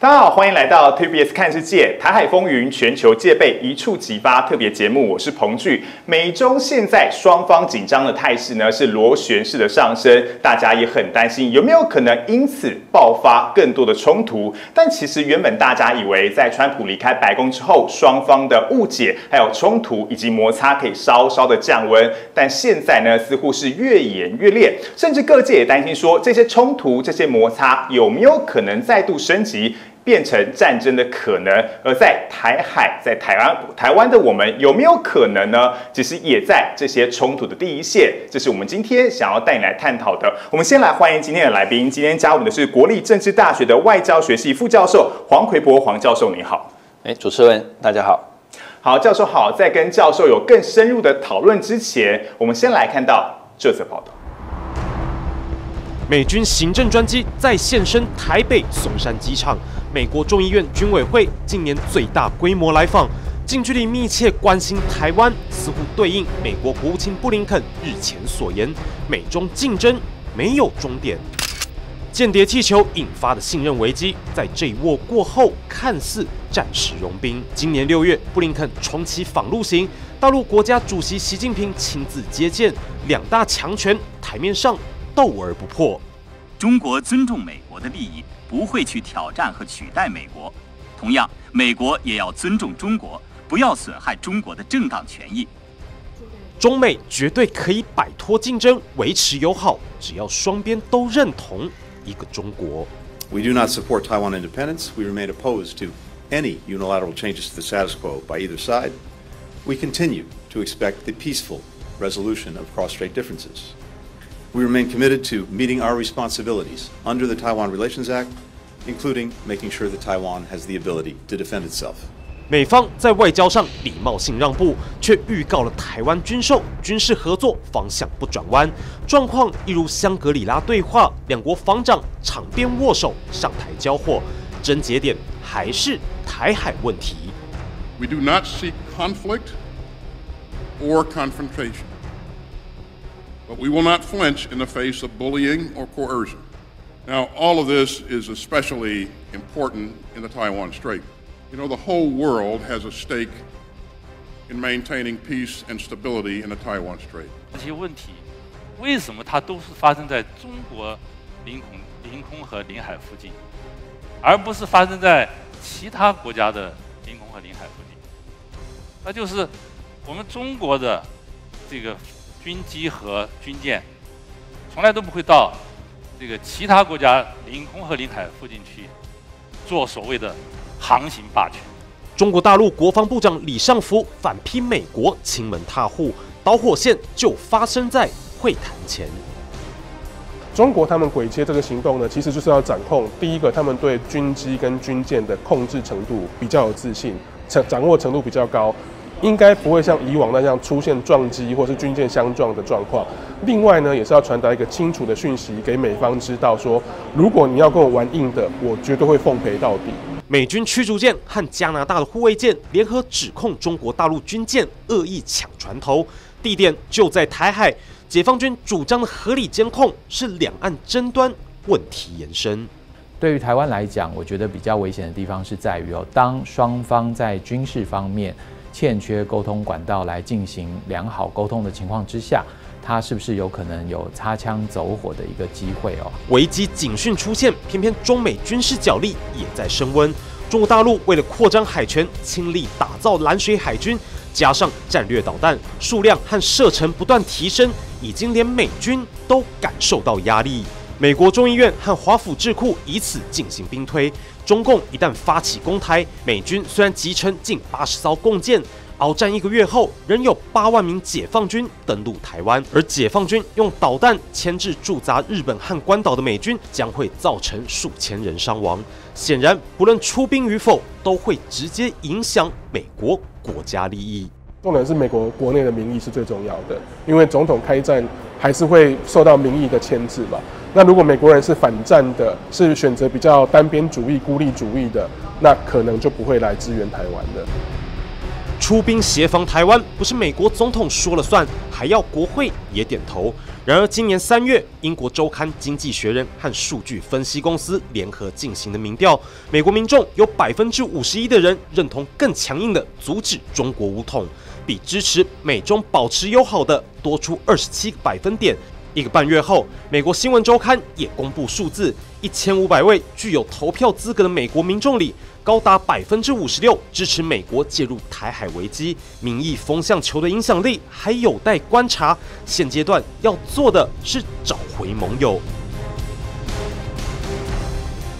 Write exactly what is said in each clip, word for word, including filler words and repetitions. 大家好，欢迎来到 T V B S 看世界，台海风云全球戒备一触即发特别节目，我是彭巨。美中现在双方紧张的态势呢是螺旋式的上升，大家也很担心有没有可能因此爆发更多的冲突。但其实原本大家以为在川普离开白宫之后，双方的误解、还有冲突以及摩擦可以稍稍的降温，但现在呢似乎是越演越烈，甚至各界也担心说这些冲突、这些摩擦有没有可能再度升级，变成战争的可能。而在台海，在台湾，台湾的我们有没有可能呢？其实也在这些冲突的第一线，这是我们今天想要带你来探讨的。我们先来欢迎今天的来宾，今天加我们的是国立政治大学的外交学系副教授黄奎博，黄教授你好。哎，主持人大家好。好，教授好。在跟教授有更深入的讨论之前，我们先来看到这则报道。美军行政专机再现身台北松山机场，美国众议院军委会近年最大规模来访，近距离密切关心台湾，似乎对应美国国务卿布林肯日前所言，美中竞争没有终点。间谍气球引发的信任危机，在这一握过后，看似暂时融冰。今年六月，布林肯重启访陆行，大陆国家主席习近平亲自接见，两大强权台面上斗而不破。中国尊重美国的利益，不会去挑战和取代美国。同样，美国也要尊重中国，不要损害中国的正当权益。中美绝对可以摆脱竞争，维持友好，只要双边都认同一个中国。We do not support Taiwan independence. We remain opposed to any unilateral changes to the status quo by either side. We continue to expect the peaceful resolution of cross-strait differences. We remain committed to meeting our responsibilities under the Taiwan Relations Act, including making sure that Taiwan has the ability to defend itself. 美方在外交上礼貌性让步，却预告了台湾军售、军事合作方向不转弯。状况一如香格里拉对话，两国防长场边握手，上台交货，争节点还是台海问题。We do not seek conflict or confrontation. But we will not flinch in the face of bullying or coercion. Now, all of this is especially important in the Taiwan Strait. You know, the whole world has a stake in maintaining peace and stability in the Taiwan Strait. 这些问题，为什么它都是发生在中国领空、领空和领海附近，而不是发生在其他国家的领空和领海附近？那就是我们中国的这个军机和军舰从来都不会到这个其他国家领空和领海附近去做所谓的航行霸权。中国大陆国防部长李尚福反批美国亲门踏户，导火线就发生在会谈前。中国他们轨接这个行动呢，其实就是要掌控。第一个，他们对军机跟军舰的控制程度比较有自信，掌握程度比较高。应该不会像以往那样出现撞击或是军舰相撞的状况。另外呢，也是要传达一个清楚的讯息给美方知道说，如果你要跟我玩硬的，我绝对会奉陪到底。美军驱逐舰和加拿大的护卫舰联合指控中国大陆军舰恶意抢船头，地点就在台海。解放军主张的合理监控是两岸争端问题延伸。对于台湾来讲，我觉得比较危险的地方是在于哦，当双方在军事方面欠缺沟通管道来进行良好沟通的情况之下，它是不是有可能有擦枪走火的一个机会哦？危机警讯出现，偏偏中美军事角力也在升温。中国大陆为了扩张海权，倾力打造蓝水海军，加上战略导弹数量和射程不断提升，已经连美军都感受到压力。美国众议院和华府智库以此进行兵推。中共一旦发起攻台，美军虽然集成近八十艘共舰，鏖战一个月后，仍有八万名解放军登陆台湾。而解放军用导弹牵制驻扎日本和关岛的美军，将会造成数千人伤亡。显然，不论出兵与否，都会直接影响美国国家利益。重点是美国国内的民意是最重要的，因为总统开战还是会受到民意的牵制嘛。那如果美国人是反战的，是选择比较单边主义、孤立主义的，那可能就不会来支援台湾的。出兵协防台湾，不是美国总统说了算，还要国会也点头。然而，今年三月，英国周刊《经济学人》和数据分析公司联合进行的民调，美国民众有百分之五十一的人认同更强硬的阻止中国武统，比支持美中保持友好的多出二十七个百分点。 一个半月后，美国新闻周刊也公布数字：一千五百位具有投票资格的美国民众里，高达百分之五十六支持美国介入台海危机。民意风向球的影响力还有待观察。现阶段要做的是找回盟友。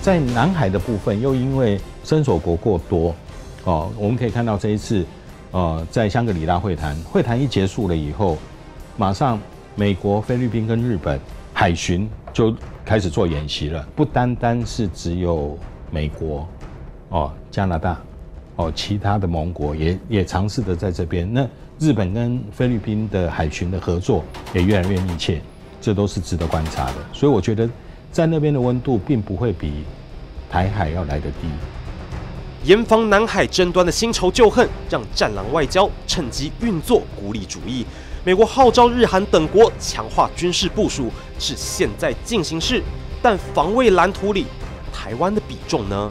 在南海的部分，又因为伸手国过多，哦，我们可以看到这一次，呃，在香格里拉会谈，会谈一结束了以后，马上。 美国、菲律宾跟日本海巡就开始做演习了，不单单是只有美国、哦加拿大、哦其他的盟国也也尝试的在这边。那日本跟菲律宾的海巡的合作也越来越密切，这都是值得观察的。所以我觉得在那边的温度并不会比台海要来得低。 严防南海争端的新仇旧恨，让战狼外交趁机运作孤立主义。美国号召日韩等国强化军事部署，是现在进行式，但防卫蓝图里台湾的比重呢？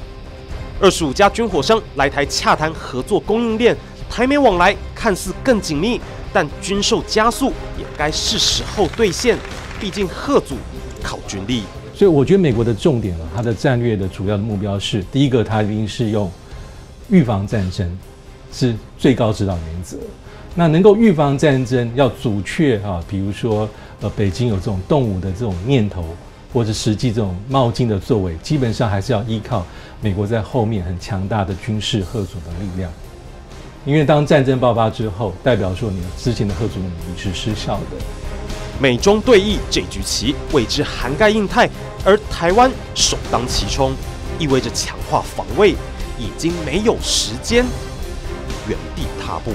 二十五家军火商来台洽谈合作供应链，台美往来看似更紧密，但军售加速也该是时候兑现，毕竟贺组靠军力。 所以我觉得美国的重点啊，它的战略的主要的目标是，第一个，它一定是用预防战争是最高指导原则。那能够预防战争，要阻却啊，比如说呃，北京有这种动武的这种念头，或者实际这种冒进的作为，基本上还是要依靠美国在后面很强大的军事嚇阻的力量。因为当战争爆发之后，代表说你之前的嚇阻的努力是失效的。 美中对弈这局棋，未知涵盖印太，而台湾首当其冲，意味着强化防卫已经没有时间原地踏步。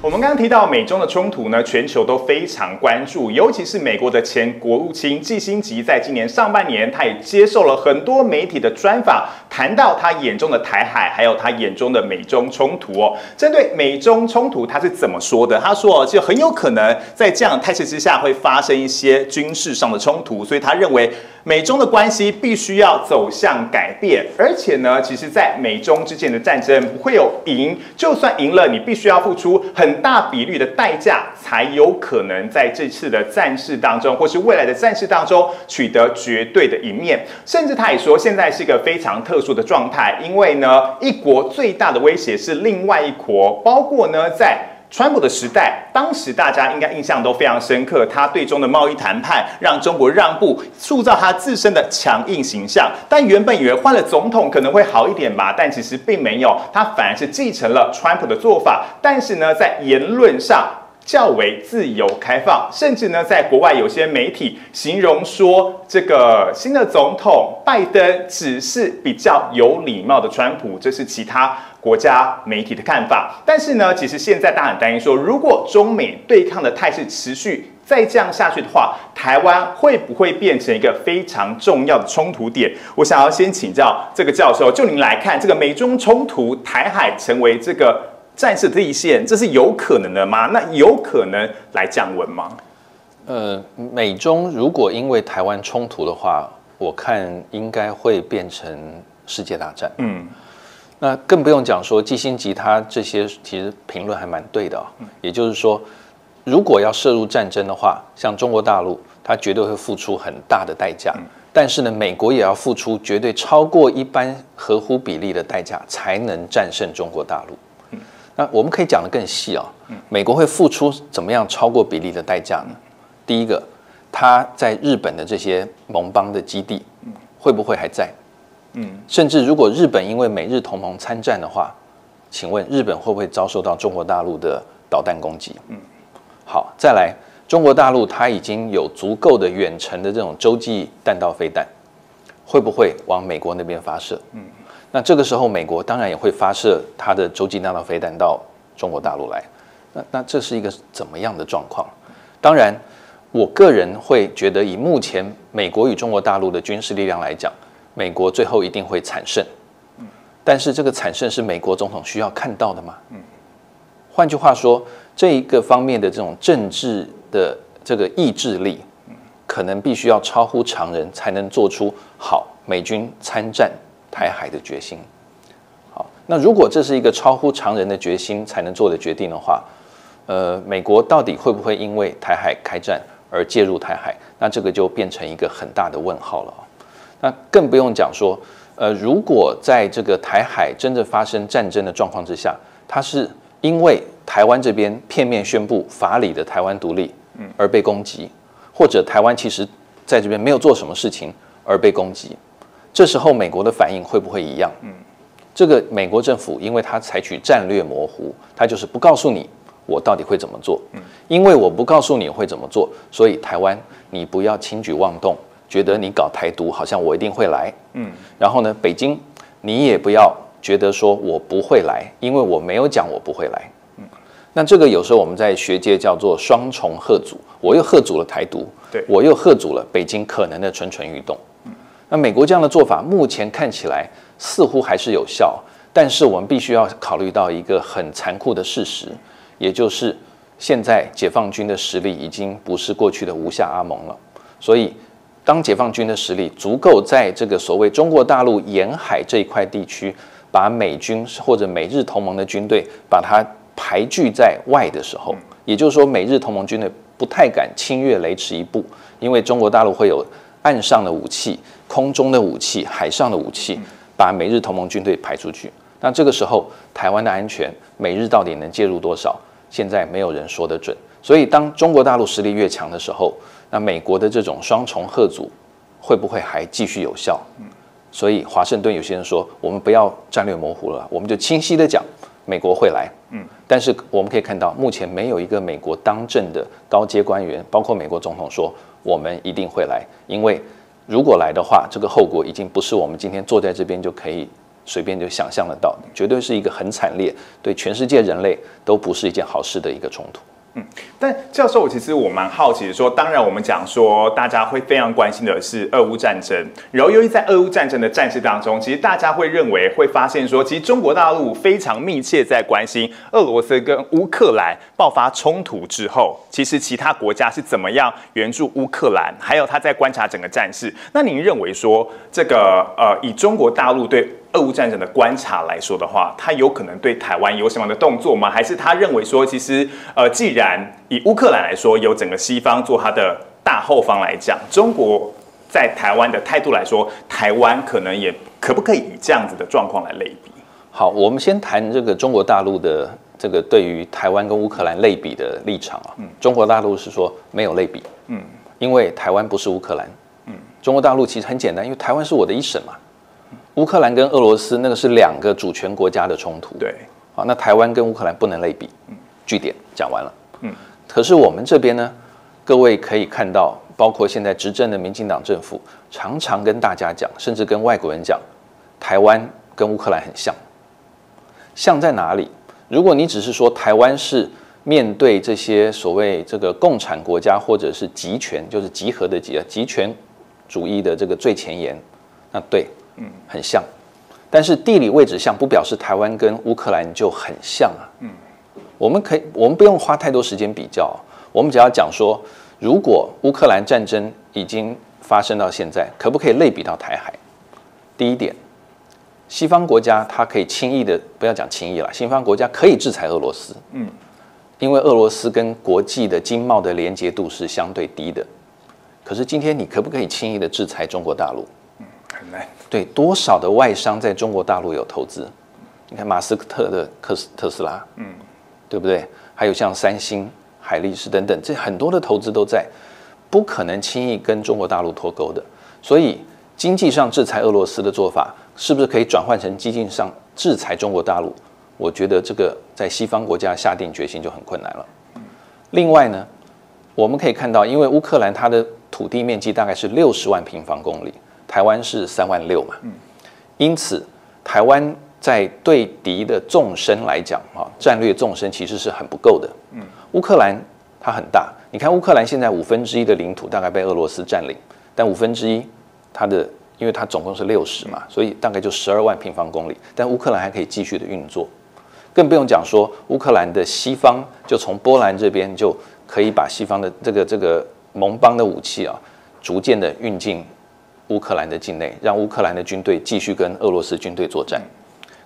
我们刚刚提到美中的冲突呢，全球都非常关注，尤其是美国的前国务卿基辛吉，在今年上半年，他也接受了很多媒体的专访。 谈到他眼中的台海，还有他眼中的美中冲突哦。针对美中冲突，他是怎么说的？他说，就很有可能在这样态势之下会发生一些军事上的冲突，所以他认为美中的关系必须要走向改变。而且呢，其实，在美中之间的战争不会有赢，就算赢了，你必须要付出很大比率的代价，才有可能在这次的战事当中，或是未来的战事当中取得绝对的一面。甚至他也说，现在是一个非常特殊 的状态，因为呢，一国最大的威胁是另外一国，包括呢，在川普的时代，当时大家应该印象都非常深刻，他对中的贸易谈判让中国让步，塑造他自身的强硬形象。但原本以为换了总统可能会好一点吧，但其实并没有，他反而是继承了川普的做法，但是呢，在言论上 较为自由开放，甚至呢，在国外有些媒体形容说，这个新的总统拜登只是比较有礼貌的川普，这是其他国家媒体的看法。但是呢，其实现在大家很担心说，如果中美对抗的态势持续 再这样下去的话，台湾会不会变成一个非常重要的冲突点？我想要先请教这个教授，就您来看，这个美中冲突，台海成为这个 战事的立线，这是有可能的吗？那有可能来降温吗？呃，美中如果因为台湾冲突的话，我看应该会变成世界大战。嗯，那更不用讲说基辛吉他这些其实评论还蛮对的、哦，也就是说，如果要涉入战争的话，像中国大陆，它绝对会付出很大的代价。嗯 但是呢，美国也要付出绝对超过一般合乎比例的代价，才能战胜中国大陆。 那我们可以讲得更细啊、哦，美国会付出怎么样超过比例的代价呢？第一个，他在日本的这些盟邦的基地会不会还在？嗯，甚至如果日本因为美日同盟参战的话，请问日本会不会遭受到中国大陆的导弹攻击？嗯，好，再来，中国大陆它已经有足够的远程的这种洲际弹道飞弹，会不会往美国那边发射？嗯。 那这个时候，美国当然也会发射它的洲际弹道飞弹到中国大陆来。那那这是一个怎么样的状况？当然，我个人会觉得，以目前美国与中国大陆的军事力量来讲，美国最后一定会惨胜。但是这个惨胜是美国总统需要看到的吗？换句话说，这一个方面的这种政治的这个意志力，可能必须要超乎常人，才能做出好美军参战台海的决心。好，那如果这是一个超乎常人的决心才能做的决定的话，呃，美国到底会不会因为台海开战而介入台海？那这个就变成一个很大的问号了。那更不用讲说，呃，如果在这个台海真正发生战争的状况之下，它是因为台湾这边片面宣布法理的台湾独立，而被攻击，或者台湾其实在这边没有做什么事情而被攻击，这时候美国的反应会不会一样？嗯，这个美国政府因为它采取战略模糊，它就是不告诉你我到底会怎么做，因为我不告诉你会怎么做，所以台湾你不要轻举妄动。 觉得你搞台独，好像我一定会来，嗯，然后呢，北京，你也不要觉得说我不会来，因为我没有讲我不会来，嗯，那这个有时候我们在学界叫做双重吓阻，我又吓阻了台独，对，我又吓阻了北京可能的蠢蠢欲动，嗯，那美国这样的做法目前看起来似乎还是有效，但是我们必须要考虑到一个很残酷的事实，也就是现在解放军的实力已经不是过去的无下阿蒙了，所以。 当解放军的实力足够在这个所谓中国大陆沿海这一块地区，把美军或者美日同盟的军队把它排拒在外的时候，也就是说，美日同盟军队不太敢侵越雷池一步，因为中国大陆会有岸上的武器、空中的武器、海上的武器，把美日同盟军队排出去。那这个时候，台湾的安全，美日到底能介入多少？现在没有人说得准。所以，当中国大陆实力越强的时候， 那美国的这种双重吓阻会不会还继续有效？所以华盛顿有些人说，我们不要战略模糊了，我们就清晰的讲，美国会来。嗯，但是我们可以看到，目前没有一个美国当政的高阶官员，包括美国总统说我们一定会来，因为如果来的话，这个后果已经不是我们今天坐在这边就可以随便就想象得到，绝对是一个很惨烈，对全世界人类都不是一件好事的一个冲突。 嗯，但教授，其实我蛮好奇的说，当然我们讲说大家会非常关心的是俄乌战争，然后由于在俄乌战争的战事当中，其实大家会认为会发现说，其实中国大陆非常密切在关心俄罗斯跟乌克兰爆发冲突之后，其实其他国家是怎么样援助乌克兰，还有他在观察整个战事。那您认为说这个呃，以中国大陆对 俄乌战争的观察来说的话，他有可能对台湾有什么样的动作吗？还是他认为说，其实呃，既然以乌克兰来说，由整个西方做他的大后方来讲，中国在台湾的态度来说，台湾可能也可不可以以这样子的状况来类比？好，我们先谈这个中国大陆的这个对于台湾跟乌克兰类比的立场啊。嗯，中国大陆是说没有类比，嗯，因为台湾不是乌克兰，嗯，中国大陆其实很简单，因为台湾是我的一省嘛。 乌克兰跟俄罗斯那个是两个主权国家的冲突，对，好，那台湾跟乌克兰不能类比，据点讲完了，嗯，可是我们这边呢，各位可以看到，包括现在执政的民进党政府，常常跟大家讲，甚至跟外国人讲，台湾跟乌克兰很像，像在哪里？如果你只是说台湾是面对这些所谓这个共产国家或者是集权，就是集合的集啊，集权主义的这个最前沿，那对。 嗯，很像，但是地理位置像不表示台湾跟乌克兰就很像啊。嗯，我们可以，我们不用花太多时间比较，我们只要讲说，如果乌克兰战争已经发生到现在，可不可以类比到台海？第一点，西方国家它可以轻易的，不要讲轻易啦，西方国家可以制裁俄罗斯。嗯，因为俄罗斯跟国际的经贸的连结度是相对低的，可是今天你可不可以轻易的制裁中国大陆？ 很难。对，多少的外商在中国大陆有投资？你看马斯克的特斯拉，嗯，对不对？还有像三星、海力士等等，这很多的投资都在，不可能轻易跟中国大陆脱钩的。所以经济上制裁俄罗斯的做法，是不是可以转换成经济上制裁中国大陆？我觉得这个在西方国家下定决心就很困难了。另外呢，我们可以看到，因为乌克兰它的土地面积大概是六十万平方公里。 台湾是三万六嘛，因此台湾在对敌的纵深来讲，哈，战略纵深其实是很不够的。嗯，乌克兰它很大，你看乌克兰现在五分之一的领土大概被俄罗斯占领，但五分之一它的，因为它总共是六十嘛，所以大概就十二万平方公里。但乌克兰还可以继续的运作，更不用讲说乌克兰的西方就从波兰这边就可以把西方的这个这个盟邦的武器啊，逐渐的运进乌克兰的境内，让乌克兰的军队继续跟俄罗斯军队作战。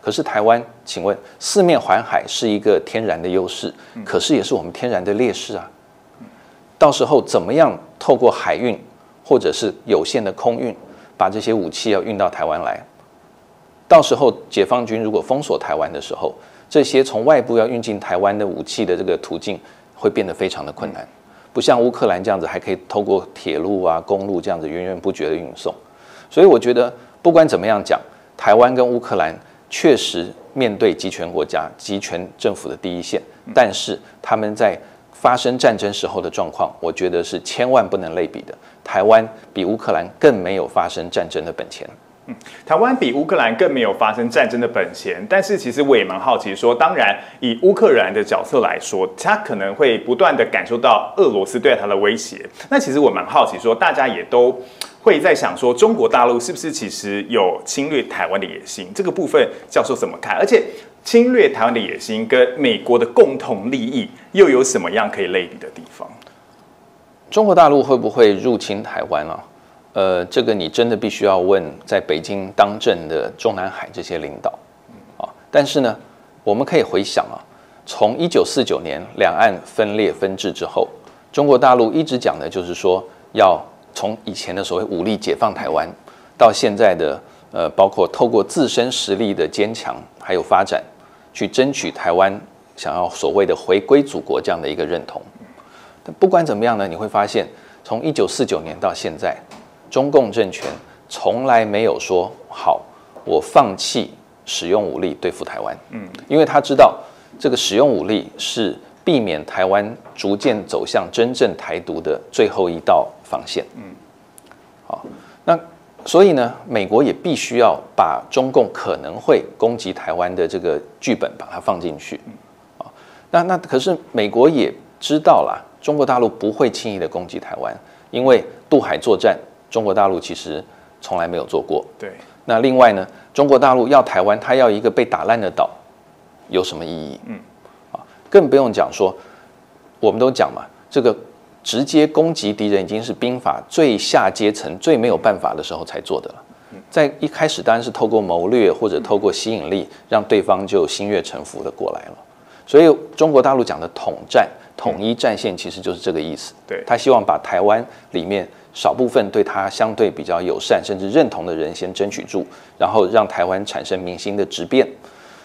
可是台湾，请问四面环海是一个天然的优势，可是也是我们天然的劣势啊。到时候怎么样透过海运或者是有限的空运，把这些武器要运到台湾来？到时候解放军如果封锁台湾的时候，这些从外部要运进台湾的武器的这个途径会变得非常的困难，不像乌克兰这样子还可以透过铁路啊、公路这样子源源不绝的运送。所以我觉得不管怎么样讲，台湾跟乌克兰确实面对集权国家、集权政府的第一线，但是他们在发生战争时候的状况，我觉得是千万不能类比的。台湾比乌克兰更没有发生战争的本钱。嗯，台湾比乌克兰更没有发生战争的本钱，但是其实我也蛮好奇说，当然以乌克兰的角色来说，他可能会不断的感受到俄罗斯对他的威胁。那其实我蛮好奇说，大家也都会在想说，中国大陆是不是其实有侵略台湾的野心？这个部分教授怎么看？而且侵略台湾的野心跟美国的共同利益又有什么样可以类比的地方？中国大陆会不会入侵台湾啊？呃，这个你真的必须要问在北京当政的中南海这些领导啊。但是呢，我们可以回想啊，从一九四九年两岸分裂分治之后，中国大陆一直讲的就是说，要从以前的所谓武力解放台湾，到现在的呃，包括透过自身实力的坚强还有发展，去争取台湾想要所谓的回归祖国这样的一个认同。但不管怎么样呢，你会发现从一九四九年到现在，中共政权从来没有说好，我放弃使用武力对付台湾，嗯，因为他知道这个使用武力是避免台湾逐渐走向真正台独的最后一道防线，嗯，好，那所以呢，美国也必须要把中共可能会攻击台湾的这个剧本把它放进去，啊，那那可是美国也知道啦，中国大陆不会轻易的攻击台湾，因为渡海作战。中国大陆其实从来没有做过。对，那另外呢，中国大陆要台湾，它要一个被打烂的岛，有什么意义？嗯，啊，更不用讲说，我们都讲嘛，这个直接攻击敌人已经是兵法最下阶层、最没有办法的时候才做的了。在一开始当然是透过谋略或者透过吸引力，让对方就心悦诚服的过来了。所以中国大陆讲的统战、统一战线，其实就是这个意思。对，他希望把台湾里面少部分对他相对比较友善甚至认同的人先争取住，然后让台湾产生民心的质变。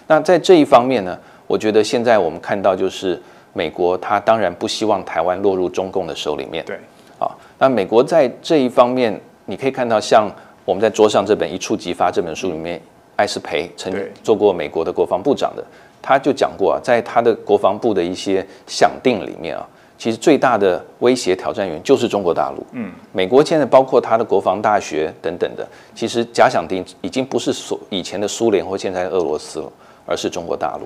那在这一方面呢，我觉得现在我们看到就是美国，他当然不希望台湾落入中共的手里面。对，啊，那美国在这一方面，你可以看到像我们在桌上这本《一触即发》这本书里面，艾斯培曾做过美国的国防部长的，他就讲过啊，在他的国防部的一些想定里面啊。其实最大的威胁挑战源就是中国大陆。嗯，美国现在包括它的国防大学等等的，其实假想敌已经不是所以前的苏联或现在的俄罗斯了，而是中国大陆。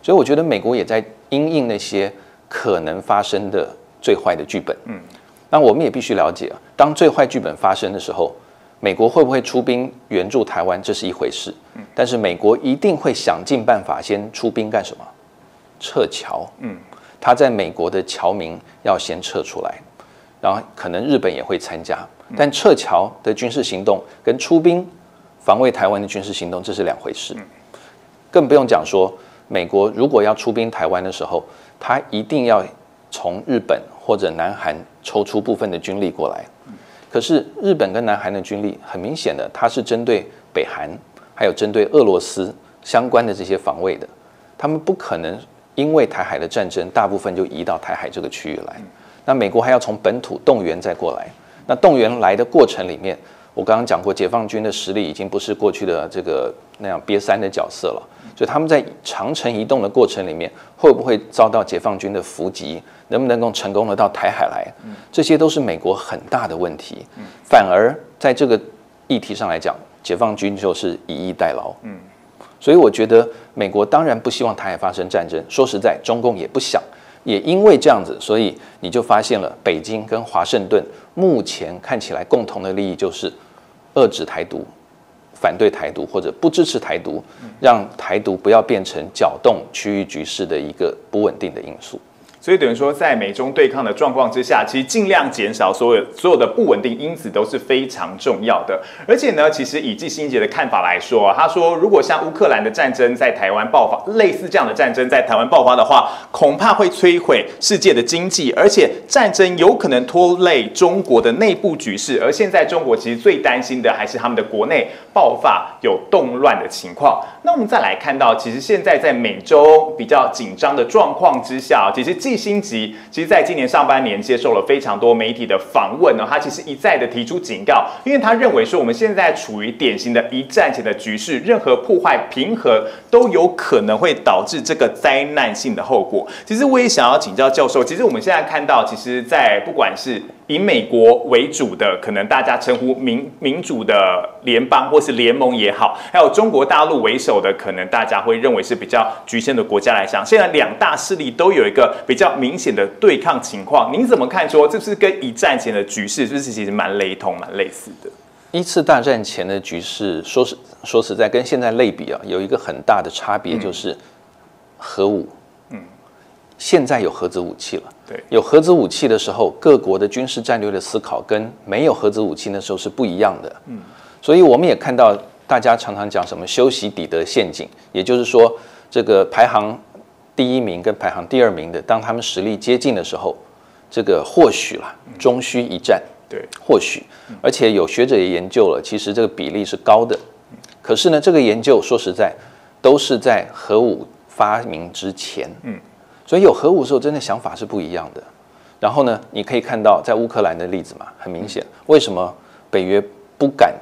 所以我觉得美国也在因应那些可能发生的最坏的剧本。嗯，那我们也必须了解啊，当最坏剧本发生的时候，美国会不会出兵援助台湾，这是一回事。嗯，但是美国一定会想尽办法先出兵干什么？撤侨。嗯。他在美国的侨民要先撤出来，然后可能日本也会参加，但撤侨的军事行动跟出兵防卫台湾的军事行动这是两回事，更不用讲说美国如果要出兵台湾的时候，他一定要从日本或者南韩抽出部分的军力过来。可是日本跟南韩的军力很明显的，它是针对北韩还有针对俄罗斯相关的这些防卫的，他们不可能。因为台海的战争，大部分就移到台海这个区域来。那美国还要从本土动员再过来。那动员来的过程里面，我刚刚讲过，解放军的实力已经不是过去的这个那样瘪三的角色了。所以他们在长程移动的过程里面，会不会遭到解放军的伏击？能不能够成功的到台海来？这些都是美国很大的问题。反而在这个议题上来讲，解放军就是以逸待劳。嗯。所以我觉得美国当然不希望台海发生战争，说实在，中共也不想，也因为这样子，所以你就发现了北京跟华盛顿目前看起来共同的利益就是遏制台独、反对台独或者不支持台独，让台独不要变成搅动区域局势的一个不稳定的因素。所以等于说，在美中对抗的状况之下，其实尽量减少所有所有的不稳定因子都是非常重要的。而且呢，其实以季辛杰的看法来说，他说，如果像乌克兰的战争在台湾爆发，类似这样的战争在台湾爆发的话，恐怕会摧毁世界的经济，而且战争有可能拖累中国的内部局势。而现在中国其实最担心的还是他们的国内爆发有动乱的情况。那我们再来看到，其实现在在美洲比较紧张的状况之下，其实季辛杰其实在今年上半年接受了非常多媒体的访问呢，他其实一再的提出警告，因为他认为说我们现在处于典型的一战前的局势，任何破坏平衡都有可能会导致这个灾难性的后果。其实我也想要请教教授，其实我们现在看到，其实，在不管是以美国为主的，可能大家称呼民民主的联邦或是联盟也好，还有中国大陆为首的，可能大家会认为是比较局限的国家来讲，现在两大势力都有一个比较明显的对抗情况，您怎么看说？说这是跟一战前的局势是不是其实蛮雷同、蛮类似的？一次大战前的局势，说实说实在，跟现在类比啊，有一个很大的差别就是核武。嗯现在有核子武器了，对，有核子武器的时候，各国的军事战略的思考跟没有核子武器那时候是不一样的。嗯，所以我们也看到大家常常讲什么修昔底德陷阱，也就是说，这个排行第一名跟排行第二名的，当他们实力接近的时候，这个或许啦，终须一战。对，或许，而且有学者也研究了，其实这个比例是高的。可是呢，这个研究说实在，都是在核武发明之前。嗯。所以有核武的时候，真的想法是不一样的。然后呢，你可以看到在乌克兰的例子嘛，很明显，为什么北约不敢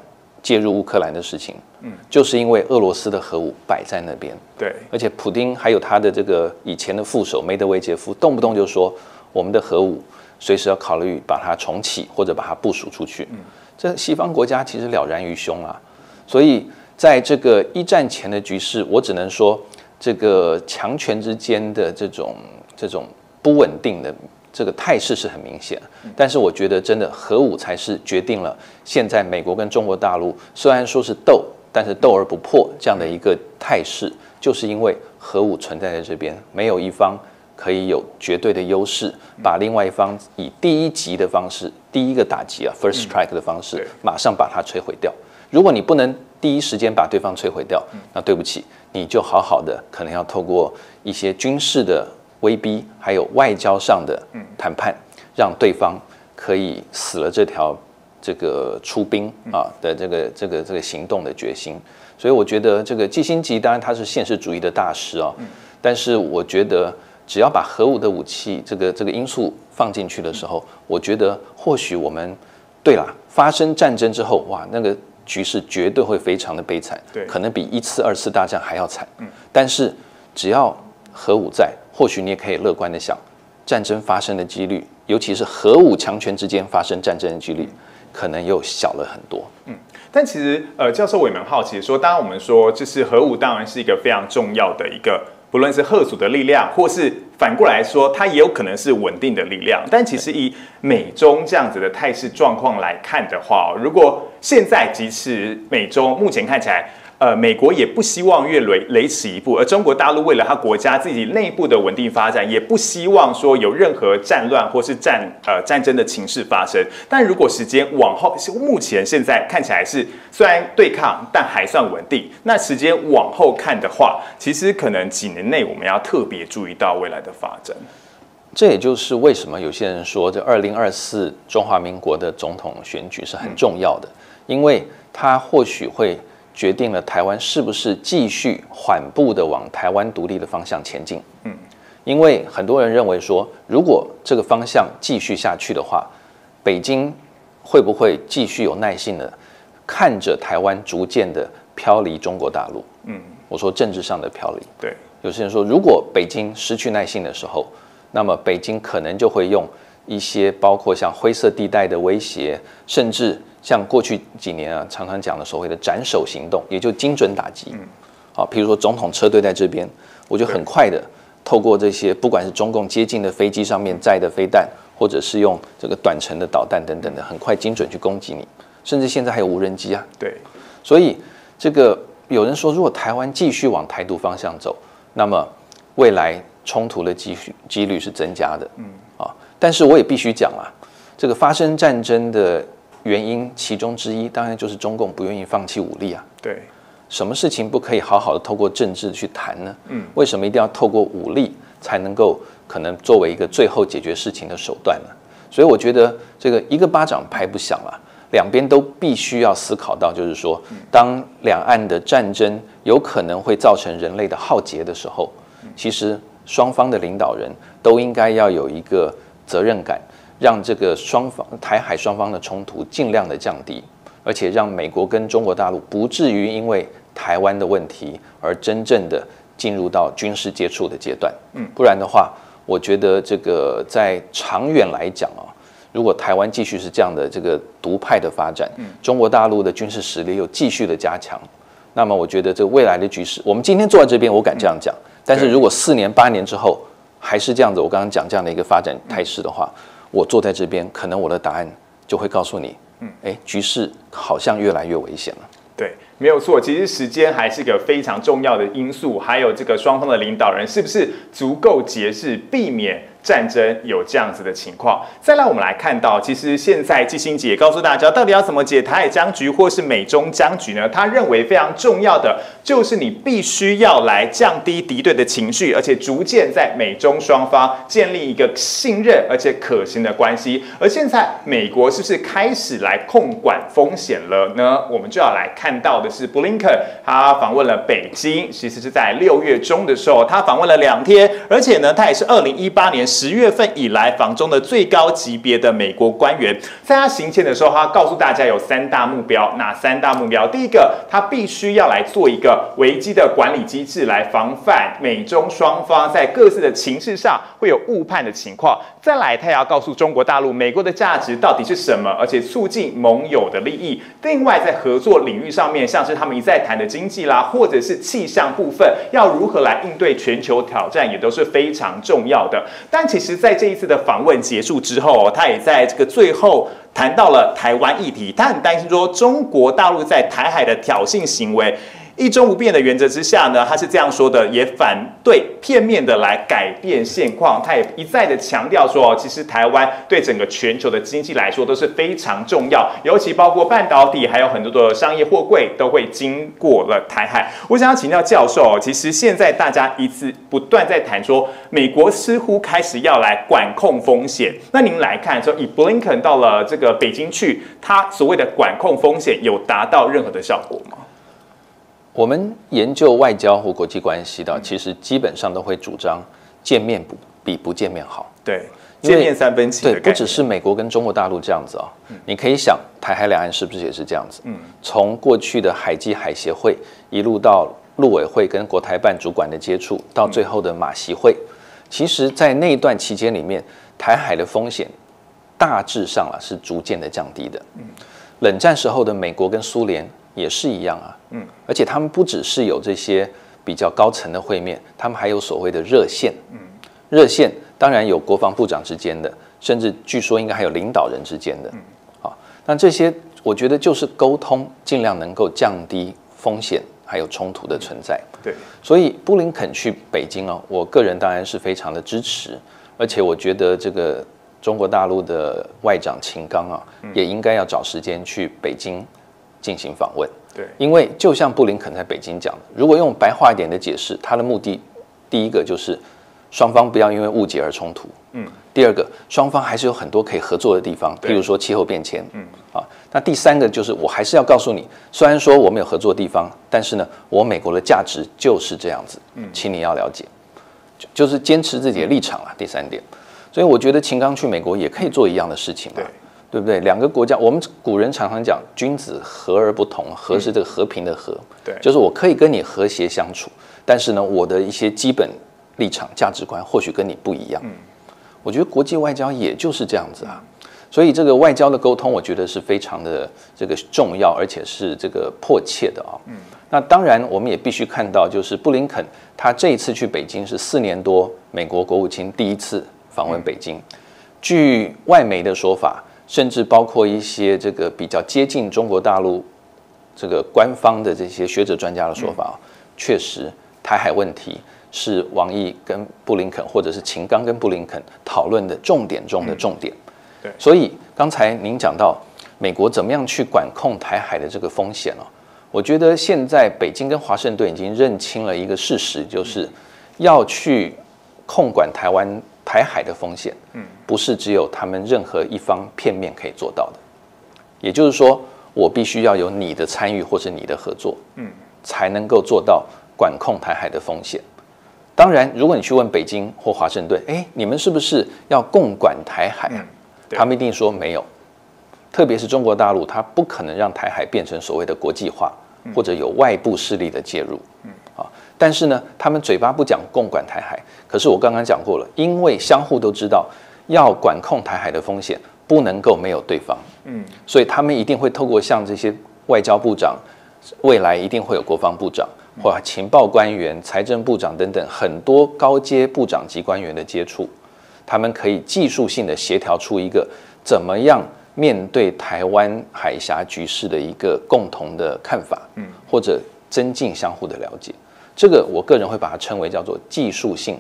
介入乌克兰的事情？嗯，就是因为俄罗斯的核武摆在那边。对，而且普丁还有他的这个以前的副手梅德韦杰夫，动不动就说我们的核武随时要考虑把它重启或者把它部署出去。嗯，这西方国家其实了然于胸啊。所以在这个一战前的局势，我只能说。这个强权之间的这种这种不稳定的这个态势是很明显，但是我觉得真的核武才是决定了现在美国跟中国大陆虽然说是斗，但是斗而不破这样的一个态势，就是因为核武存在在这边，没有一方可以有绝对的优势，把另外一方以第一击的方式，第一个打击啊 ，first strike 的方式，马上把它摧毁掉。如果你不能第一时间把对方摧毁掉，那对不起，你就好好的可能要透过一些军事的威逼，还有外交上的谈判，让对方可以死了这条这个出兵啊的这个这个这个行动的决心。所以我觉得这个季辛杰当然他是现实主义的大师啊、哦，但是我觉得只要把核武的武器这个这个因素放进去的时候，我觉得或许我们对啦，发生战争之后，哇那个。局势绝对会非常的悲惨，可能比一次、二次大战还要惨。嗯、但是只要核武在，或许你也可以乐观的想，战争发生的几率，尤其是核武强权之间发生战争的几率，可能又小了很多。嗯。但其实，呃，教授我也蛮好奇说，当然我们说，就是核武当然是一个非常重要的一个。不论是核武的力量，或是反过来说，它也有可能是稳定的力量。但其实以美中这样子的态势状况来看的话，如果现在即使美中目前看起来，呃，美国也不希望越雷雷池一步，而中国大陆为了它国家自己内部的稳定发展，也不希望说有任何战乱或是战呃战争的情势发生。但如果时间往后，目前现在看起来是虽然对抗，但还算稳定。那时间往后看的话，其实可能几年。内我们要特别注意到未来的发展，这也就是为什么有些人说这二零二四中华民国的总统选举是很重要的，因为它或许会决定了台湾是不是继续缓步的往台湾独立的方向前进。嗯，因为很多人认为说，如果这个方向继续下去的话，北京会不会继续有耐性的看着台湾逐渐的飘离中国大陆？嗯，我说政治上的飘离，对。有些人说，如果北京失去耐性的时候，那么北京可能就会用一些包括像灰色地带的威胁，甚至像过去几年啊常常讲的所谓的斩首行动，也就精准打击。好、嗯，比如说总统车队在这边，我就很快的透过这些，不管是中共接近的飞机上面载的飞弹，或者是用这个短程的导弹等等的，很快精准去攻击你。甚至现在还有无人机啊。对，所以这个有人说，如果台湾继续往台独方向走，那么，未来冲突的几率几率是增加的。嗯啊，但是我也必须讲啊，这个发生战争的原因其中之一，当然就是中共不愿意放弃武力啊。对，什么事情不可以好好的透过政治去谈呢？嗯，为什么一定要透过武力才能够可能作为一个最后解决事情的手段呢？所以我觉得这个一个巴掌拍不响了。 两边都必须要思考到，就是说，当两岸的战争有可能会造成人类的浩劫的时候，其实双方的领导人都应该要有一个责任感，让这个双方台海双方的冲突尽量的降低，而且让美国跟中国大陆不至于因为台湾的问题而真正的进入到军事接触的阶段。嗯，不然的话，我觉得这个在长远来讲啊。 如果台湾继续是这样的这个独派的发展，中国大陆的军事实力又继续的加强，那么我觉得这未来的局势，我们今天坐在这边，我敢这样讲。但是如果四年八年之后还是这样子，我刚刚讲这样的一个发展态势的话，我坐在这边，可能我的答案就会告诉你，哎，局势好像越来越危险了。 对，没有错。其实时间还是个非常重要的因素，还有这个双方的领导人是不是足够节制，避免战争有这样子的情况。再来，我们来看到，其实现在季辛吉也告诉大家，到底要怎么解台海僵局或是美中僵局呢？他认为非常重要的就是你必须要来降低敌对的情绪，而且逐渐在美中双方建立一个信任而且可行的关系。而现在美国是不是开始来控管风险了呢？我们就要来看。 看到的是布林肯，他访问了北京，其实是在六月中的时候，他访问了两天，而且呢，他也是二零一八年十月份以来访中的最高级别的美国官员。在他行前的时候，他告诉大家有三大目标，哪三大目标？第一个，他必须要来做一个危机的管理机制，来防范美中双方在各自的情势上会有误判的情况。再来，他也要告诉中国大陆，美国的价值到底是什么，而且促进盟友的利益。另外，在合作领域。 上面像是他们一再谈的经济啦，或者是气象部分，要如何来应对全球挑战，也都是非常重要的。但其实，在这一次的访问结束之后，他也在这个最后。 谈到了台湾议题，他很担心说中国大陆在台海的挑衅行为，一中不变的原则之下呢，他是这样说的，也反对片面的来改变现况。他也一再的强调说，其实台湾对整个全球的经济来说都是非常重要，尤其包括半导体，还有很多的商业货柜都会经过了台海。我想要请教教授，其实现在大家一直不断在谈说，美国似乎开始要来管控风险。那您来看说，以布林肯到了这个。 呃，北京去，它所谓的管控风险有达到任何的效果吗？我们研究外交或国际关系的，其实基本上都会主张见面不比不见面好。对，见面三分情。对，不只是美国跟中国大陆这样子啊、哦，你可以想台海两岸是不是也是这样子？嗯，从过去的海基海协会一路到陆委会跟国台办主管的接触，到最后的马习会，其实，在那一段期间里面，台海的风险。 大致上啊是逐渐的降低的。冷战时候的美国跟苏联也是一样啊。嗯，而且他们不只是有这些比较高层的会面，他们还有所谓的热线。嗯，热线当然有国防部长之间的，甚至据说应该还有领导人之间的。嗯，啊，那这些我觉得就是沟通，尽量能够降低风险还有冲突的存在。对，所以布林肯去北京啊，我个人当然是非常的支持，而且我觉得这个。 中国大陆的外长秦刚啊，也应该要找时间去北京进行访问。对，因为就像布林肯在北京讲的，如果用白话一点的解释，他的目的第一个就是双方不要因为误解而冲突。嗯。第二个，双方还是有很多可以合作的地方，譬如说气候变迁。嗯。啊，那第三个就是我还是要告诉你，虽然说我们有合作的地方，但是呢，我美国的价值就是这样子。嗯，请你要了解，就是坚持自己的立场啊。第三点。 所以我觉得秦刚去美国也可以做一样的事情嘛， 对， 对不对？两个国家，我们古人常常讲君子和而不同，和是这个和平的和，嗯、就是我可以跟你和谐相处，但是呢，我的一些基本立场、价值观或许跟你不一样。嗯、我觉得国际外交也就是这样子啊，所以这个外交的沟通，我觉得是非常的这个重要，而且是这个迫切的啊。嗯、那当然，我们也必须看到，就是布林肯他这一次去北京是四年多，美国国务卿第一次。 访问北京，据外媒的说法，甚至包括一些这个比较接近中国大陆这个官方的这些学者专家的说法，确实台海问题是王毅跟布林肯，或者是秦刚跟布林肯讨论的重点中的重点。对，所以刚才您讲到美国怎么样去管控台海的这个风险哦，我觉得现在北京跟华盛顿已经认清了一个事实，就是要去控管台湾台海的风险，嗯，不是只有他们任何一方片面可以做到的。也就是说，我必须要有你的参与或是你的合作，嗯，才能够做到管控台海的风险。当然，如果你去问北京或华盛顿，哎，你们是不是要共管台海？嗯，他们一定说没有。特别是中国大陆，它不可能让台海变成所谓的国际化，或者有外部势力的介入。嗯，啊，但是呢，他们嘴巴不讲共管台海，可是我刚刚讲过了，因为相互都知道要管控台海的风险，不能够没有对方。嗯，所以他们一定会透过像这些外交部长，未来一定会有国防部长。或情报官员、财政部长等等很多高阶部长级官员的接触，他们可以技术性的协调出一个怎么样面对台湾海峡局势的一个共同的看法，嗯，或者增进相互的了解。这个我个人会把它称为叫做技术性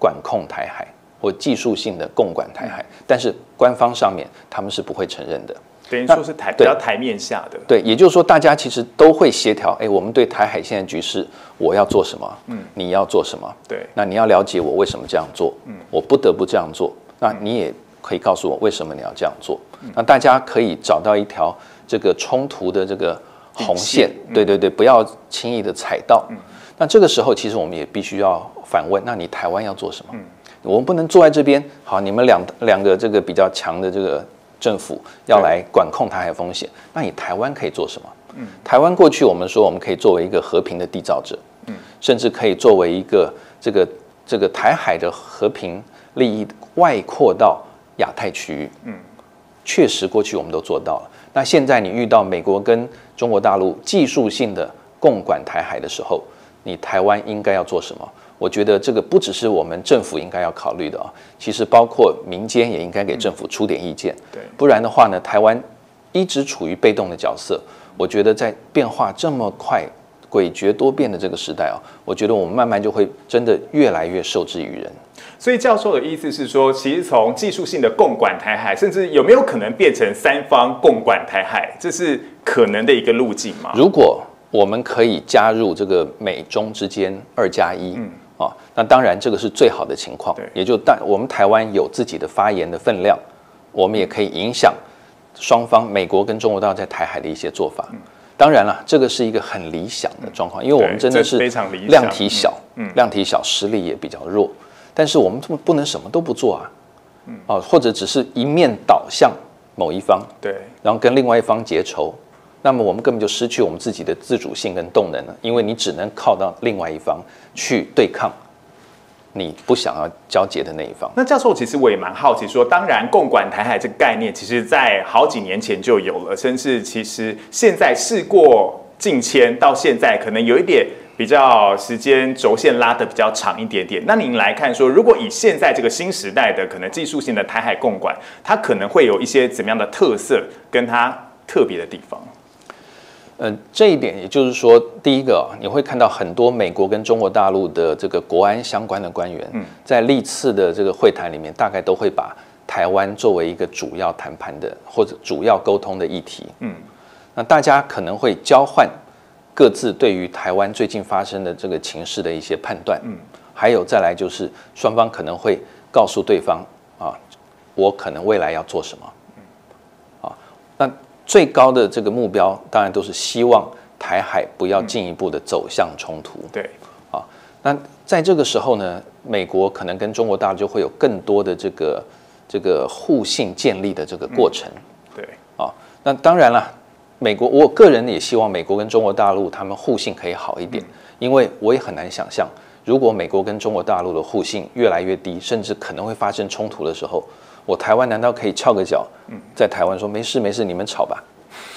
管控台海或技术性的共管台海，但是官方上面他们是不会承认的。等于说是台比较台面下的，对，也就是说大家其实都会协调，哎，我们对台海现在局势，我要做什么，嗯，你要做什么，对，那你要了解我为什么这样做，嗯，我不得不这样做，那你也可以告诉我为什么你要这样做，嗯，那大家可以找到一条这个冲突的这个红线，嗯，对对对，不要轻易的踩到，嗯，那这个时候其实我们也必须要反问，那你台湾要做什么？嗯，我们不能坐在这边，好，你们两两个这个比较强的这个。政府要来管控台海风险，那你台湾可以做什么？嗯，台湾过去我们说我们可以作为一个和平的缔造者，嗯，甚至可以作为一个这个这个台海的和平利益外扩到亚太区域，嗯，确实过去我们都做到了。那现在你遇到美国跟中国大陆技术性的共管台海的时候，你台湾应该要做什么？我觉得这个不只是我们政府应该要考虑的啊，其实包括民间也应该给政府出点意见。对，不然的话呢，台湾一直处于被动的角色。我觉得在变化这么快、诡谲多变的这个时代啊，我觉得我们慢慢就会真的越来越受制于人。所以教授的意思是说，其实从技术性的共管台海，甚至有没有可能变成三方共管台海，这是可能的一个路径吗？如果我们可以加入这个美中之间二加一。嗯啊，那当然，这个是最好的情况，也就但我们台湾有自己的发言的分量，我们也可以影响双方美国跟中国大陆在台海的一些做法。嗯，当然了，这个是一个很理想的状况，因为我们真的是量体小，嗯，量体小，实力也比较弱，但是我们不能什么都不做啊，啊，或者只是一面倒向某一方，对，然后跟另外一方结仇。那么我们根本就失去我们自己的自主性跟动能了，因为你只能靠到另外一方去对抗你不想要交结的那一方。那教授，其实我也蛮好奇说，当然共管台海这个概念，其实在好几年前就有了，甚至其实现在事过境迁，到现在可能有一点比较时间轴线拉得比较长一点点。那您来看说，如果以现在这个新时代的可能技术性的台海共管，它可能会有一些怎么样的特色，跟它特别的地方？呃，这一点也就是说，第一个，你会看到很多美国跟中国大陆的这个国安相关的官员，在历次的这个会谈里面，大概都会把台湾作为一个主要谈判的或者主要沟通的议题。嗯，那大家可能会交换各自对于台湾最近发生的这个情势的一些判断。嗯，还有再来就是双方可能会告诉对方啊，我可能未来要做什么。啊，那。最高的这个目标，当然都是希望台海不要进一步的走向冲突。嗯，对，啊，那在这个时候呢，美国可能跟中国大陆就会有更多的这个这个互信建立的这个过程。嗯，对，啊，那当然了，美国我个人也希望美国跟中国大陆他们互信可以好一点，嗯，因为我也很难想象，如果美国跟中国大陆的互信越来越低，甚至可能会发生冲突的时候。我台湾难道可以翘个脚，在台湾说没事没事，你们吵吧？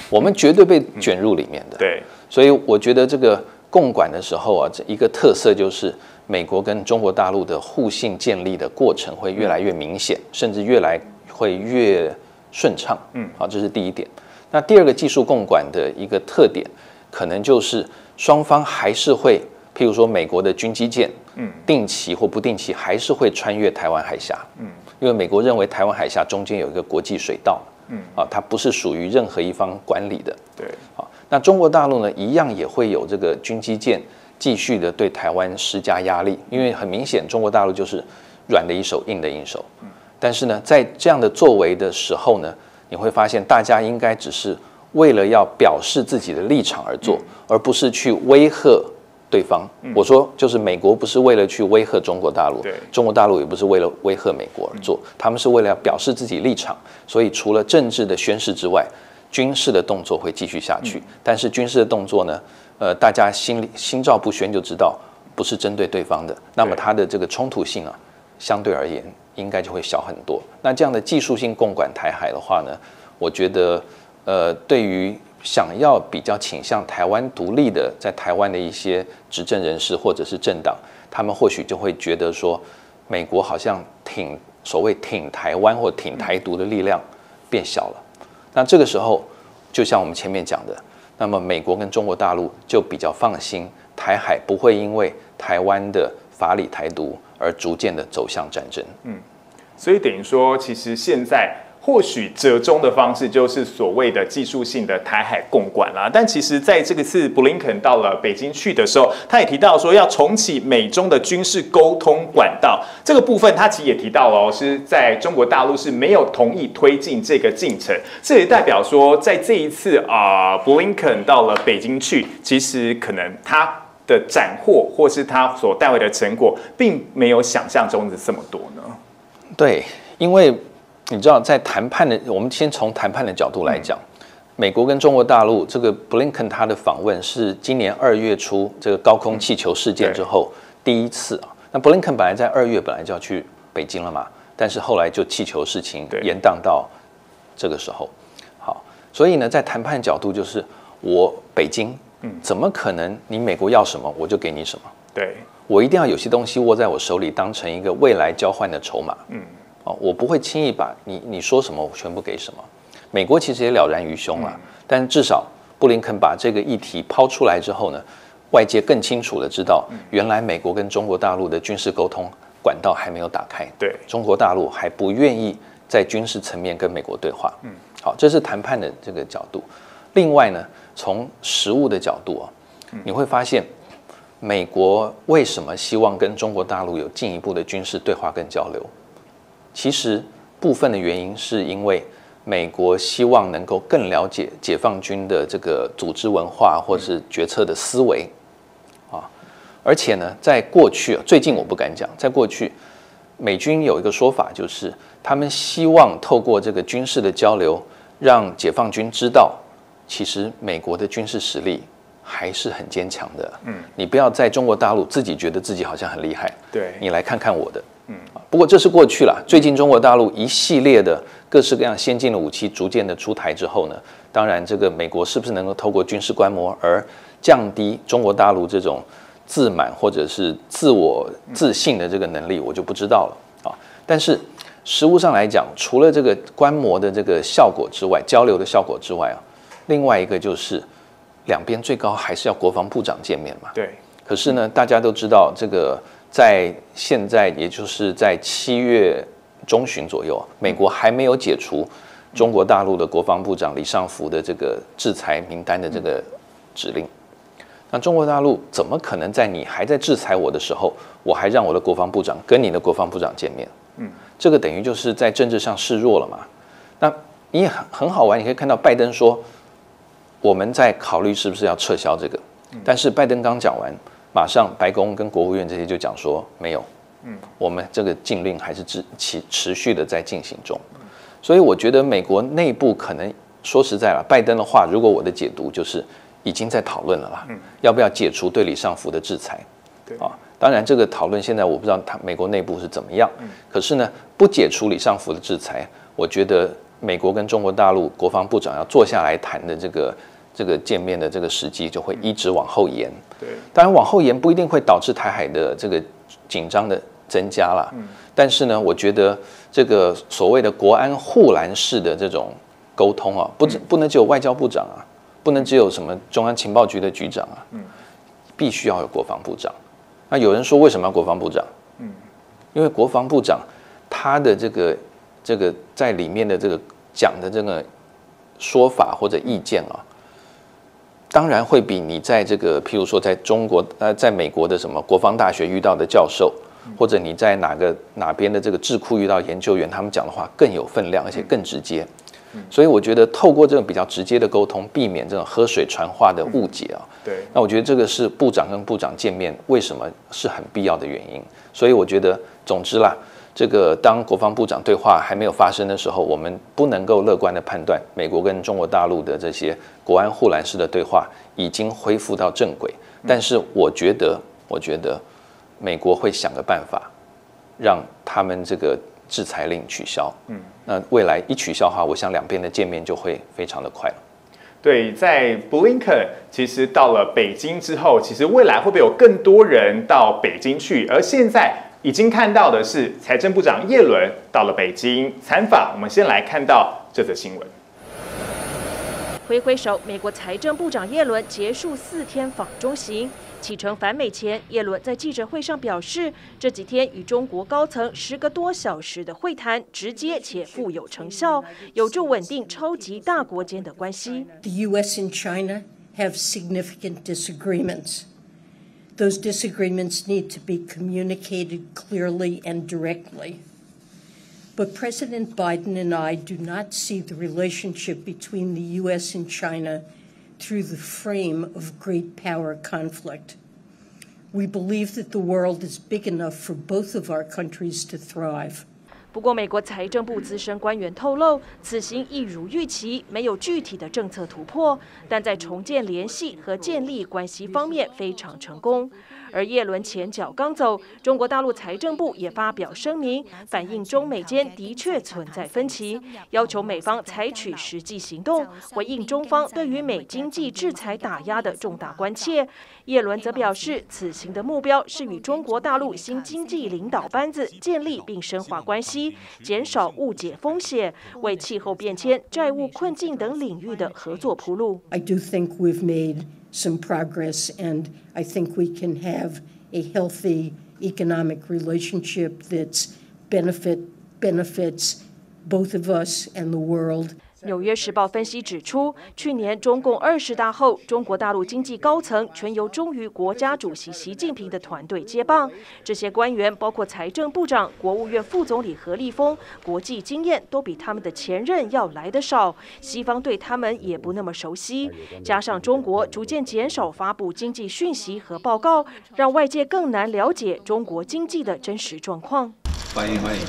我们绝对被卷入里面的。对，所以我觉得这个共管的时候啊，一个特色就是美国跟中国大陆的互信建立的过程会越来越明显，甚至越来会越顺畅。嗯，好，这是第一点。那第二个技术共管的一个特点，可能就是双方还是会譬如说美国的军机舰，嗯，定期或不定期还是会穿越台湾海峡，嗯，因为美国认为台湾海峡中间有一个国际水道，嗯，啊，它不是属于任何一方管理的，对，啊，那中国大陆呢，一样也会有这个军机舰继续的对台湾施加压力，因为很明显中国大陆就是软的一手，硬的一手，嗯，但是呢，在这样的作为的时候呢，你会发现大家应该只是为了要表示自己的立场而做，嗯，而不是去威吓对方，嗯，我说就是美国不是为了去威吓中国大陆，中国大陆也不是为了威吓美国而做，嗯，他们是为了要表示自己立场，所以除了政治的宣示之外，军事的动作会继续下去。嗯，但是军事的动作呢，呃，大家心里心照不宣就知道不是针对对方的，那么它的这个冲突性啊，相对而言应该就会小很多。那这样的技术性共管台海的话呢，我觉得呃，对于想要比较倾向台湾独立的，在台湾的一些执政人士或者是政党，他们或许就会觉得说，美国好像挺所谓挺台湾或挺台独的力量变小了。那这个时候，就像我们前面讲的，那么美国跟中国大陆就比较放心，台海不会因为台湾的法理台独而逐渐的走向战争。嗯，所以等于说，其实现在，或许折中的方式就是所谓的技术性的台海共管啦，但其实在这个次布林肯到了北京去的时候，他也提到说要重启美中的军事沟通管道，这个部分他其实也提到了，是在中国大陆是没有同意推进这个进程，这也代表说在这一次啊，布林肯到了北京去，其实可能他的斩获或是他所带回的成果，并没有想象中的这么多呢。对，因为你知道，在谈判的，我们先从谈判的角度来讲，美国跟中国大陆这个布林肯他的访问是今年二月初这个高空气球事件之后第一次啊。那布林肯本来在二月本来就要去北京了嘛，但是后来就气球事情延宕到这个时候。好，所以呢，在谈判角度就是我北京，怎么可能你美国要什么我就给你什么？对，我一定要有些东西握在我手里，当成一个未来交换的筹码。嗯。哦，我不会轻易把你你说什么我全部给什么。美国其实也了然于胸了，但至少布林肯把这个议题抛出来之后呢，外界更清楚的知道，原来美国跟中国大陆的军事沟通管道还没有打开，对，中国大陆还不愿意在军事层面跟美国对话。嗯，好，这是谈判的这个角度。另外呢，从实务的角度啊，你会发现美国为什么希望跟中国大陆有进一步的军事对话跟交流？其实部分的原因是因为美国希望能够更了解解放军的这个组织文化或是决策的思维啊，而且呢，在过去，最近我不敢讲，在过去美军有一个说法，就是他们希望透过这个军事的交流，让解放军知道，其实美国的军事实力还是很坚强的。嗯，你不要在中国大陆自己觉得自己好像很厉害，对，你来看看我的。嗯，不过这是过去了。最近中国大陆一系列的各式各样先进的武器逐渐的出台之后呢，当然这个美国是不是能够透过军事观摩而降低中国大陆这种自满或者是自我自信的这个能力，我就不知道了啊。但是实务上来讲，除了这个观摩的这个效果之外，交流的效果之外啊，另外一个就是两边最高还是要国防部长见面嘛。对。可是呢，大家都知道这个。在现在，也就是在七月中旬左右，美国还没有解除中国大陆的国防部长李尚福的这个制裁名单的这个指令。那中国大陆怎么可能在你还在制裁我的时候，我还让我的国防部长跟你的国防部长见面？嗯，这个等于就是在政治上示弱了嘛。那你也很好玩，你可以看到拜登说我们在考虑是不是要撤销这个，但是拜登刚讲完。马上，白宫跟国务院这些就讲说没有，嗯，我们这个禁令还是持持续的在进行中，所以我觉得美国内部可能说实在了，拜登的话，如果我的解读就是已经在讨论了啦，要不要解除对李尚福的制裁？对啊，当然这个讨论现在我不知道他美国内部是怎么样，可是呢，不解除李尚福的制裁，我觉得美国跟中国大陆国防部长要坐下来谈的这个。这个见面的这个时机就会一直往后延，对，当然往后延不一定会导致台海的这个紧张的增加啦，但是呢，我觉得这个所谓的国安护栏式的这种沟通啊，不不能只有外交部长啊，不能只有什么中央情报局的局长啊，必须要有国防部长。那有人说为什么要国防部长？嗯，因为国防部长他的这个这个在里面的这个讲的这个说法或者意见啊，当然会比你在这个譬如说在中国呃在美国的什么国防大学遇到的教授，或者你在哪个哪边的这个智库遇到研究员，他们讲的话更有分量，而且更直接。所以我觉得透过这种比较直接的沟通，避免这种喝水传话的误解啊。对，那我觉得这个是部长跟部长见面为什么是很必要的原因。所以我觉得，总之啦，这个当国防部长对话还没有发生的时候，我们不能够乐观的判断美国跟中国大陆的这些国安护栏式的对话已经恢复到正轨。但是我觉得，我觉得美国会想个办法，让他们这个制裁令取消。嗯，那未来一取消的话，我想两边的见面就会非常的快了。对，在布林肯其实到了北京之后，其实未来会不会有更多人到北京去？而现在已经看到的是，财政部长耶伦到了北京参访。我们先来看到这则新闻。挥挥手，美国财政部长耶伦结束四天访中行。启程返美前，耶伦在记者会上表示，这几天与中国高层十个多小时的会谈，直接且富有成效，有助稳定超级大国间的关系。The U S and China have significant disagreements. Those disagreements need to be communicated clearly and directly. But President Biden and I do not see the relationship between the U S and China through the frame of great power conflict. We believe that the world is big enough for both of our countries to thrive. 不过，美国财政部资深官员透露，此行一如预期，没有具体的政策突破，但在重建联系和建立关系方面非常成功。而耶伦前脚刚走，中国大陆财政部也发表声明，反映中美间的确存在分歧，要求美方采取实际行动，回应中方对于美经济制裁打压的重大关切。耶伦则表示，此行的目标是与中国大陆新经济领导班子建立并深化关系，减少误解风险，为气候变迁、债务困境等领域的合作铺路。I do think we've made some progress, and I think we can have a healthy economic relationship that's benefit benefits both of us and the world. 纽约时报分析指出，去年中共二十大后，中国大陆经济高层全由忠于国家主席习近平的团队接棒。这些官员包括财政部长、国务院副总理何立峰，国际经验都比他们的前任要来得少，西方对他们也不那么熟悉。加上中国逐渐减少发布经济讯息和报告，让外界更难了解中国经济的真实状况。欢迎欢迎。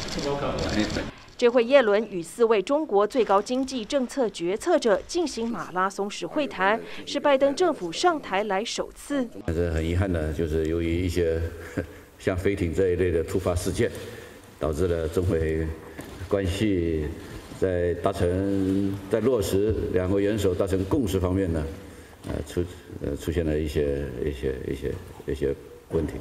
这会耶伦与四位中国最高经济政策决策者进行马拉松式会谈，是拜登政府上台来首次。但是很遗憾呢，就是由于一些像飞艇这一类的突发事件，导致了中美关系在达成、在落实两国元首达成共识方面呢，呃出呃出现了一些一些一些一些问题。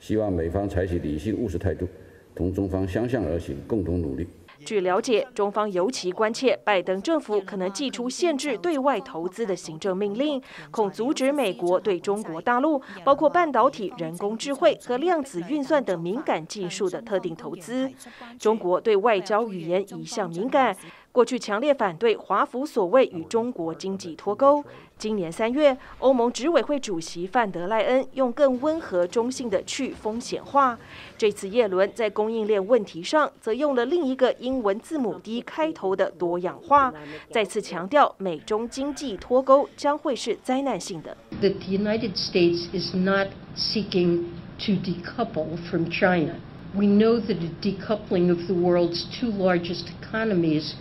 希望美方采取理性务实态度，同中方相向而行，共同努力。据了解，中方尤其关切拜登政府可能祭出限制对外投资的行政命令，恐阻止美国对中国大陆包括半导体、人工智慧和量子运算等敏感技术的特定投资。中国对外交语言一向敏感，过去强烈反对华府所谓与中国经济脱钩。今年三月，欧盟执委会主席范德赖恩用更温和中性的去风险化。这次耶伦在供应链问题上，则用了另一个英文字母 D 开头的多样化，再次强调美中经济脱钩将会是灾难性的。The United States is not seeking to decouple from China. We know that a decoupling of the world's two largest economies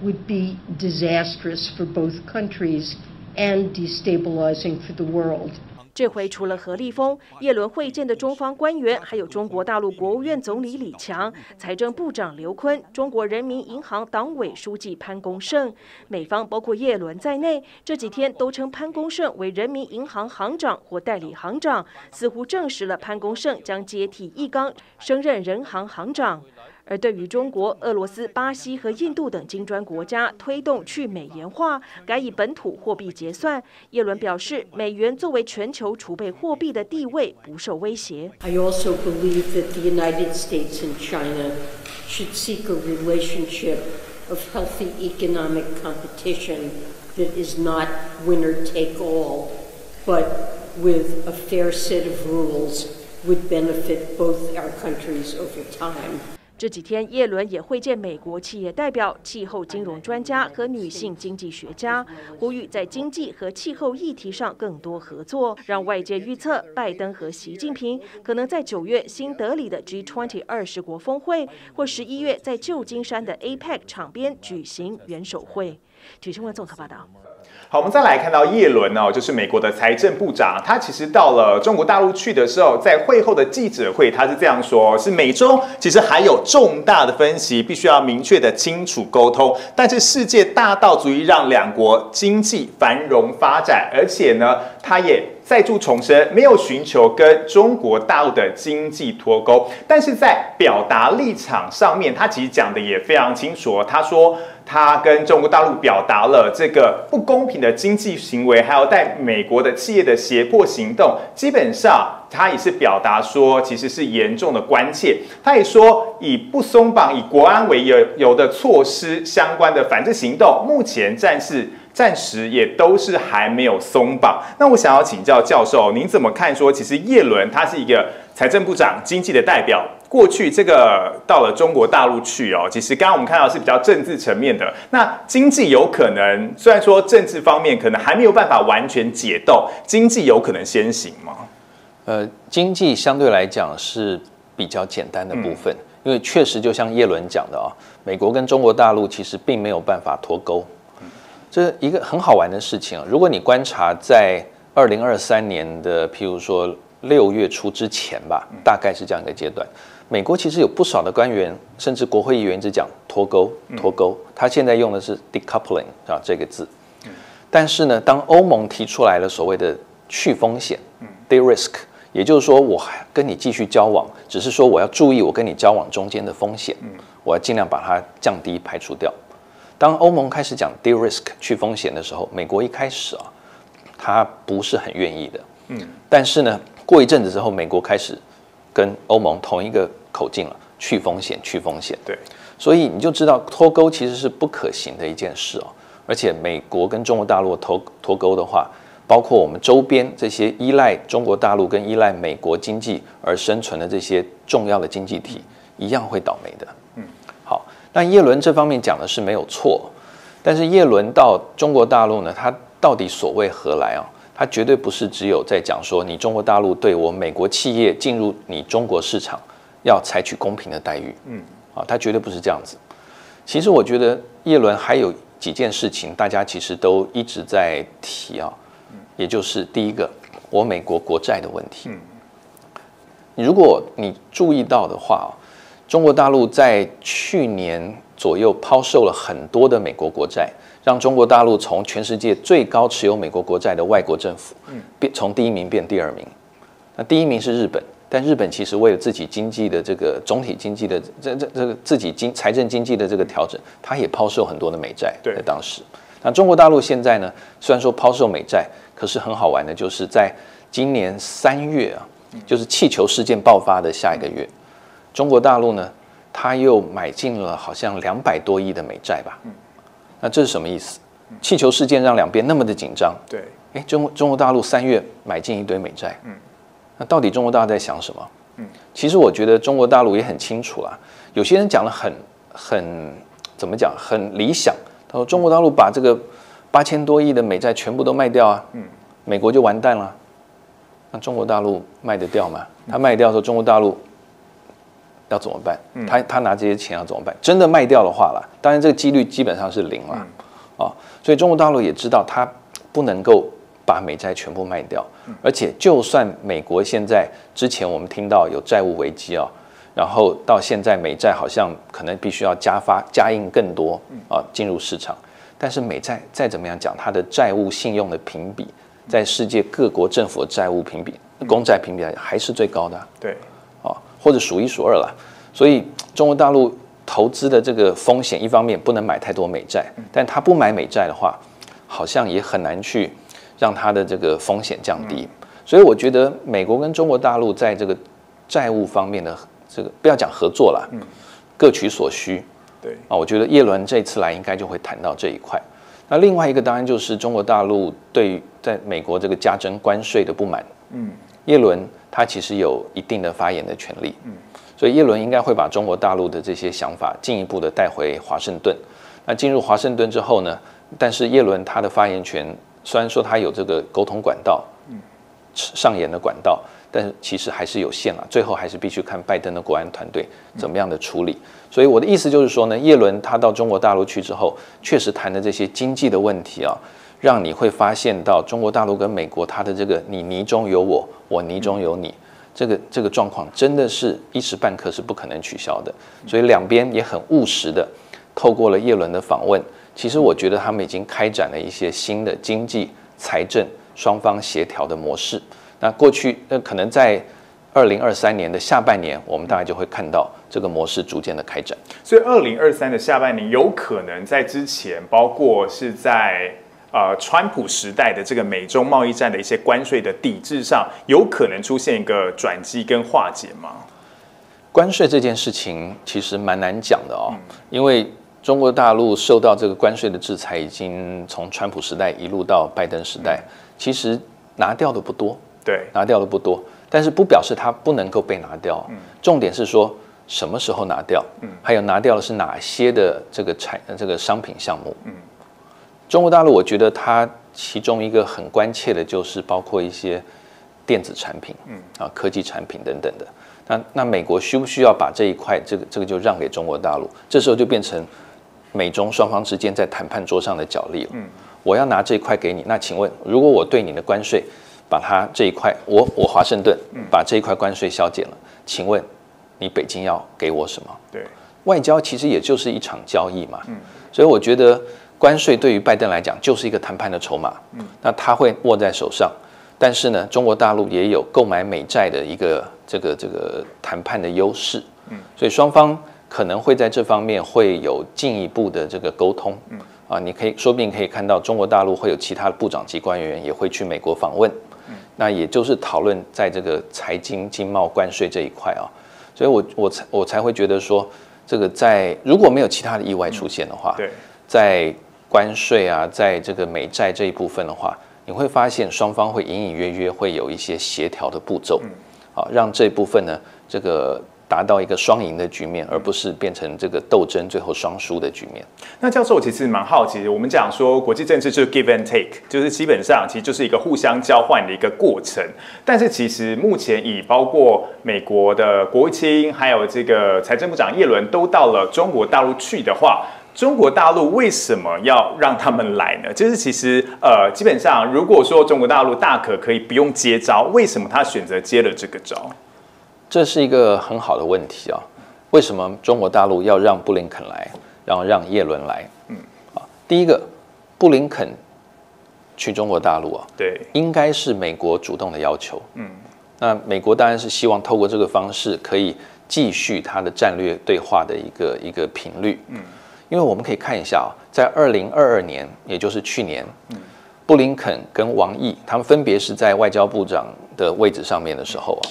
would be disastrous for both countries and destabilizing for the world. 这回除了何立峰、耶伦会见的中方官员，还有中国大陆国务院总理李强、财政部长刘昆、中国人民银行党委书记潘功胜。美方包括耶伦在内，这几天都称潘功胜为人民银行行长或代理行长，似乎证实了潘功胜将接替易纲升任人行行长。而对于中国、俄罗斯、巴西和印度等金砖国家推动去美元化，改以本土货币结算，耶伦表示，美元作为全球储备货币的地位不受威胁。I also believe that the United States and China should seek a relationship of healthy economic competition that is not winner take all, but with a fair set of rules would benefit both our countries over time. 这几天，耶伦也会见美国企业代表、气候金融专家和女性经济学家，呼吁在经济和气候议题上更多合作，让外界预测拜登和习近平可能在九月新德里的 G 二十 二十国峰会或十一月在旧金山的 A PEC 场边举行元首会。据新闻综合报道。 好，我们再来看到耶伦哦，就是美国的财政部长，他其实到了中国大陆去的时候，在会后的记者会，他是这样说：是美中其实还有重大的分歧，必须要明确的清楚沟通。但是世界大到足以让两国经济繁荣发展，而且呢，他也 再度重申，没有寻求跟中国大陆的经济脱钩，但是在表达立场上面，他其实讲的也非常清楚。他说，他跟中国大陆表达了这个不公平的经济行为，还有在美国的企业的胁迫行动，基本上 他也是表达说，其实是严重的关切。他也说，以不松绑以国安为由有的措施相关的反制行动，目前暂时暂时也都是还没有松绑。那我想要请教教授，您怎么看说？说其实耶伦他是一个财政部长、经济的代表，过去这个到了中国大陆去哦，其实刚刚我们看到是比较政治层面的。那经济有可能，虽然说政治方面可能还没有办法完全解冻，经济有可能先行吗？ 呃，经济相对来讲是比较简单的部分，因为确实就像耶伦讲的啊，美国跟中国大陆其实并没有办法脱钩，这是一个很好玩的事情啊。如果你观察在二零二三年的，譬如说六月初之前吧，大概是这样一个阶段，美国其实有不少的官员甚至国会议员一直讲脱钩，脱钩，他现在用的是 decoupling 啊这个字，但是呢，当欧盟提出来了所谓的去风险 de-risk， 也就是说，我跟你继续交往，只是说我要注意我跟你交往中间的风险，我要尽量把它降低、排除掉。当欧盟开始讲 de-risk 去风险的时候，美国一开始啊，他不是很愿意的。嗯，但是呢，过一阵子之后，美国开始跟欧盟同一个口径了，去风险、去风险。对，所以你就知道脱钩其实是不可行的一件事哦。而且美国跟中国大陆脱脱钩的话， 包括我们周边这些依赖中国大陆跟依赖美国经济而生存的这些重要的经济体，一样会倒霉的。嗯，好，那耶伦这方面讲的是没有错，但是耶伦到中国大陆呢，他到底所谓何来啊？他绝对不是只有在讲说你中国大陆对我美国企业进入你中国市场要采取公平的待遇。嗯，啊，他绝对不是这样子。其实我觉得耶伦还有几件事情，大家其实都一直在提啊。 也就是第一个，我美国国债的问题。如果你注意到的话，中国大陆在去年左右抛售了很多的美国国债，让中国大陆从全世界最高持有美国国债的外国政府，变从第一名变第二名。那第一名是日本，但日本其实为了自己经济的这个总体经济的这这这个自己经财政经济的这个调整，它也抛售很多的美债在当时。 那中国大陆现在呢？虽然说抛售美债，可是很好玩的，就是在今年三月啊，就是气球事件爆发的下一个月，中国大陆呢，他又买进了好像两百多亿的美债吧？那这是什么意思？气球事件让两边那么的紧张，对，哎，中中国大陆三月买进一堆美债，嗯，那到底中国大陆在想什么？嗯，其实我觉得中国大陆也很清楚啦，有些人讲得很很怎么讲，很理想。 他说：“中国大陆把这个八千多亿的美债全部都卖掉啊，美国就完蛋了。那中国大陆卖得掉吗？他卖掉的时候，中国大陆要怎么办？他他拿这些钱要怎么办？真的卖掉的话啦，当然这个几率基本上是零了啊。所以中国大陆也知道，他不能够把美债全部卖掉，而且就算美国现在之前我们听到有债务危机啊。” 然后到现在，美债好像可能必须要加发加印更多啊，进入市场。但是美债再怎么样讲，它的债务信用的评比，在世界各国政府的债务评比、公债评比来讲，还是最高的、啊。对，啊，或者数一数二了。所以中国大陆投资的这个风险，一方面不能买太多美债，但他不买美债的话，好像也很难去让他的这个风险降低。所以我觉得美国跟中国大陆在这个债务方面的这个不要讲合作啦，各取所需。对啊，我觉得叶伦这次来应该就会谈到这一块。那另外一个当然就是中国大陆对在美国这个加征关税的不满。嗯，叶伦他其实有一定的发言的权利。嗯。所以耶伦应该会把中国大陆的这些想法进一步的带回华盛顿。那进入华盛顿之后呢？但是耶伦他的发言权，虽然说他有这个沟通管道、上演的管道，但是其实还是有限了。最后还是必须看拜登的国安团队怎么样的处理。所以我的意思就是说呢，耶伦他到中国大陆去之后，确实谈的这些经济的问题啊，让你会发现到中国大陆跟美国他的这个你泥中有我，我泥中有你。这个这个状况真的是一时半刻是不可能取消的，所以两边也很务实的，透过了耶伦的访问，其实我觉得他们已经开展了一些新的经济、财政双方协调的模式。那过去那可能在二零二三年的下半年，我们大概就会看到这个模式逐渐的开展。所以二零二三的下半年有可能在之前，包括是在。呃，川普时代的这个美中贸易战的一些关税的抵制上，有可能出现一个转机跟化解吗？关税这件事情其实蛮难讲的哦，嗯、因为中国大陆受到这个关税的制裁，已经从川普时代一路到拜登时代，嗯、其实拿掉的不多，对，拿掉的不多，但是不表示它不能够被拿掉，嗯、重点是说什么时候拿掉，嗯、还有拿掉的是哪些的这个产这个商品项目，嗯。中国大陆，我觉得它其中一个很关切的就是包括一些电子产品，嗯啊，科技产品等等的。那那美国需不需要把这一块，这个这个就让给中国大陆？这时候就变成美中双方之间在谈判桌上的角力了。嗯，我要拿这一块给你，那请问，如果我对你的关税把它这一块，我我华盛顿把这一块关税削减了，请问你北京要给我什么？对，外交其实也就是一场交易嘛。嗯，所以我觉得。关税对于拜登来讲就是一个谈判的筹码，嗯，那他会握在手上，但是呢，中国大陆也有购买美债的一个这个这个谈判的优势，嗯，所以双方可能会在这方面会有进一步的这个沟通，嗯，啊，你可以说不定可以看到中国大陆会有其他的部长级官员也会去美国访问，嗯，那也就是讨论在这个财经、经贸、关税这一块啊，所以我我才我才会觉得说，这个在如果没有其他的意外出现的话，嗯、对，在关税啊，在这个美债这一部分的话，你会发现双方会隐隐约约会有一些协调的步骤，啊，让这部分呢，这个达到一个双赢的局面，而不是变成这个斗争最后双输的局面。那教授，我其实蛮好奇，我们讲说国际政治就是 give and take， 就是基本上其实就是一个互相交换的一个过程。但是其实目前以包括美国的国务卿，还有这个财政部长耶伦都到了中国大陆去的话。中国大陆为什么要让他们来呢？就是其实，呃，基本上，如果说中国大陆大可可以不用接招，为什么他选择接了这个招？这是一个很好的问题啊！为什么中国大陆要让布林肯来，然后让耶伦来？嗯，啊，第一个，布林肯去中国大陆啊，对，应该是美国主动的要求。嗯，那美国当然是希望透过这个方式可以继续它的战略对话的一个一个频率。嗯。因为我们可以看一下啊，在二零二二年，也就是去年，布林肯跟王毅他们分别是在外交部长的位置上面的时候啊，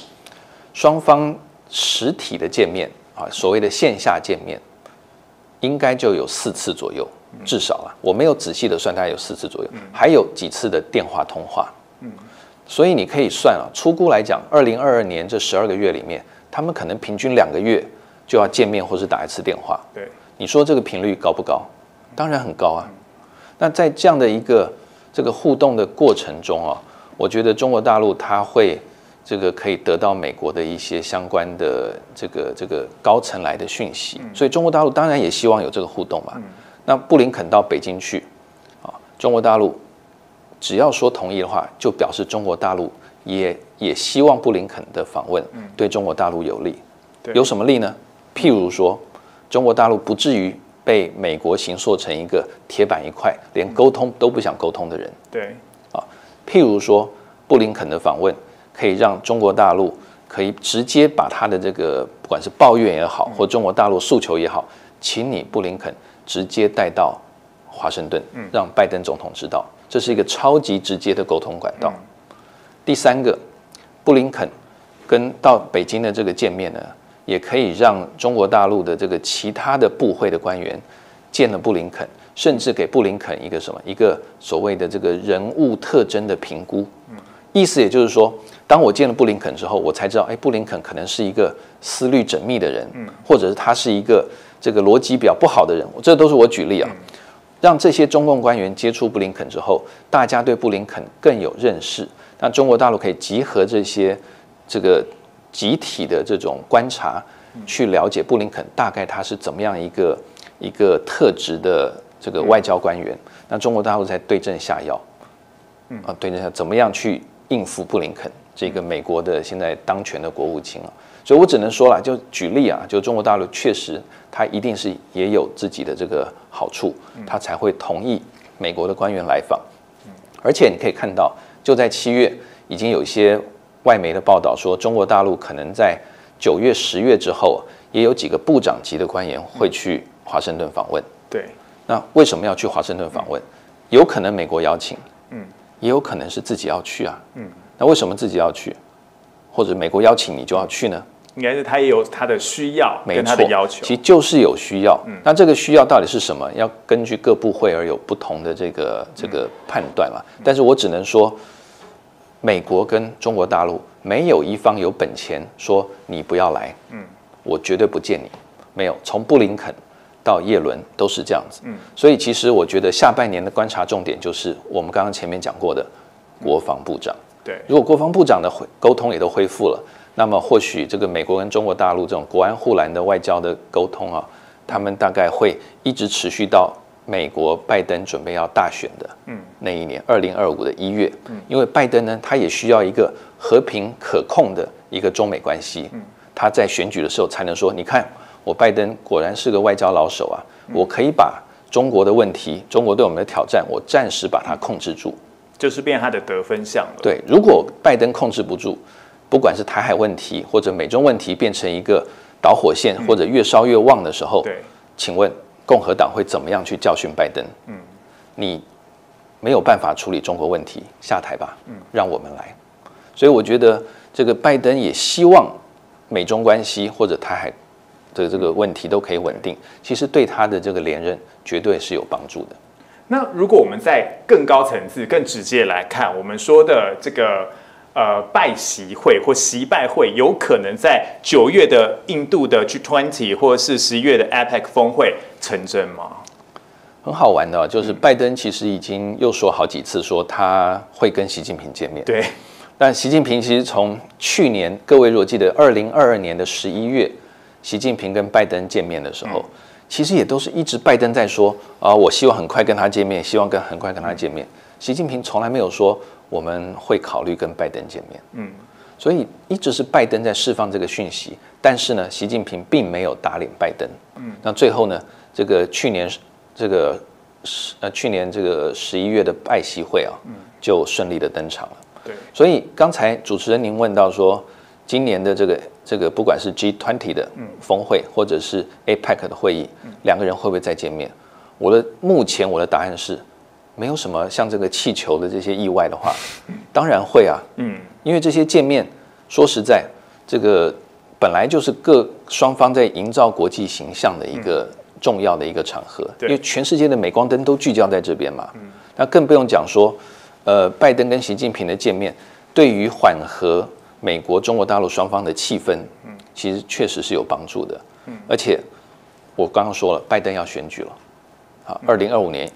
双方实体的见面啊，所谓的线下见面，应该就有四次左右，至少啊，我没有仔细的算，大概有四次左右，还有几次的电话通话。所以你可以算啊，粗估来讲，二零二二年这十二个月里面，他们可能平均两个月就要见面或是打一次电话。对。你说这个频率高不高？当然很高啊。那在这样的一个这个互动的过程中啊，我觉得中国大陆它会这个可以得到美国的一些相关的这个这个高层来的讯息，所以中国大陆当然也希望有这个互动嘛。那布林肯到北京去啊，中国大陆只要说同意的话，就表示中国大陆也也希望布林肯的访问对中国大陆有利。有什么利呢？譬如说。中国大陆不至于被美国形塑成一个铁板一块，连沟通都不想沟通的人。对，啊，譬如说布林肯的访问，可以让中国大陆可以直接把他的这个不管是抱怨也好，或中国大陆诉求也好，请你布林肯直接带到华盛顿，让拜登总统知道，这是一个超级直接的沟通管道。第三个，布林肯跟到北京的这个见面呢，也可以让中国大陆的这个其他的部会的官员见了布林肯，甚至给布林肯一个什么一个所谓的这个人物特征的评估。意思也就是说，当我见了布林肯之后，我才知道，哎，布林肯可能是一个思虑缜密的人，或者是他是一个这个逻辑比较不好的人。这都是我举例啊，让这些中共官员接触布林肯之后，大家对布林肯更有认识。那中国大陆可以集合这些这个集体的这种观察，去了解布林肯大概他是怎么样一个一个特质的这个外交官员。那中国大陆才对症下药，啊，对症下怎么样去应付布林肯这个美国的现在当权的国务卿啊，所以我只能说啦，就举例啊，就中国大陆确实他一定是也有自己的这个好处，他才会同意美国的官员来访。而且你可以看到，就在七月已经有一些外媒的报道说，中国大陆可能在九月、十月之后，也有几个部长级的官员会去华盛顿访问。对，那为什么要去华盛顿访问？有可能美国邀请，嗯。也有可能是自己要去啊，嗯，那为什么自己要去，或者美国邀请你就要去呢？应该是他也有他的需要跟他的要求，其实就是有需要。嗯、那这个需要到底是什么？要根据各部会而有不同的这个这个判断了。嗯、但是我只能说，美国跟中国大陆没有一方有本钱说你不要来，嗯，我绝对不见你。没有，从布林肯到叶伦都是这样子，所以其实我觉得下半年的观察重点就是我们刚刚前面讲过的国防部长。对，如果国防部长的沟通也都恢复了，那么或许这个美国跟中国大陆这种国安护栏的外交的沟通啊，他们大概会一直持续到美国拜登准备要大选的那一年，二零二五的一月。因为拜登呢，他也需要一个和平可控的一个中美关系，他在选举的时候才能说，你看。我拜登果然是个外交老手啊！我可以把中国的问题、中国对我们的挑战，我暂时把它控制住，就是变他的得分项了。对，如果拜登控制不住，不管是台海问题或者美中问题变成一个导火线，或者越烧越旺的时候，对，请问共和党会怎么样去教训拜登？嗯，你没有办法处理中国问题，下台吧，嗯，让我们来。所以我觉得这个拜登也希望美中关系或者台海。这这个问题都可以稳定，其实对他的这个连任绝对是有帮助的。那如果我们在更高层次、更直接来看，我们说的这个呃拜习会或习拜会，有可能在九月的印度的 G 二十 或者是十一月的 A P E C 峰会成真吗？很好玩的、哦，就是拜登其实已经又说好几次说他会跟习近平见面。对，但习近平其实从去年，各位如果记得，二零二二年的十一月。习近平跟拜登见面的时候，其实也都是一直拜登在说啊，我希望很快跟他见面，希望跟很快跟他见面。习近平从来没有说我们会考虑跟拜登见面，嗯，所以一直是拜登在释放这个讯息。但是呢，习近平并没有打脸拜登，嗯，那最后呢，这个去年这个呃去年这个十一月的拜习会啊，就顺利的登场了。对，所以刚才主持人您问到说。今年的这个这个，不管是 G 二十 的峰会，或者是 A P E C 的会议，两个人会不会再见面？我的目前我的答案是，没有什么像这个气球的这些意外的话，当然会啊，嗯，因为这些见面，说实在，这个本来就是各双方在营造国际形象的一个重要的一个场合，因为全世界的镁光灯都聚焦在这边嘛，那更不用讲说，呃，拜登跟习近平的见面，对于缓和。美国、中国大陆双方的气氛，其实确实是有帮助的。而且我刚刚说了，拜登要选举了，啊，二零二五年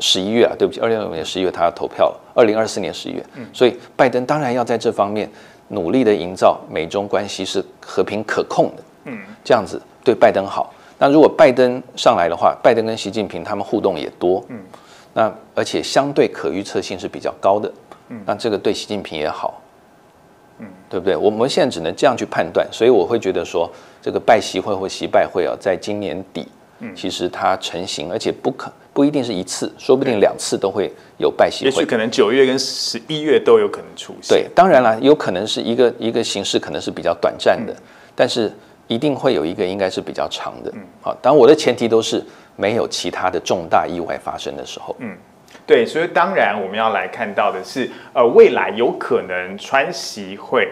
十一月啊，对不起，二零二五年十一月他要投票了，二零二四年十一月，所以拜登当然要在这方面努力的营造美中关系是和平可控的，嗯，这样子对拜登好。那如果拜登上来的话，拜登跟习近平他们互动也多，嗯，那而且相对可预测性是比较高的，嗯，那这个对习近平也好。嗯，对不对？我们现在只能这样去判断，所以我会觉得说，这个拜习会或习拜会啊，在今年底，其实它成型，而且不可不一定是一次，说不定两次都会有拜习会。也许可能九月跟十一月都有可能出现。对，当然了，有可能是一个一个形式，可能是比较短暂的，嗯、但是一定会有一个应该是比较长的。好、嗯，当然我的前提都是没有其他的重大意外发生的时候。嗯。 对，所以当然我们要来看到的是，呃，未来有可能川习会、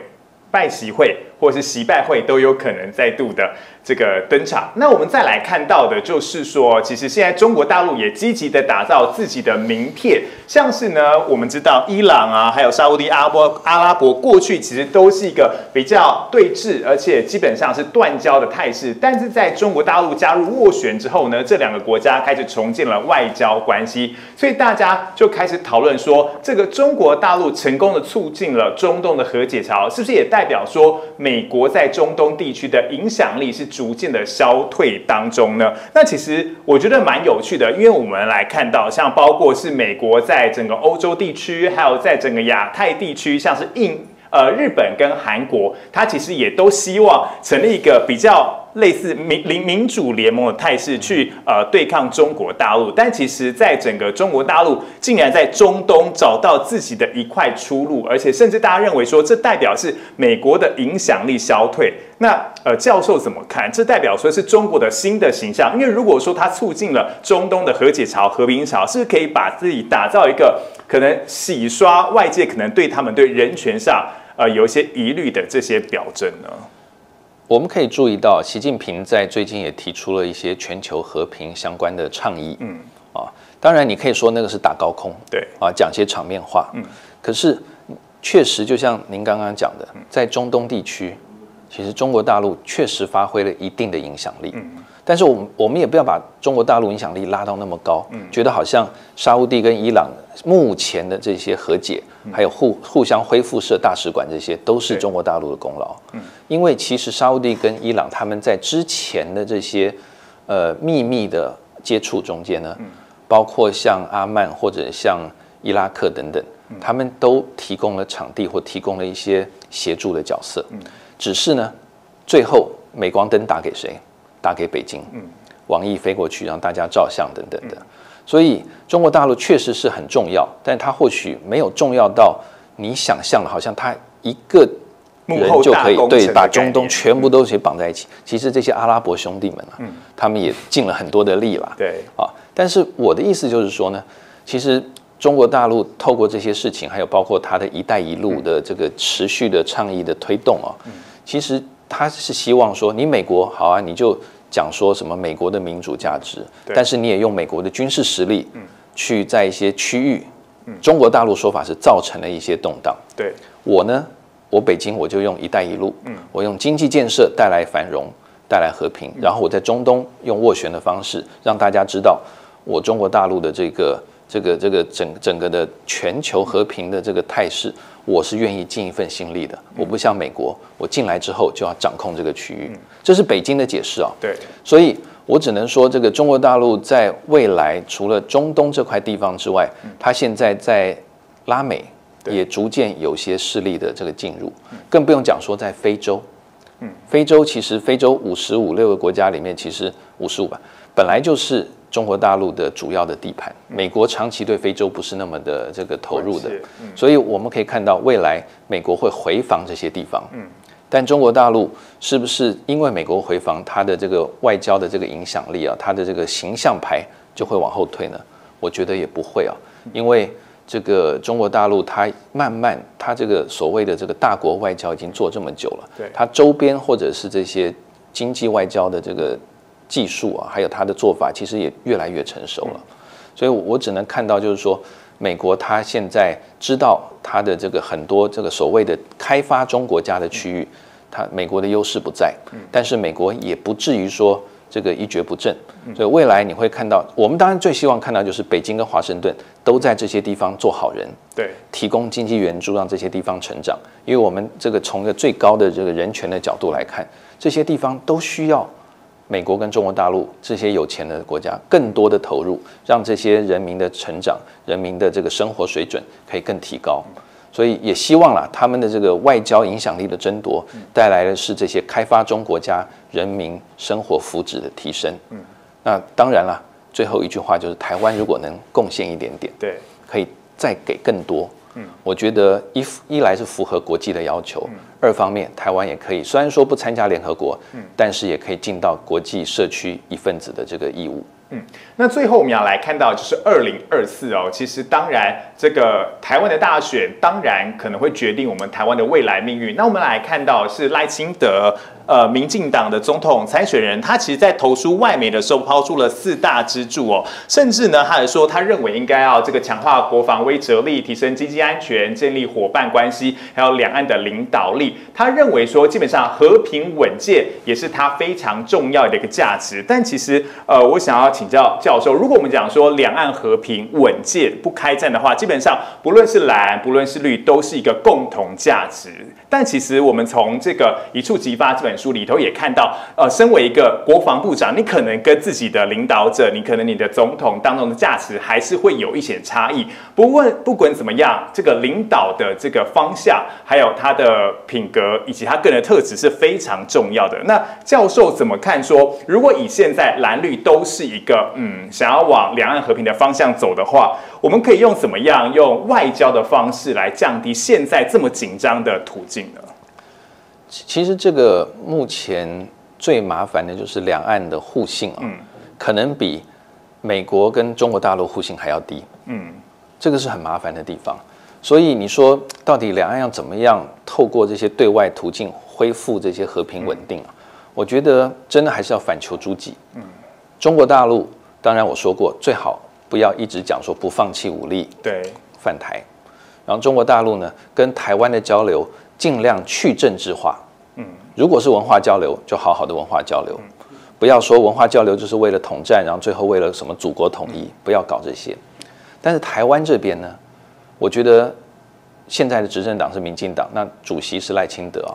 拜习会或是习拜会都有可能再度的这个登场。那我们再来看到的就是说，其实现在中国大陆也积极的打造自己的名片，像是呢，我们知道伊朗啊，还有沙烏地阿拉伯阿拉伯过去其实都是一个比较对峙，而且基本上是断交的态势。但是在中国大陆加入斡旋之后呢，这两个国家开始重建了外交关系，所以大家就开始讨论说，这个中国大陆成功的促进了中东的和解潮，是不是也代表说？ 美国在中东地区的影响力是逐渐的消退当中呢。那其实我觉得蛮有趣的，因为我们来看到，像包括是美国在整个欧洲地区，还有在整个亚太地区，像是印呃日本跟韩国，它其实也都希望成立一个比较。 类似民民主联盟的态势去呃对抗中国大陆，但其实，在整个中国大陆竟然在中东找到自己的一块出路，而且甚至大家认为说，这代表是美国的影响力消退。那呃，教授怎么看？这代表说是中国的新的形象，因为如果说它促进了中东的和解潮、和平潮，是不是可以把自己打造一个可能洗刷外界可能对他们对人权上呃有一些疑虑的这些表征呢？ 我们可以注意到，习近平在最近也提出了一些全球和平相关的倡议。嗯，啊，当然你可以说那个是打高空，对，啊，讲些场面话。嗯，可是确实，就像您刚刚讲的，在中东地区，其实中国大陆确实发挥了一定的影响力。嗯，但是我们我们也不要把中国大陆影响力拉到那么高，嗯，觉得好像沙烏地跟伊朗目前的这些和解，还有互互相恢复设大使馆，这些都是中国大陆的功劳。嗯。 因为其实沙烏地跟伊朗他们在之前的这些呃秘密的接触中间呢，包括像阿曼或者像伊拉克等等，他们都提供了场地或提供了一些协助的角色。只是呢，最后镁光灯打给谁？打给北京。王毅飞过去让大家照相等等的。所以中国大陆确实是很重要，但它或许没有重要到你想象的，好像它一个。 人就可以对把中东全部都是绑在一起。其实这些阿拉伯兄弟们啊，他们也尽了很多的力啦。对啊，但是我的意思就是说呢，其实中国大陆透过这些事情，还有包括它的一带一路的这个持续的倡议的推动啊，其实他是希望说，你美国好啊，你就讲说什么美国的民主价值，但是你也用美国的军事实力去在一些区域，中国大陆说法是造成了一些动荡。对我呢？ 我北京我就用“一带一路”，我用经济建设带来繁荣，带来和平，然后我在中东用斡旋的方式，让大家知道我中国大陆的这个、这个、这个整整个的全球和平的这个态势，我是愿意尽一份心力的。我不像美国，我进来之后就要掌控这个区域，这是北京的解释啊。对，所以我只能说，这个中国大陆在未来除了中东这块地方之外，它现在在拉美。 也逐渐有些势力的这个进入，更不用讲说在非洲，嗯，非洲其实非洲五十五六个国家里面，其实五十五吧，本来就是中国大陆的主要的地盘。美国长期对非洲不是那么的这个投入的，所以我们可以看到未来美国会回防这些地方，嗯，但中国大陆是不是因为美国回防，它的这个外交的这个影响力啊，它的这个形象牌就会往后退呢？我觉得也不会啊，因为。 这个中国大陆，它慢慢，它这个所谓的这个大国外交已经做这么久了，它周边或者是这些经济外交的这个技术啊，还有它的做法，其实也越来越成熟了。所以我只能看到，就是说，美国它现在知道它的这个很多这个所谓的开发中国家的区域，它美国的优势不在，但是美国也不至于说。 这个一蹶不振，所以未来你会看到，我们当然最希望看到就是北京跟华盛顿都在这些地方做好人，对，提供经济援助让这些地方成长，因为我们这个从一个最高的这个人权的角度来看，这些地方都需要美国跟中国大陆这些有钱的国家更多的投入，让这些人民的成长、人民的这个生活水准可以更提高。 所以也希望啦，他们的这个外交影响力的争夺，带来的是这些开发中国家人民生活福祉的提升。嗯，那当然啦，最后一句话就是台湾如果能贡献一点点，对，可以再给更多。嗯，我觉得一一来是符合国际的要求，嗯、二方面台湾也可以，虽然说不参加联合国，嗯，但是也可以尽到国际社区一份子的这个义务。嗯，那最后我们要来看到就是二零二四哦，其实当然这个台湾的大选当然可能会决定我们台湾的未来命运。那我们来看到是赖清德。 呃，民进党的总统参选人，他其实在投书外媒的时候抛出了四大支柱哦，甚至呢，他还说他认为应该要这个强化国防威慑力，提升经济安全，建立伙伴关系，还有两岸的领导力。他认为说，基本上和平稳健也是他非常重要的一个价值。但其实，呃，我想要请教教授，如果我们讲说两岸和平稳健不开战的话，基本上不论是蓝不论是绿，都是一个共同价值。但其实我们从这个一触即发这本。 书里头也看到，呃，身为一个国防部长，你可能跟自己的领导者，你可能你的总统当中的价值还是会有一些差异。不过不管怎么样，这个领导的这个方向，还有他的品格以及他个人的特质是非常重要的。那教授怎么看说？说如果以现在蓝绿都是一个嗯想要往两岸和平的方向走的话，我们可以用怎么样用外交的方式来降低现在这么紧张的途径呢？ 其实这个目前最麻烦的就是两岸的互信啊，可能比美国跟中国大陆互信还要低，嗯，这个是很麻烦的地方。所以你说到底两岸要怎么样透过这些对外途径恢复这些和平稳定啊？我觉得真的还是要反求诸己。嗯，中国大陆当然我说过，最好不要一直讲说不放弃武力，对，犯台。然后中国大陆呢，跟台湾的交流。 尽量去政治化，嗯，如果是文化交流，就好好的文化交流，不要说文化交流就是为了统战，然后最后为了什么祖国统一，不要搞这些。但是台湾这边呢，我觉得现在的执政党是民进党，那主席是赖清德啊，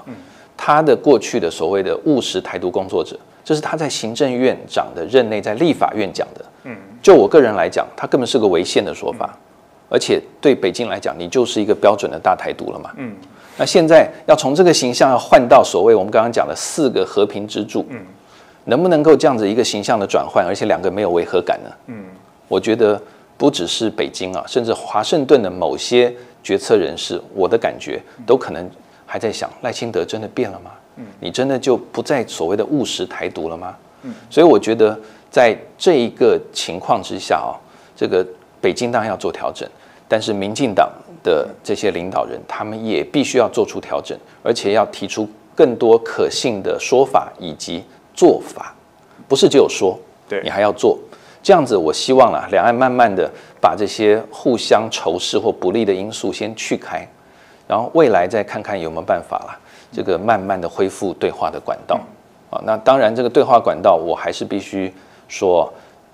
他的过去的所谓的务实台独工作者，这是他在行政院长的任内，在立法院讲的，嗯，就我个人来讲，他根本是个违宪的说法，而且对北京来讲，你就是一个标准的大台独了嘛，嗯。 那现在要从这个形象要换到所谓我们刚刚讲的四个和平支柱，嗯，能不能够这样子一个形象的转换，而且两个没有违和感呢？嗯，我觉得不只是北京啊，甚至华盛顿的某些决策人士，我的感觉都可能还在想赖清德真的变了吗？嗯，你真的就不再所谓的务实台独了吗？嗯，所以我觉得在这一个情况之下啊，这个北京当然要做调整，但是民进党。 的这些领导人，他们也必须要做出调整，而且要提出更多可信的说法以及做法，不是只有说，对你还要做。这样子，我希望啊，两岸慢慢的把这些互相仇视或不利的因素先去开，然后未来再看看有没有办法啦、啊，这个慢慢的恢复对话的管道啊。那当然，这个对话管道，我还是必须说，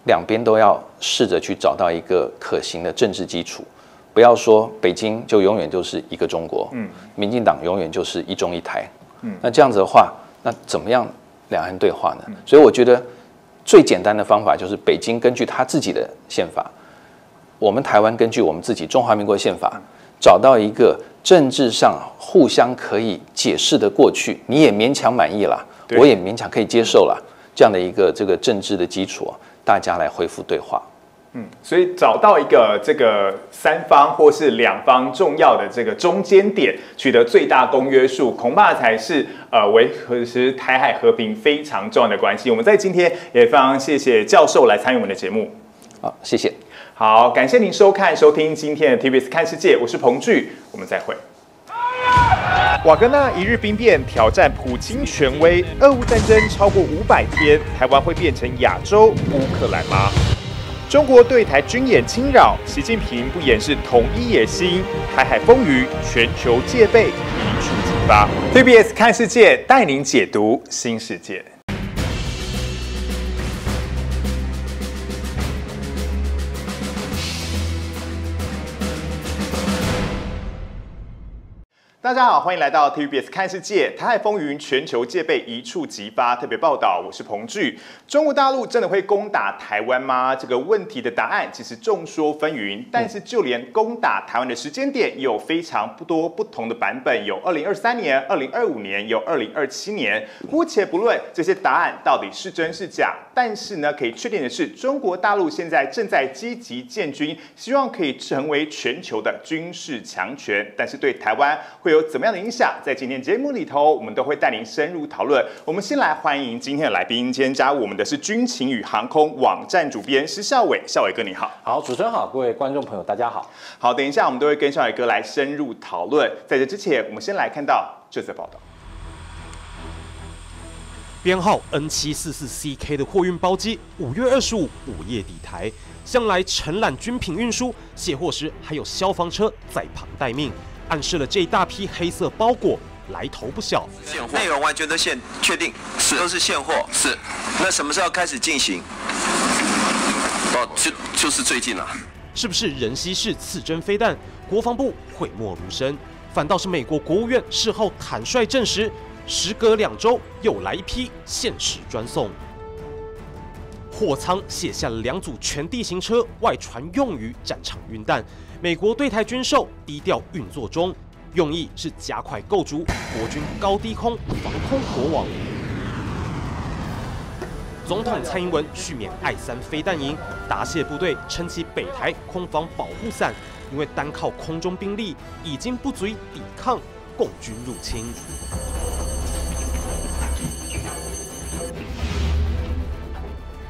两边都要试着去找到一个可行的政治基础。 不要说北京就永远就是一个中国，嗯，民进党永远就是一中一台，嗯，那这样子的话，那怎么样两岸对话呢？嗯、所以我觉得最简单的方法就是北京根据他自己的宪法，我们台湾根据我们自己中华民国宪法，嗯、找到一个政治上互相可以解释的过去，你也勉强满意啦，我也勉强可以接受啦，这样的一个这个政治的基础，大家来恢复对话。 嗯，所以找到一个这个三方或是两方重要的这个中间点，取得最大公约数，恐怕才是呃维持台海和平非常重要的关系。我们在今天也非常谢谢教授来参与我们的节目。好，谢谢。好，感谢您收看收听今天的 T V B S 看世界，我是彭巨，我们再会。 瓦格纳一日兵变挑战普京权威，俄乌战争超过五百天，台湾会变成亚洲乌克兰吗？ 中国对台军演侵扰，习近平不掩饰统一野心，台海风雨，全球戒备一触即发。T V B S 看世界，带您解读新世界。大家好，欢迎来到 T V B S 看世界。台海风云，全球戒备一触即发。特别报道，我是彭巨。中国大陆真的会攻打台湾吗？这个问题的答案其实众说纷纭，但是就连攻打台湾的时间点，有非常多不同的版本，有二零二三年、二零二五年，有二零二七年。姑且不论这些答案到底是真是假，但是呢，可以确定的是，中国大陆现在正在积极建军，希望可以成为全球的军事强权。但是对台湾会有。 有怎么样的影响？在今天节目里头，我们都会带您深入讨论。我们先来欢迎今天的来宾，今天加入我们的是军情与航空网站主编施孝瑋，孝瑋哥你好。好，主持人好，各位观众朋友大家好。好，等一下我们都会跟孝瑋哥来深入讨论。在这之前，我们先来看到这则报道。 编号 N 七四四 C K 的货运包机，五月二十五午夜抵台。向来承揽军品运输，卸货时还有消防车在旁待命，暗示了这一大批黑色包裹来头不小。内容完全都现确定，是都是现货，是。那什么时候开始进行？哦，就就是最近了。是不是人稀释刺针飞弹？国防部讳莫如深，反倒是美国国务院事后坦率证实。 时隔两周，又来一批限时专送。货舱卸下了两组全地形车，外传用于战场运弹。美国对台军售低调运作中，用意是加快构筑国军高低空防空国网。总统蔡英文续免爱三飞弹营，答谢部队撑起北台空防保护伞，因为单靠空中兵力已经不足以抵抗共军入侵。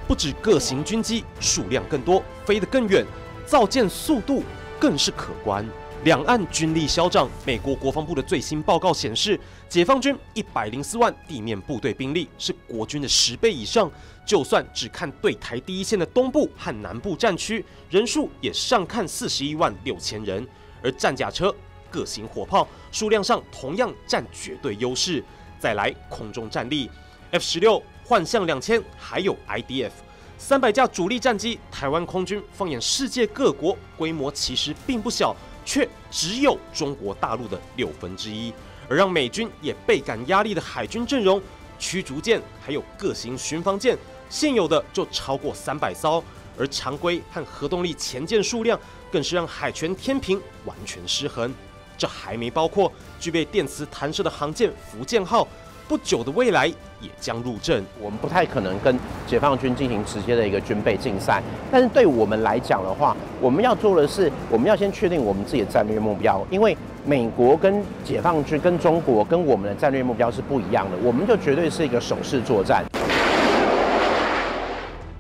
不止各型军机数量更多，飞得更远，造舰速度更是可观。两岸军力消长，美国国防部的最新报告显示，解放军一百零四万地面部队兵力是国军的十倍以上。就算只看对台第一线的东部和南部战区，人数也上看四十一万六千人。而战甲车、各型火炮数量上同样占绝对优势。再来空中战力 ，F 十六。 幻象两千，还有 I D F， 三百架主力战机，台湾空军放眼世界各国，规模其实并不小，却只有中国大陆的六分之一。而让美军也倍感压力的海军阵容，驱逐舰还有各型巡防舰，现有的就超过三百艘，而常规和核动力潜舰数量更是让海权天平完全失衡。这还没包括具备电磁弹射的航舰福建号。 不久的未来也将入阵。我们不太可能跟解放军进行直接的一个军备竞赛，但是对我们来讲的话，我们要做的是，我们要先确定我们自己的战略目标。因为美国跟解放军、跟中国、跟我们的战略目标是不一样的，我们就绝对是一个守势作战，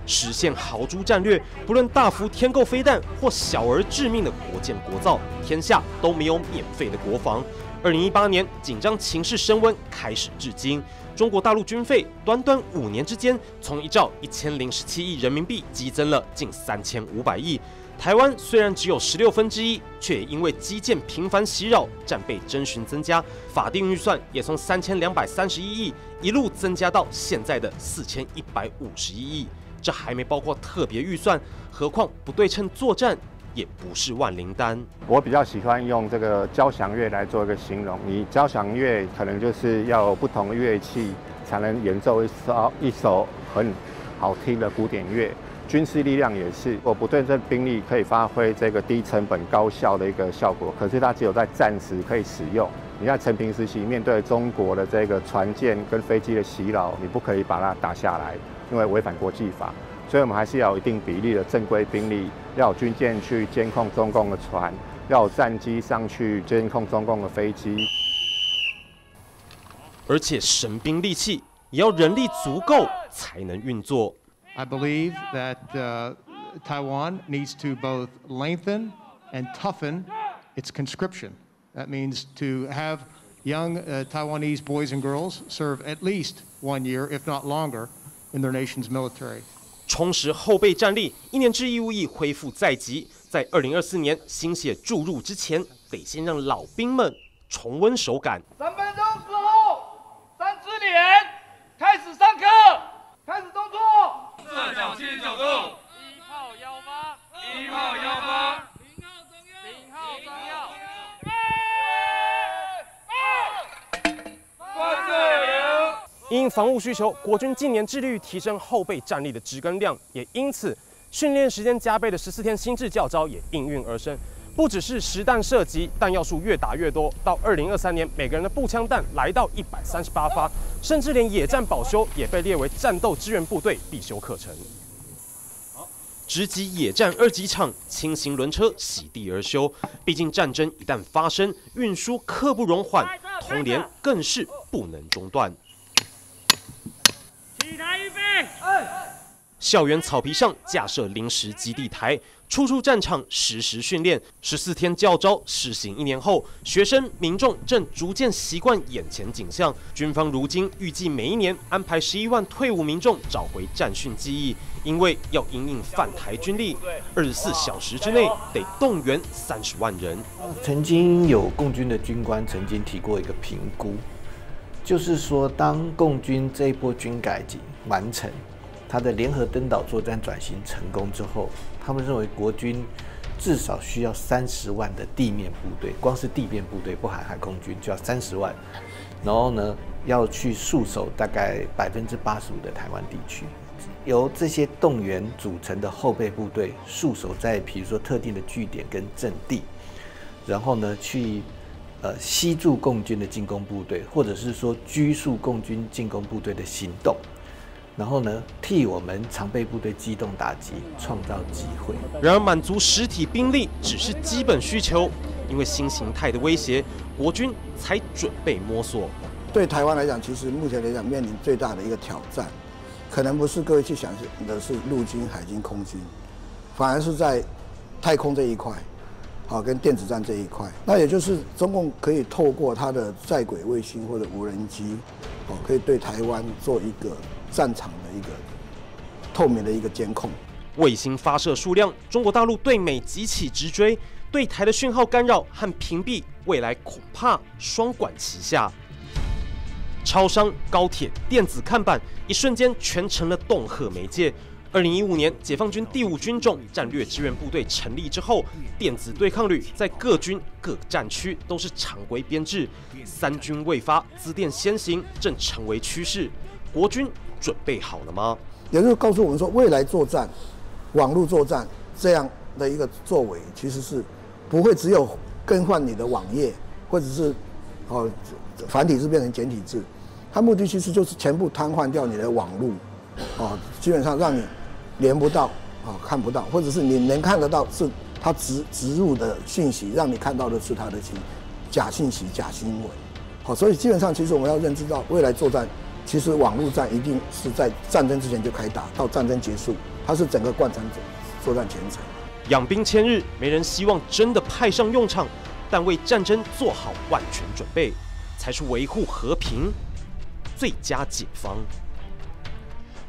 实现豪猪战略。不论大幅添购飞弹或小而致命的国建国造，天下都没有免费的国防。 二零一八年紧张情势升温开始至今，中国大陆军费短短五年之间，从一兆一千零十七亿人民币激增了近三千五百亿。台湾虽然只有十六分之一，却也因为基建频繁袭扰、战备征询增加，法定预算也从三千两百三十一亿一路增加到现在的四千一百五十一亿。这还没包括特别预算，何况不对称作战。 也不是万灵丹。我比较喜欢用这个交响乐来做一个形容。你交响乐可能就是要有不同的乐器才能演奏一首一首很好听的古典乐。军事力量也是，我不对称兵力可以发挥这个低成本高效的一个效果，可是它只有在战时可以使用。你看陈平时期面对中国的这个船舰跟飞机的袭扰，你不可以把它打下来，因为违反国际法。 所以，我们还是要有一定比例的正规兵力，要有军舰去监控中共的船，要有战机上去监控中共的飞机。而且，神兵利器也要人力足够才能运作。I believe that Taiwan needs to both lengthen and toughen its conscription. That means to have young Taiwanese boys and girls serve at least one year, if not longer, in their nation's military. 充实后备战力，一年制义务役恢复在即，在二零二四年新血注入之前，得先让老兵们重温手感。三分钟之后，三只脸开始上课，开始动作。射角七十九度，一号幺八，一号幺八，零号中药，零号中药。因防务需求，国军近年致力于提升后备战力的值跟量，也因此训练时间加倍的十四天新制教招也应运而生。不只是实弹射击，弹药数越打越多，到二零二三年，每个人的步枪弹来到一百三十八发，甚至连野战保修也被列为战斗支援部队必修课程。 直击野战二级场，轻型轮车席地而休。毕竟战争一旦发生，运输刻不容缓，通联更是不能中断。起台预备。校园草皮上架设临时基地台，处处战场实时训练。十四天教招施行一年后，学生民众正逐渐习惯眼前景象。军方如今预计每一年安排十一万退伍民众找回战训记忆。 因为要因应犯台军力，二十四小时之内得动员三十万人。曾经有共军的军官曾经提过一个评估，就是说，当共军这一波军改完成，他的联合登岛作战转型成功之后，他们认为国军至少需要三十万的地面部队，光是地面部队不含海空军就要三十万，然后呢要去戍守大概百分之八十五的台湾地区。 由这些动员组成的后备部队戍守在，比如说特定的据点跟阵地，然后呢，去呃吸住共军的进攻部队，或者是说拘束共军进攻部队的行动，然后呢，替我们常备部队机动打击，创造机会。然而，满足实体兵力只是基本需求，因为新形态的威胁，国军才准备摸索。对台湾来讲，其实目前来讲面临最大的一个挑战。 可能不是各位去想的是陆军、海军、空军，反而是在太空这一块，好跟电子战这一块。那也就是中共可以透过它的在轨卫星或者无人机，哦，可以对台湾做一个战场的一个透明的一个监控。卫星发射数量，中国大陆对美急起直追，对台的讯号干扰和屏蔽，未来恐怕双管齐下。 超商、高铁、电子看板，一瞬间全成了恫吓媒介。二零一五年，解放军第五军种战略支援部队成立之后，电子对抗旅在各军各战区都是常规编制，三军未发，资电先行正成为趋势。国军准备好了吗？也就是告诉我们说，未来作战、网络作战这样的一个作为，其实是不会只有更换你的网页，或者是哦繁体字变成简体字。 它目的其实就是全部瘫痪掉你的网路，哦，基本上让你连不到，哦，看不到，或者是你能看得到是它植植入的信息，让你看到的是它的信假信息、假新闻，好、哦，所以基本上其实我们要认知到，未来作战其实网络战一定是在战争之前就开打，到战争结束，它是整个贯穿作战全程。养兵千日，没人希望真的派上用场，但为战争做好万全准备，才是维护和平。 最佳解方。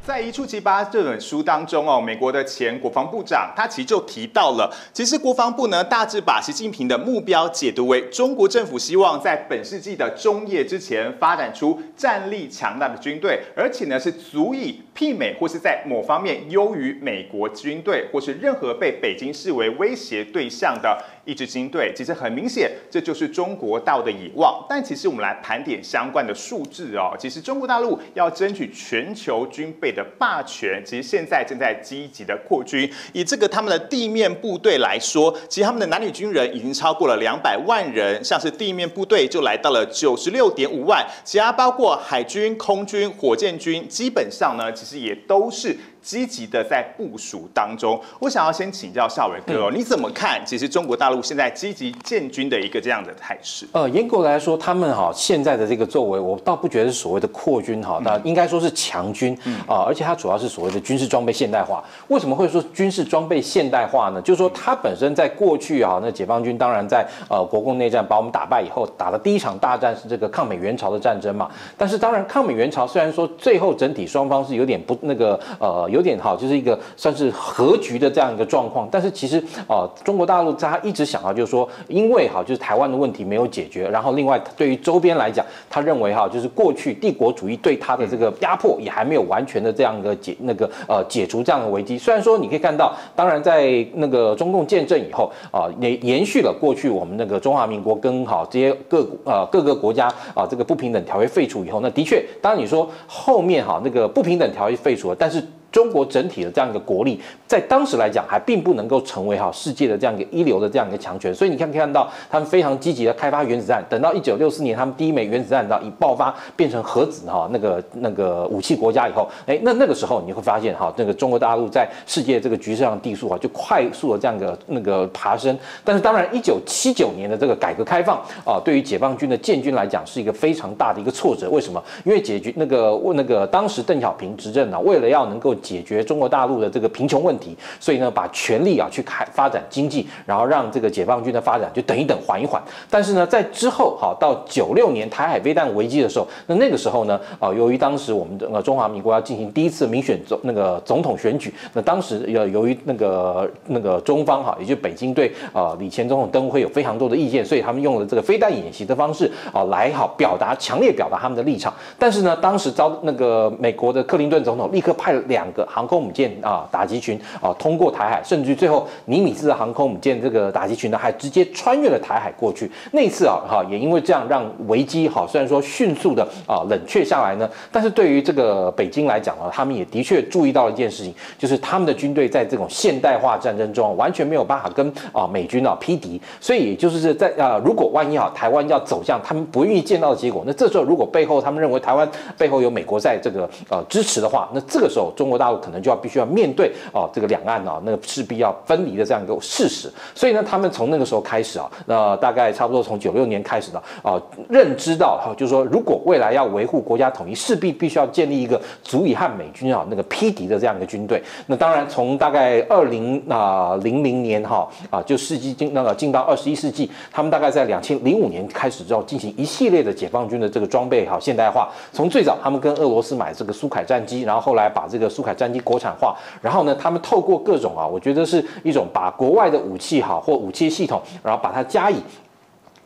在《一触即发》这本书当中哦，美国的前国防部长他其实就提到了，其实国防部呢大致把习近平的目标解读为中国政府希望在本世纪的中叶之前发展出战力强大的军队，而且呢是足以媲美或是在某方面优于美国军队，或是任何被北京视为威胁对象的。 一支军队，其实很明显，这就是中国大陆的野望。但其实我们来盘点相关的数字哦。其实中国大陆要争取全球军备的霸权，其实现在正在积极的扩军。以这个他们的地面部队来说，其实他们的男女军人已经超过了两百万人，像是地面部队就来到了九十六点五万，其他包括海军、空军、火箭军，基本上呢，其实也都是。 积极的在部署当中，我想要先请教孝瑋哥哦，你怎么看？其实中国大陆现在积极建军的一个这样的态势。呃，严格来说，他们哈、哦、现在的这个作为，我倒不觉得是所谓的扩军哈、哦，那、嗯、应该说是强军啊、嗯呃，而且它主要是所谓的军事装备现代化。为什么会说军事装备现代化呢？就是说它本身在过去啊、哦，那解放军当然在呃国共内战把我们打败以后，打的第一场大战是这个抗美援朝的战争嘛。但是当然，抗美援朝虽然说最后整体双方是有点不那个呃有。有点哈，就是一个算是和局的这样一个状况。但是其实啊、呃，中国大陆他一直想啊，就是说，因为哈，就是台湾的问题没有解决，然后另外对于周边来讲，他认为哈，就是过去帝国主义对他的这个压迫也还没有完全的这样一个解那个呃解除这样的危机。虽然说你可以看到，当然在那个中共建政以后啊，也延续了过去我们那个中华民国跟好这些各呃各个国家啊这个不平等条约废除以后，那的确，当然你说后面哈那个不平等条约废除了，但是中国整体的这样一个国力，在当时来讲还并不能够成为哈世界的这样一个一流的这样一个强权，所以你看看到他们非常积极的开发原子弹，等到一九六四年他们第一枚原子弹到一爆发变成核子哈那个那个武器国家以后，哎，那那个时候你会发现哈那个中国大陆在世界这个局势上的地数啊就快速的这样一个那个爬升，但是当然一九七九年的这个改革开放啊，对于解放军的建军来讲是一个非常大的一个挫折，为什么？因为解决那个那个当时邓小平执政啊，为了要能够解决中国大陆的这个贫穷问题，所以呢，把全力啊去开发展经济，然后让这个解放军的发展就等一等，缓一缓。但是呢，在之后哈，到九六年台海飞弹危机的时候，那那个时候呢，啊、呃，由于当时我们的、呃、中华民国要进行第一次民选总那个总统选举，那当时呃由于那个那个中方哈，也就是北京对啊、呃、李前总统登辉有非常多的意见，所以他们用了这个飞弹演习的方式啊、呃、来好表达强烈表达他们的立场。但是呢，当时遭那个美国的克林顿总统立刻派了两个。航空母舰啊，打击群啊，通过台海，甚至最后尼米兹的航空母舰这个打击群呢，还直接穿越了台海过去。那一次啊，哈，也因为这样让危机哈，虽然说迅速的啊冷却下来呢，但是对于这个北京来讲啊，他们也的确注意到了一件事情，就是他们的军队在这种现代化战争中完全没有办法跟啊美军啊匹敌。所以也就是在啊，如果万一啊台湾要走向他们不愿意见到的结果，那这时候如果背后他们认为台湾背后有美国在这个呃支持的话，那这个时候中国大陆可能就要必须要面对哦，这个两岸啊，那个势必要分离的这样一个事实。所以呢，他们从那个时候开始啊，那大概差不多从九六年开始呢，啊，认知到哈，就是说，如果未来要维护国家统一，势必必须要建立一个足以和美军啊那个匹敌的这样一个军队。那当然，从大概二零啊零零年哈啊，就世纪进那个进到二十一世纪，他们大概在两千零五年开始之后，进行一系列的解放军的这个装备哈现代化。从最早他们跟俄罗斯买这个苏凯战机，然后后来把这个苏凯战机国产化，然后呢，他们透过各种啊，我觉得是一种把国外的武器好或武器系统，然后把它加以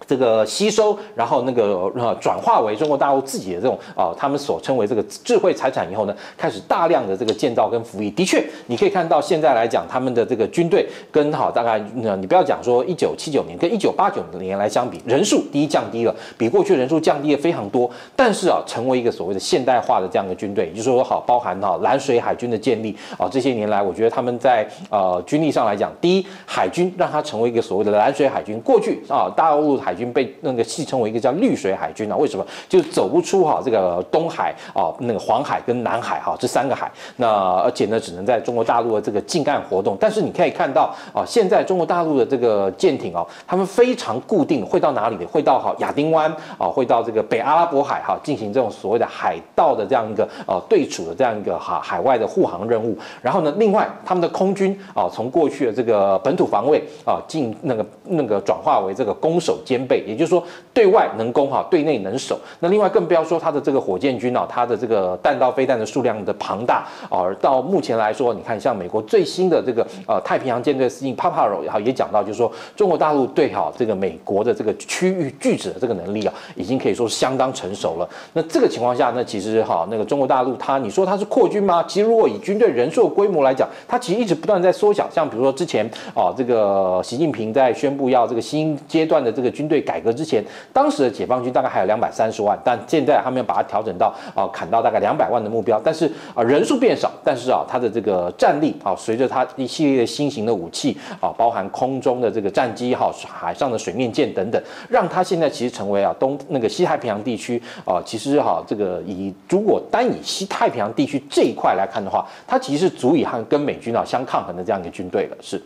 这个吸收，然后那个呃转化为中国大陆自己的这种啊、呃，他们所称为这个智慧财产以后呢，开始大量的这个建造跟服役。的确，你可以看到现在来讲，他们的这个军队跟好大概、呃、你不要讲说一九七九年跟一九八九年来相比，人数第一降低了，比过去人数降低了非常多。但是啊，成为一个所谓的现代化的这样的军队，也就是说好包含哈蓝水海军的建立啊、呃，这些年来我觉得他们在呃军力上来讲，第一海军让它成为一个所谓的蓝水海军，过去啊、呃、大陆海军。被那个戏称为一个叫绿水海军啊，为什么？就走不出哈这个东海啊、那个黄海跟南海哈这三个海，那而且呢只能在中国大陆的这个近岸活动。但是你可以看到啊，现在中国大陆的这个舰艇啊，他们非常固定，会到哪里？会到哈亚丁湾啊，会到这个北阿拉伯海哈进行这种所谓的海盗的这样一个呃对处的这样一个哈海外的护航任务。然后呢，另外他们的空军啊，从过去的这个本土防卫啊，进那个那个转化为这个攻守兼备。也就是说，对外能攻哈，对内能守。那另外更不要说它的这个火箭军啊，它的这个弹道飞弹的数量的庞大啊。到目前来说，你看像美国最新的这个呃太平洋舰队司令帕帕罗也讲到，就是说中国大陆对好这个美国的这个区域拒止的这个能力啊，已经可以说是相当成熟了。那这个情况下呢，其实哈那个中国大陆它，你说它是扩军吗？其实如果以军队人数的规模来讲，它其实一直不断在缩小。像比如说之前啊，这个习近平在宣布要这个新阶段的这个军队改革之前，当时的解放军大概还有两百三十万，但现在他们要把它调整到啊、呃，砍到大概两百万的目标。但是啊、呃，人数变少，但是啊，它的这个战力啊，随着它一系列新型的武器啊，包含空中的这个战机哈、啊，海上的水面舰等等，让它现在其实成为啊东那个西太平洋地区啊，其实哈、啊、这个以如果单以西太平洋地区这一块来看的话，它其实是足以和跟美军啊相抗衡的这样一个军队了，是。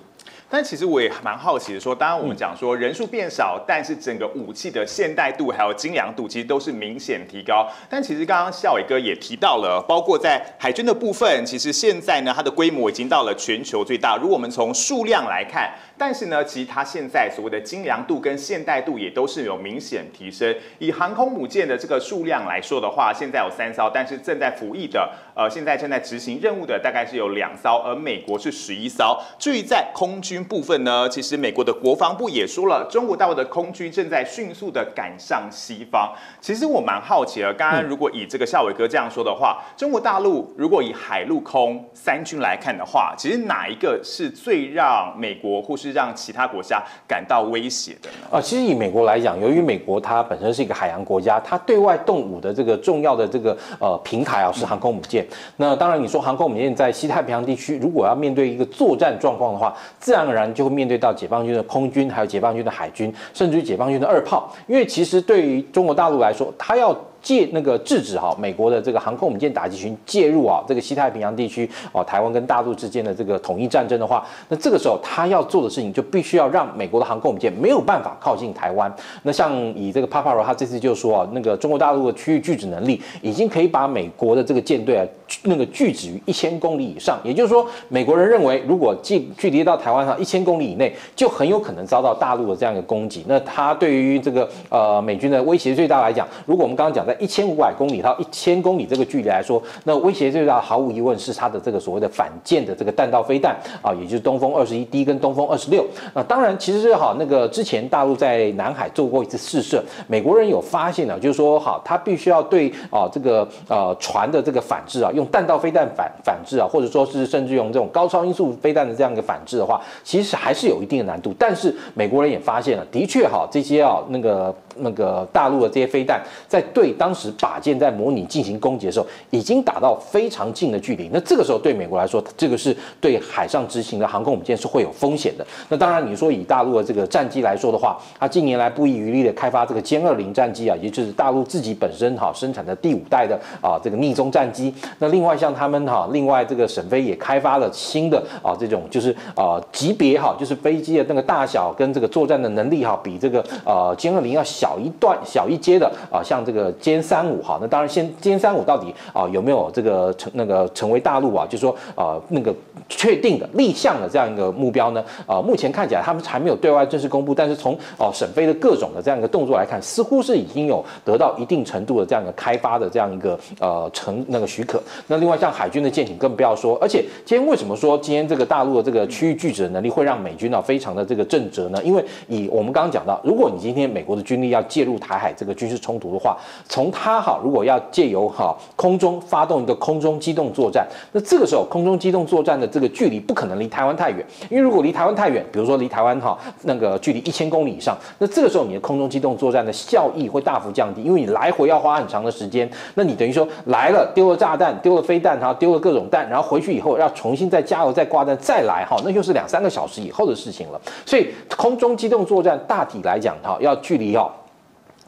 但其实我也蛮好奇的说，当然我们讲说人数变少，但是整个武器的现代度还有精良度，其实都是明显提高。但其实刚刚孝瑋哥也提到了，包括在海军的部分，其实现在呢它的规模已经到了全球最大。如果我们从数量来看，但是呢，其实它现在所谓的精良度跟现代度也都是有明显提升。以航空母舰的这个数量来说的话，现在有三艘，但是正在服役的，呃，现在正在执行任务的大概是有两艘，而美国是十一艘。至于在空军部分呢，其实美国的国防部也说了，中国大陆的空军正在迅速的赶上西方。其实我蛮好奇的，刚刚如果以这个孝瑋哥这样说的话，中国大陆如果以海陆空三军来看的话，其实哪一个是最让美国或是让其他国家感到威胁的呢？啊，其实以美国来讲，由于美国它本身是一个海洋国家，它对外动武的这个重要的这个呃平台啊是航空母舰。那当然，你说航空母舰在西太平洋地区如果要面对一个作战状况的话，自然而然就会面对到解放军的空军，还有解放军的海军，甚至于解放军的二炮。因为其实对于中国大陆来说，它要借那个制止哈美国的这个航空母舰打击群介入啊这个西太平洋地区啊台湾跟大陆之间的这个统一战争的话，那这个时候他要做的事情就必须要让美国的航空母舰没有办法靠近台湾。那像以这个帕帕罗他这次就说啊，那个中国大陆的区域拒止能力已经可以把美国的这个舰队啊那个拒止于一千公里以上，也就是说美国人认为如果距距离到台湾上一千公里以内，就很有可能遭到大陆的这样一个攻击。那他对于这个呃美军的威胁最大来讲，如果我们刚刚讲在一千五百公里到一千公里这个距离来说，那威胁最大毫无疑问是它的这个所谓的反舰的这个弹道飞弹啊，也就是东风二十一 D 跟东风二十六。那当然，其实是好那个之前大陆在南海做过一次试射，美国人有发现啊，就是说好，他必须要对啊这个呃船的这个反制啊，用弹道飞弹反反制啊，或者说是甚至用这种高超音速飞弹的这样一个反制的话，其实还是有一定的难度。但是美国人也发现了，的确好这些啊那个那个大陆的这些飞弹在对当时靶舰在模拟进行攻击的时候，已经打到非常近的距离。那这个时候对美国来说，这个是对海上执行的航空母舰是会有风险的。那当然，你说以大陆的这个战机来说的话，它近年来不遗余力的开发这个歼二零战机啊，也就是大陆自己本身哈、啊、生产的第五代的啊这个逆中战机。那另外像他们哈、啊，另外这个沈飞也开发了新的啊这种就是啊级别哈、啊，就是飞机的那个大小跟这个作战的能力哈、啊，比这个呃歼二零要小一段小一阶的啊，像这个歼三五哈，那当然先歼三五到底啊、呃、有没有这个成那个成为大陆啊，就是说啊、呃、那个确定的立项的这样一个目标呢？啊、呃，目前看起来他们还没有对外正式公布，但是从哦、呃、沈飞的各种的这样一个动作来看，似乎是已经有得到一定程度的这样一个开发的这样一个呃成那个许可。那另外像海军的舰艇更不要说，而且今天为什么说今天这个大陆的这个区域拒止的能力会让美军啊非常的这个震慑呢？因为以我们刚刚讲到，如果你今天美国的军力要介入台海这个军事冲突的话，从它好，如果要借由好空中发动一个空中机动作战，那这个时候空中机动作战的这个距离不可能离台湾太远，因为如果离台湾太远，比如说离台湾哈那个距离一千公里以上，那这个时候你的空中机动作战的效益会大幅降低，因为你来回要花很长的时间，那你等于说来了丢了炸弹，丢了飞弹，然后丢了各种弹，然后回去以后要重新再加油再挂弹再来哈，那又是两三个小时以后的事情了。所以空中机动作战大体来讲哈，要距离哈。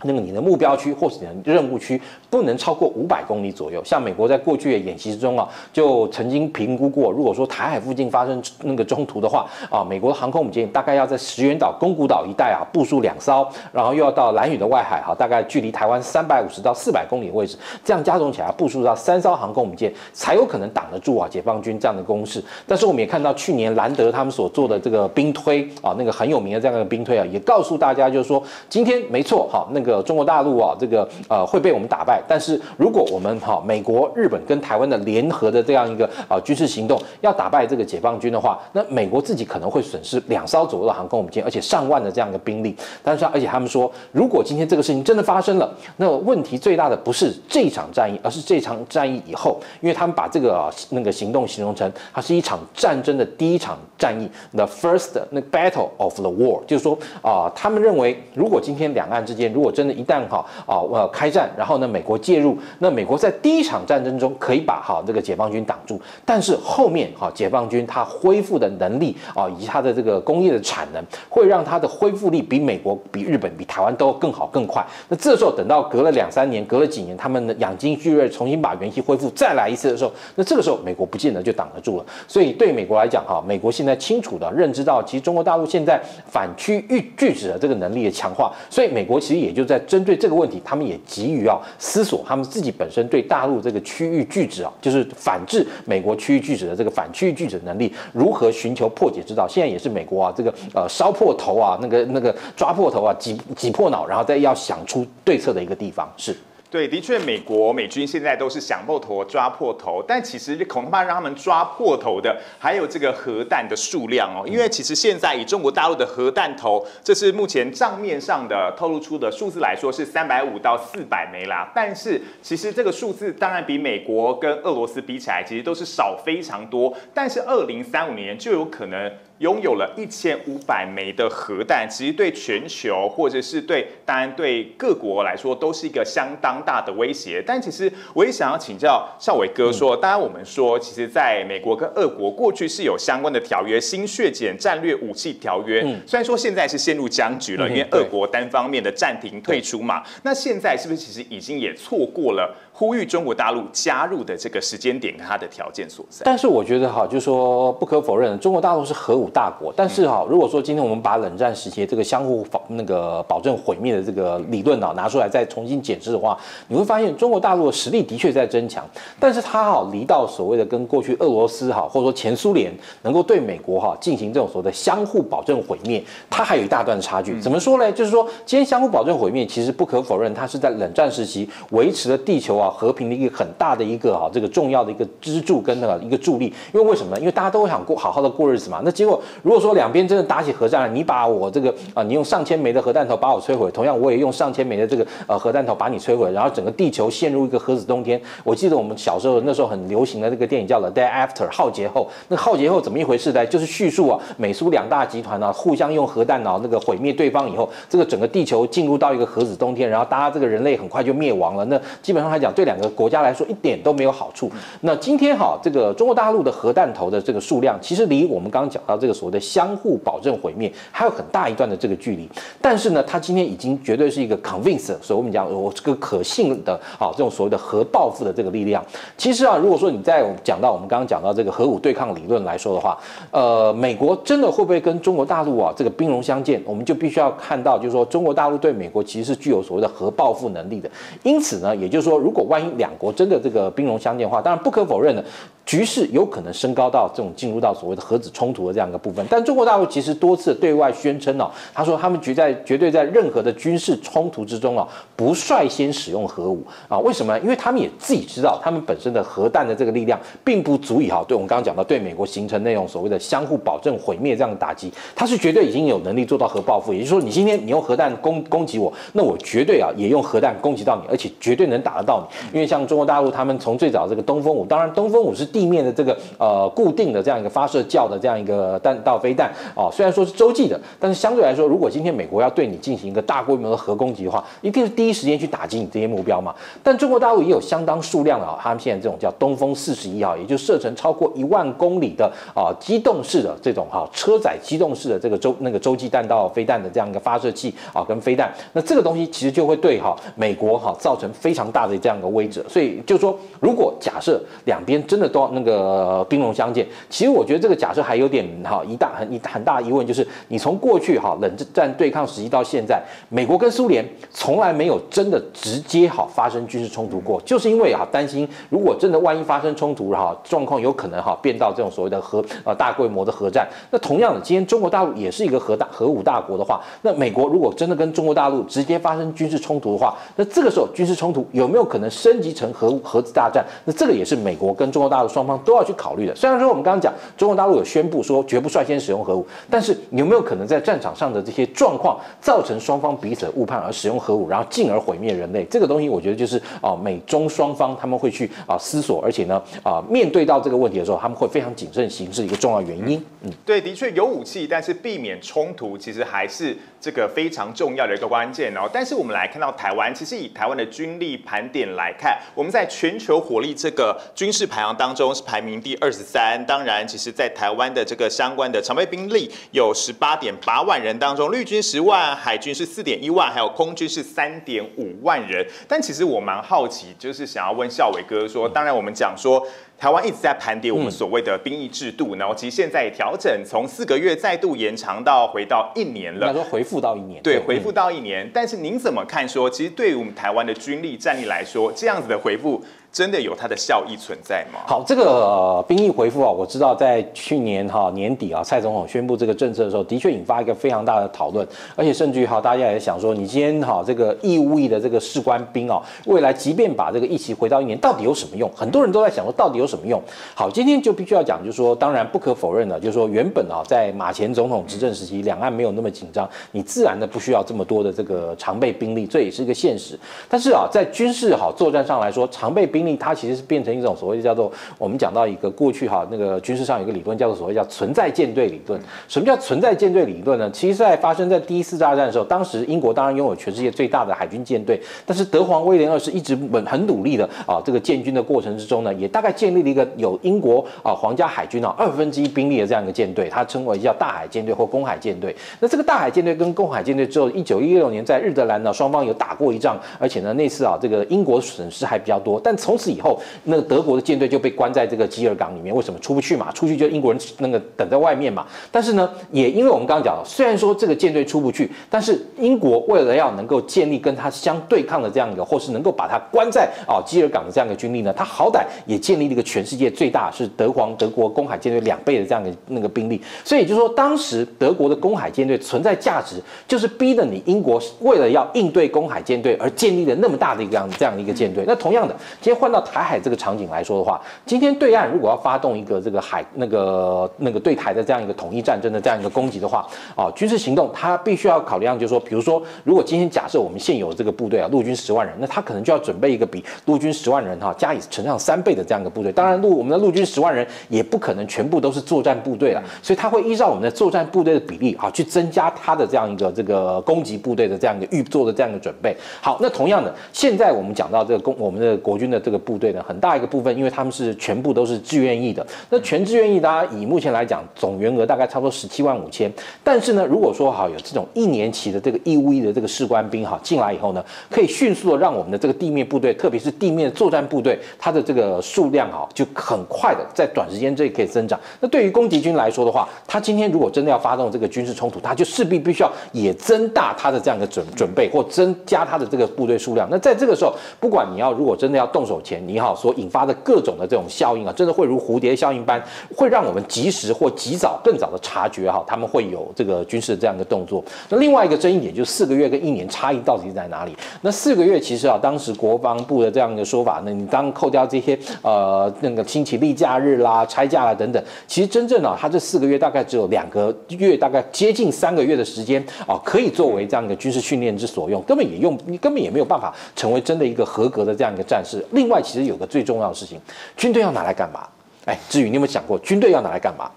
那个你的目标区或是你的任务区不能超过五百公里左右。像美国在过去的演习之中啊，就曾经评估过，如果说台海附近发生那个冲突的话啊，美国的航空母舰大概要在石垣岛、宫古岛一带啊部署两艘，然后又要到兰屿的外海哈、啊，大概距离台湾三百五十到四百公里的位置，这样加总起来部署到三艘航空母舰，才有可能挡得住啊解放军这样的攻势。但是我们也看到去年兰德他们所做的这个兵推啊，那个很有名的这样的兵推啊，也告诉大家就是说，今天没错哈、啊，那个。这个中国大陆啊，这个呃会被我们打败，但是如果我们哈、啊、美国、日本跟台湾的联合的这样一个啊军事行动要打败这个解放军的话，那美国自己可能会损失两艘左右的航空母舰，而且上万的这样一个兵力。但是而且他们说，如果今天这个事情真的发生了，那问题最大的不是这场战役，而是这场战役以后，因为他们把这个、啊、那个行动形容成它是一场战争的第一场战役 ，the first 那 battle of the war， 就是说啊、呃，他们认为如果今天两岸之间如果真的一旦哈啊、呃、开战，然后呢，美国介入，那美国在第一场战争中可以把哈这个解放军挡住，但是后面哈解放军它恢复的能力啊，以及它的这个工业的产能，会让它的恢复力比美国、比日本、比台湾都更好更快。那这时候等到隔了两三年、隔了几年，他们养精蓄锐，重新把元气恢复再来一次的时候，那这个时候美国不见得就挡得住了。所以对美国来讲哈，美国现在清楚的认知到，其实中国大陆现在反区域拒止的这个能力的强化，所以美国其实也就在针对这个问题，他们也急于啊思索他们自己本身对大陆这个区域拒止啊，就是反制美国区域拒止的这个反区域拒止能力如何寻求破解之道。现在也是美国啊这个呃烧破头啊，那个那个抓破头啊，挤挤破脑，然后再要想出对策的一个地方是。对，的确，美国美军现在都是想破头、抓破头，但其实恐怕让他们抓破头的还有这个核弹的数量哦，因为其实现在以中国大陆的核弹头，这是目前账面上的透露出的数字来说是三百五到四百枚啦，但是其实这个数字当然比美国跟俄罗斯比起来，其实都是少非常多，但是二零三五年就有可能拥有了一千五百枚的核弹，其实对全球或者是对当然对各国来说都是一个相当大的威胁。但其实我也想要请教孝瑋哥说，当然我们说，其实在美国跟俄国过去是有相关的条约，新削减战略武器条约。虽然说现在是陷入僵局了，因为俄国单方面的暂停退出嘛，那现在是不是其实已经也错过了呼吁中国大陆加入的这个时间点跟它的条件所在？但是我觉得哈，就是说不可否认，中国大陆是核武大国，但是哈，如果说今天我们把冷战时期这个相互那个保证毁灭的这个理论啊拿出来再重新检视的话，你会发现中国大陆的实力的确在增强，但是它哈离到所谓的跟过去俄罗斯哈或者说前苏联能够对美国哈进行这种所谓的相互保证毁灭，它还有一大段差距。怎么说呢？就是说今天相互保证毁灭，其实不可否认，它是在冷战时期维持了地球啊和平的一个很大的一个哈这个重要的一个支柱跟那个一个助力。因为为什么呢？因为大家都想过好好的过日子嘛，那结果。如果说两边真的打起核战来，你把我这个啊、呃，你用上千枚的核弹头把我摧毁，同样我也用上千枚的这个呃核弹头把你摧毁，然后整个地球陷入一个核子冬天。我记得我们小时候那时候很流行的这个电影叫《The Day After》浩劫后，那浩劫后怎么一回事呢？就是叙述啊，美苏两大集团啊互相用核弹啊那个毁灭对方以后，这个整个地球进入到一个核子冬天，然后大家这个人类很快就灭亡了。那基本上来讲，对两个国家来说一点都没有好处。那今天哈，这个中国大陆的核弹头的这个数量，其实离我们刚刚讲到这个。这个所谓的相互保证毁灭，还有很大一段的这个距离。但是呢，他今天已经绝对是一个 convince， 所以我们讲我这个可信的啊，这种所谓的核报复的这个力量。其实啊，如果说你在讲到我们刚刚讲到这个核武对抗理论来说的话，呃，美国真的会不会跟中国大陆啊这个兵戎相见？我们就必须要看到，就是说中国大陆对美国其实是具有所谓的核报复能力的。因此呢，也就是说，如果万一两国真的这个兵戎相见的话，当然不可否认的，局势有可能升高到这种进入到所谓的核子冲突的这样一个部分。但中国大陆其实多次对外宣称哦，他说他们绝在绝对在任何的军事冲突之中啊，不率先使用核武啊。为什么呢？因为他们也自己知道，他们本身的核弹的这个力量并不足以哈，对我们刚刚讲到对美国形成那种所谓的相互保证毁灭这样的打击，他是绝对已经有能力做到核报复。也就是说，你今天你用核弹攻攻击我，那我绝对啊也用核弹攻击到你，而且绝对能打得到你。因为像中国大陆他们从最早这个东风五，当然东风五是地面的这个呃固定的这样一个发射教的这样一个弹道飞弹哦，虽然说是洲际的，但是相对来说，如果今天美国要对你进行一个大规模的核攻击的话，一定是第一时间去打击你这些目标嘛。但中国大陆也有相当数量的、哦、他们现在这种叫东风四十一啊，也就射程超过一万公里的啊、哦、机动式的这种哈、哦、车载机动式的这个洲那个洲际弹道飞弹的这样一个发射器啊、哦、跟飞弹，那这个东西其实就会对哈、哦、美国哈、哦、造成非常大的这样一个威胁。所以就说，如果假设两边真的都那个兵戎相见，其实我觉得这个假设还有点哈一大很很大疑问，就是你从过去哈冷战对抗时期到现在，美国跟苏联从来没有真的直接哈发生军事冲突过，就是因为啊担心如果真的万一发生冲突哈，状况有可能哈变到这种所谓的核呃大规模的核战。那同样的，今天中国大陆也是一个核大核武大国的话，那美国如果真的跟中国大陆直接发生军事冲突的话，那这个时候军事冲突有没有可能升级成核核子大战？那这个也是美国跟中国大陆陆双方都要去考虑的。虽然说我们刚刚讲中国大陆有宣布说绝不率先使用核武，但是有没有可能在战场上的这些状况造成双方彼此的误判而使用核武，然后进而毁灭人类？这个东西我觉得就是啊，美中双方他们会去啊思索，而且呢啊面对到这个问题的时候，他们会非常谨慎行事一个重要原因。嗯，对，的确有武器，但是避免冲突其实还是这个非常重要的一个关键哦。但是我们来看到台湾，其实以台湾的军力盘点来看，我们在全球火力这个军事排行当中是排名第二十三。当然，其实在台湾的这个相关的常备兵力有十八点八万人当中，陆军十万，海军是四点一万，还有空军是三点五万人。但其实我蛮好奇，就是想要问孝瑋哥说，当然我们讲说。台湾一直在盘点我们所谓的兵役制度，嗯、然后其实现在也调整，从四个月再度延长到回到一年了。那说回复到一年，对，回复到一年。嗯、但是您怎么看说？说其实对于我们台湾的军力战力来说，这样子的回复。真的有它的效益存在吗？好，这个、呃、兵役回复啊，我知道在去年哈、啊、年底啊，蔡总统宣布这个政策的时候，的确引发一个非常大的讨论，而且甚至于哈、啊，大家也想说，你今天哈、啊、这个义务役的这个士官兵啊，未来即便把这个役期回到一年，到底有什么用？很多人都在想说，到底有什么用？好，今天就必须要讲，就是说，当然不可否认的，就是说，原本啊，在马前总统执政时期，两岸没有那么紧张，你自然的不需要这么多的这个常备兵力，这也是一个现实。但是啊，在军事好、啊、作战上来说，常备兵。兵力它其实是变成一种所谓叫做我们讲到一个过去哈那个军事上有一个理论叫做所谓叫存在舰队理论。什么叫存在舰队理论呢？其实，在发生在第一次大战的时候，当时英国当然拥有全世界最大的海军舰队，但是德皇威廉二世一直很努力的啊这个建军的过程之中呢，也大概建立了一个有英国啊皇家海军啊二分之一兵力的这样一个舰队，它称为叫大海舰队或公海舰队。那这个大海舰队跟公海舰队之后，一九一六年在日德兰呢双方有打过一仗，而且呢那次啊这个英国损失还比较多，但从此以后，那个德国的舰队就被关在这个基尔港里面，为什么出不去嘛？出去就英国人那个等在外面嘛。但是呢，也因为我们刚刚讲了，虽然说这个舰队出不去，但是英国为了要能够建立跟他相对抗的这样一个，或是能够把他关在啊基尔港的这样一个军力呢，他好歹也建立了一个全世界最大是德皇德国公海舰队两倍的这样的那个兵力。所以也就是说，当时德国的公海舰队存在价值，就是逼得你英国为了要应对公海舰队而建立了那么大的一个这样的一个舰队。那同样的。今天换到台海这个场景来说的话，今天对岸如果要发动一个这个海那个那个对台的这样一个统一战争的这样一个攻击的话，啊，军事行动它必须要考量，就是说，比如说，如果今天假设我们现有这个部队啊，陆军十万人，那他可能就要准备一个比陆军十万人哈、啊、加以乘上三倍的这样一个部队。当然，陆我们的陆军十万人也不可能全部都是作战部队了，所以他会依照我们的作战部队的比例啊，去增加他的这样一个这个攻击部队的这样一个预做的这样一个准备。好，那同样的，现在我们讲到这个攻我们的国军的。这个部队呢，很大一个部分，因为他们是全部都是志愿役的。那全志愿役，大家以目前来讲，总员额大概差不多十七万五千。但是呢，如果说好有这种一年期的这个义务役的这个士官兵哈进来以后呢，可以迅速的让我们的这个地面部队，特别是地面作战部队，它的这个数量哈就很快的在短时间之内可以增长。那对于攻击军来说的话，他今天如果真的要发动这个军事冲突，他就势必必须要也增大他的这样的准准备或增加他的这个部队数量。那在这个时候，不管你要如果真的要动手前你好所引发的各种的这种效应啊，真的会如蝴蝶效应般，会让我们及时或及早、更早的察觉哈，他们会有这个军事这样的动作。那另外一个争议点就是四个月跟一年差异到底在哪里？那四个月其实啊，当时国防部的这样的说法呢，你当扣掉这些呃那个星期例假日啦、差假啦等等，其实真正啊，它这四个月大概只有两个月，大概接近三个月的时间啊，可以作为这样一个军事训练之所用，根本也用你根本也没有办法成为真的一个合格的这样一个战士。另外，其实有个最重要的事情，军队要拿来干嘛？哎，志宇，你有没有想过，军队要拿来干嘛？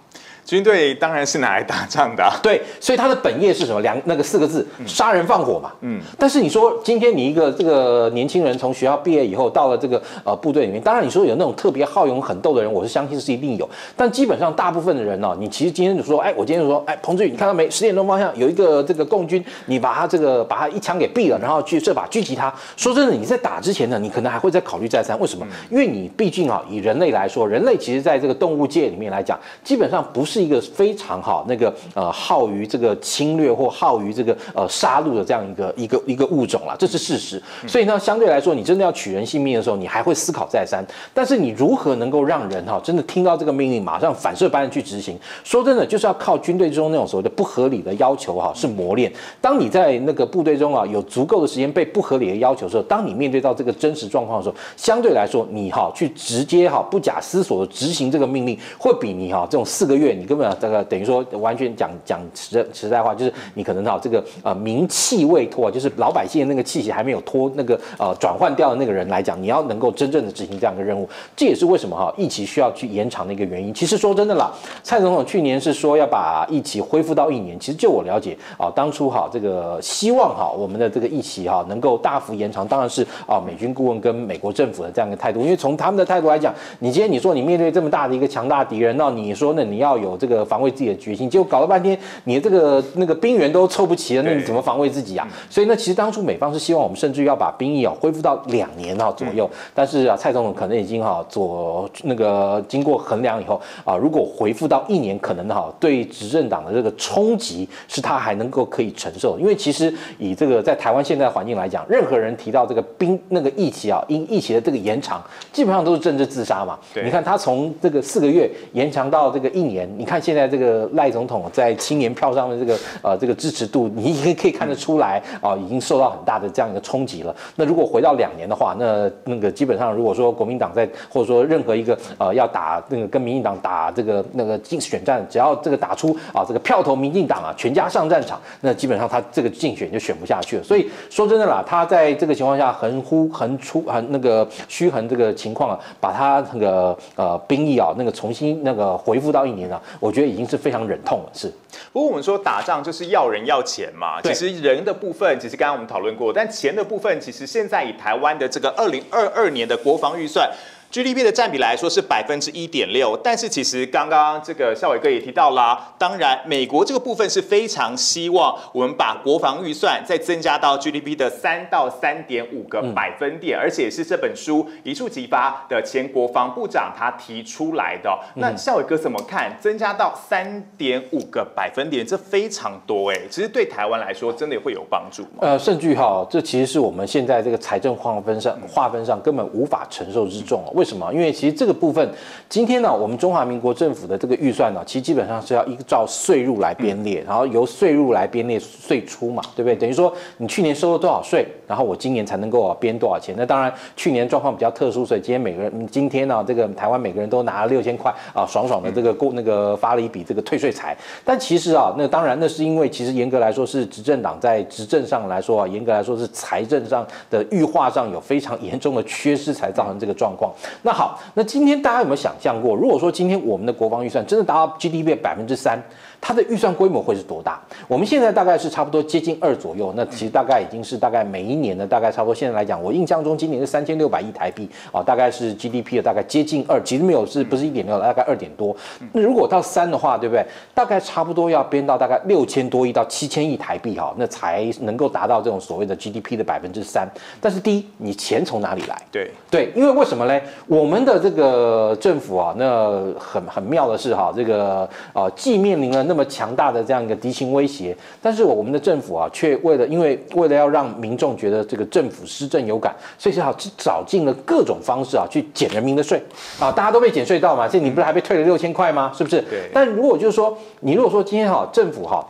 军队当然是拿来打仗的、啊，对，所以它的本业是什么？两那个四个字，杀人放火嘛。嗯，但是你说今天你一个这个年轻人从学校毕业以后到了这个呃部队里面，当然你说有那种特别好勇狠斗的人，我是相信是一定有，但基本上大部分的人呢、哦，你其实今天就说，哎，我今天就说，哎，彭志宇，你看到没？十点钟方向有一个这个共军，你把他这个把他一枪给毙了，然后去设法狙击他。说真的，你在打之前呢，你可能还会再考虑再三，为什么？因为你毕竟啊，以人类来说，人类其实在这个动物界里面来讲，基本上不是。是一个非常好那个呃好于这个侵略或好于这个呃杀戮的这样一个一个一个物种啦，这是事实。所以呢，相对来说，你真的要取人性命的时候，你还会思考再三。但是你如何能够让人哈真的听到这个命令，马上反射般的去执行？说真的，就是要靠军队中那种所谓的不合理的要求哈，是磨练。当你在那个部队中啊有足够的时间被不合理的要求的时候，当你面对到这个真实状况的时候，相对来说你哈去直接哈不假思索的执行这个命令，会比你哈这种四个月你根本这个等于说完全讲讲实实在话，就是你可能哈这个呃名气未脱，就是老百姓的那个气息还没有脱那个呃转换掉的那个人来讲，你要能够真正的执行这样一个任务，这也是为什么哈疫情需要去延长的一个原因。其实说真的啦，蔡总统去年是说要把疫情恢复到一年，其实就我了解啊，当初哈这个希望哈我们的这个疫情哈能够大幅延长，当然是啊美军顾问跟美国政府的这样一个态度，因为从他们的态度来讲，你今天你说你面对这么大的一个强大敌人，那你说呢你要有这个防卫自己的决心，结果搞了半天你的这个那个兵员都凑不齐了，那你怎么防卫自己啊？所以呢，其实当初美方是希望我们甚至要把兵役啊恢复到两年啊左右，但是啊蔡总统可能已经哈左那个经过衡量以后啊，如果恢复到一年，可能哈对执政党的这个冲击是他还能够可以承受，因为其实以这个在台湾现在的环境来讲，任何人提到这个兵那个疫情啊，因疫情的这个延长，基本上都是政治自杀嘛。你看他从这个四个月延长到这个一年，你看现在这个赖总统在青年票上的这个呃这个支持度，你也可以看得出来啊、呃，已经受到很大的这样一个冲击了。那如果回到两年的话，那那个基本上如果说国民党在或者说任何一个呃要打那个跟民进党打这个那个竞选战，只要这个打出啊这个票投民进党啊，全家上战场，那基本上他这个竞选就选不下去了。所以说真的啦，他在这个情况下横呼横出横那个虚横这个情况啊，把他那个呃兵役啊那个重新那个恢复到一年了、啊，我觉得已经是非常忍痛了。是，不过我们说打仗就是要人要钱嘛，其实人的部分其实刚刚我们讨论过，但钱的部分其实现在以台湾的这个二零二二年的国防预算。G D P 的占比来说是百分之一点六，但是其实刚刚这个孝瑋哥也提到啦，当然美国这个部分是非常希望我们把国防预算再增加到 G D P 的三到三点五个百分点，嗯、而且是这本书一触即发的前国防部长他提出来的。嗯、那孝瑋哥怎么看？增加到三点五个百分点，这非常多哎、欸，其实对台湾来说真的会有帮助吗？呃，甚至哈，这其实是我们现在这个财政划分上划分上根本无法承受之重、哦。为什么？因为其实这个部分，今天呢、啊，我们中华民国政府的这个预算呢、啊，其实基本上是要依照税入来编列，然后由税入来编列税出嘛，对不对？等于说你去年收了多少税，然后我今年才能够编多少钱。那当然，去年状况比较特殊，所以今天每个人，今天呢、啊，这个台湾每个人都拿了六千块啊，爽爽的这个过那个发了一笔这个退税财。但其实啊，那当然那是因为其实严格来说是执政党在执政上来说啊，严格来说是财政上的预化上有非常严重的缺失，才造成这个状况。那好，那今天大家有没有想象过，如果说今天我们的国防预算真的达到 G D P 百分之三，它的预算规模会是多大？我们现在大概是差不多接近二左右，那其实大概已经是大概每一年的大概差不多。现在来讲，我印象中今年是三千六百亿台币啊、哦，大概是 G D P 的大概接近二，其实没有是不是一点六，大概二点多。那如果到三的话，对不对？大概差不多要编到大概六千多亿到七千亿台币哈、哦，那才能够达到这种所谓的 G D P 的百分之三。但是第一，你钱从哪里来？对对，因为为什么嘞？我们的这个政府啊，那很很妙的是哈，这个啊、呃，既面临了那么强大的这样一个敌情威胁，但是我们的政府啊，却为了因为为了要让民众觉得这个政府施政有感，所以是好找尽了各种方式啊，去减人民的税啊，大家都被减税到嘛，现在你不是还被退了六千块吗？是不是？对。但如果就是说，你如果说今天哈，政府哈。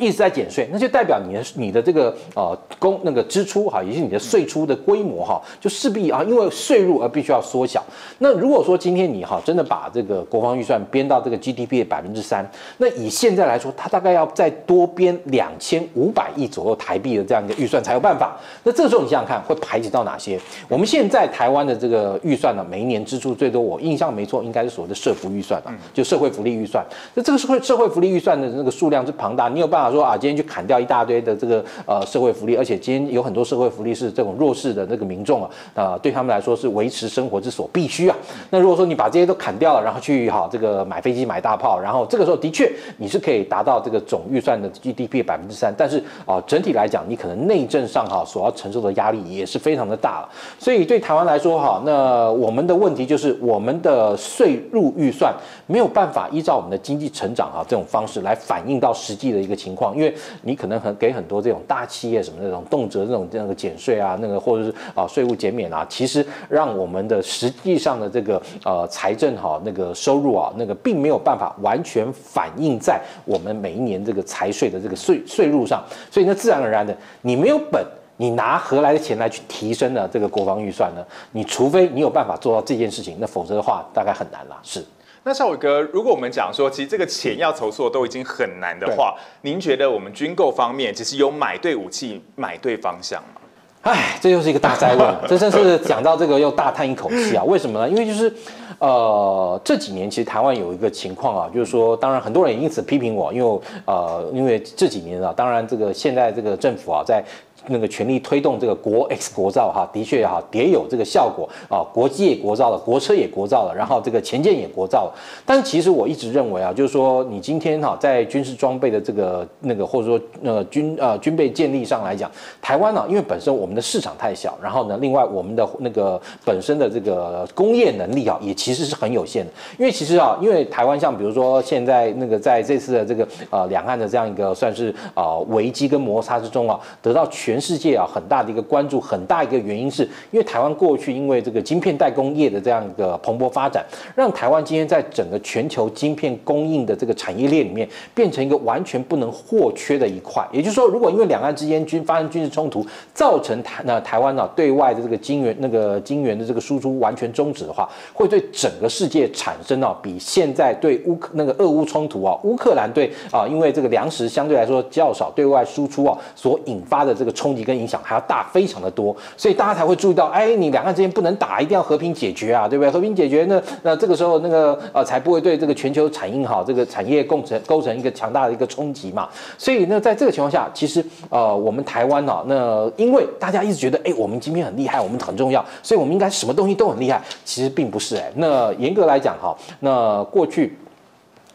一直在减税，那就代表你的你的这个呃公那个支出哈，也就是你的税出的规模哈，就势必啊，因为税入而必须要缩小。那如果说今天你哈真的把这个国防预算编到这个 G D P 的百分之三，那以现在来说，它大概要再多编两千五百亿左右台币的这样一个预算才有办法。那这个时候你想想看，会排挤到哪些？我们现在台湾的这个预算呢，每一年支出最多，我印象没错，应该是所谓的社福预算啊，就社会福利预算。那这个社会社会福利预算的那个数量是庞大，你有办法？办法说啊，今天去砍掉一大堆的这个呃社会福利，而且今天有很多社会福利是这种弱势的那个民众啊，呃，对他们来说是维持生活之所必须啊。那如果说你把这些都砍掉了，然后去好这个买飞机、买大炮，然后这个时候的确你是可以达到这个总预算的 G D P 百分之三，但是啊、呃，整体来讲，你可能内政上哈所要承受的压力也是非常的大了。所以对台湾来说哈，那我们的问题就是我们的税入预算没有办法依照我们的经济成长哈这种方式来反映到实际的一个情况，因为你可能很给很多这种大企业什么那种动辄这种那个减税啊，那个或者是啊税务减免啊，其实让我们的实际上的这个呃财政哈那个收入啊那个并没有办法完全反映在我们每一年这个财税的这个税税入上，所以那自然而然的你没有本。你拿何来的钱来去提升呢这个国防预算呢？你除非你有办法做到这件事情，那否则的话大概很难啦。是。那孝瑋哥，如果我们讲说，其实这个钱要筹措都已经很难的话，您觉得我们军购方面其实有买对武器、买对方向吗？哎，这就是一个大灾问，这真是讲到这个又大叹一口气啊！为什么呢？因为就是。呃，这几年其实台湾有一个情况啊，就是说，当然很多人也因此批评我，因为呃，因为这几年啊，当然这个现在这个政府啊，在那个全力推动这个国 X 国造哈、啊，的确哈、啊，也有这个效果啊，国机也国造了，国车也国造了，然后这个潜舰也国造了。但其实我一直认为啊，就是说你今天哈、啊，在军事装备的这个那个或者说呃军呃军备建立上来讲，台湾呢、啊，因为本身我们的市场太小，然后呢，另外我们的那个本身的这个工业能力啊，也。其实是很有限的，因为其实啊，因为台湾像比如说现在那个在这次的这个呃两岸的这样一个算是啊、呃、危机跟摩擦之中啊，得到全世界啊很大的一个关注，很大一个原因是因为台湾过去因为这个晶片代工业的这样一个蓬勃发展，让台湾今天在整个全球晶片供应的这个产业链里面变成一个完全不能或缺的一块。也就是说，如果因为两岸之间军发生军事冲突，造成台那台湾啊对外的这个晶圆那个晶圆的这个输出完全终止的话，会对整个世界产生啊，比现在对乌克那个俄乌冲突啊，乌克兰对啊，因为这个粮食相对来说较少对外输出啊，所引发的这个冲击跟影响还要大非常的多，所以大家才会注意到，哎，你两岸之间不能打，一定要和平解决啊，对不对？和平解决那那这个时候那个呃才不会对这个全球产业好这个产业构成构成一个强大的一个冲击嘛。所以呢，在这个情况下，其实呃我们台湾啊，那因为大家一直觉得，哎，我们今天很厉害，我们很重要，所以我们应该什么东西都很厉害，其实并不是哎。那严格来讲，哈，那过去。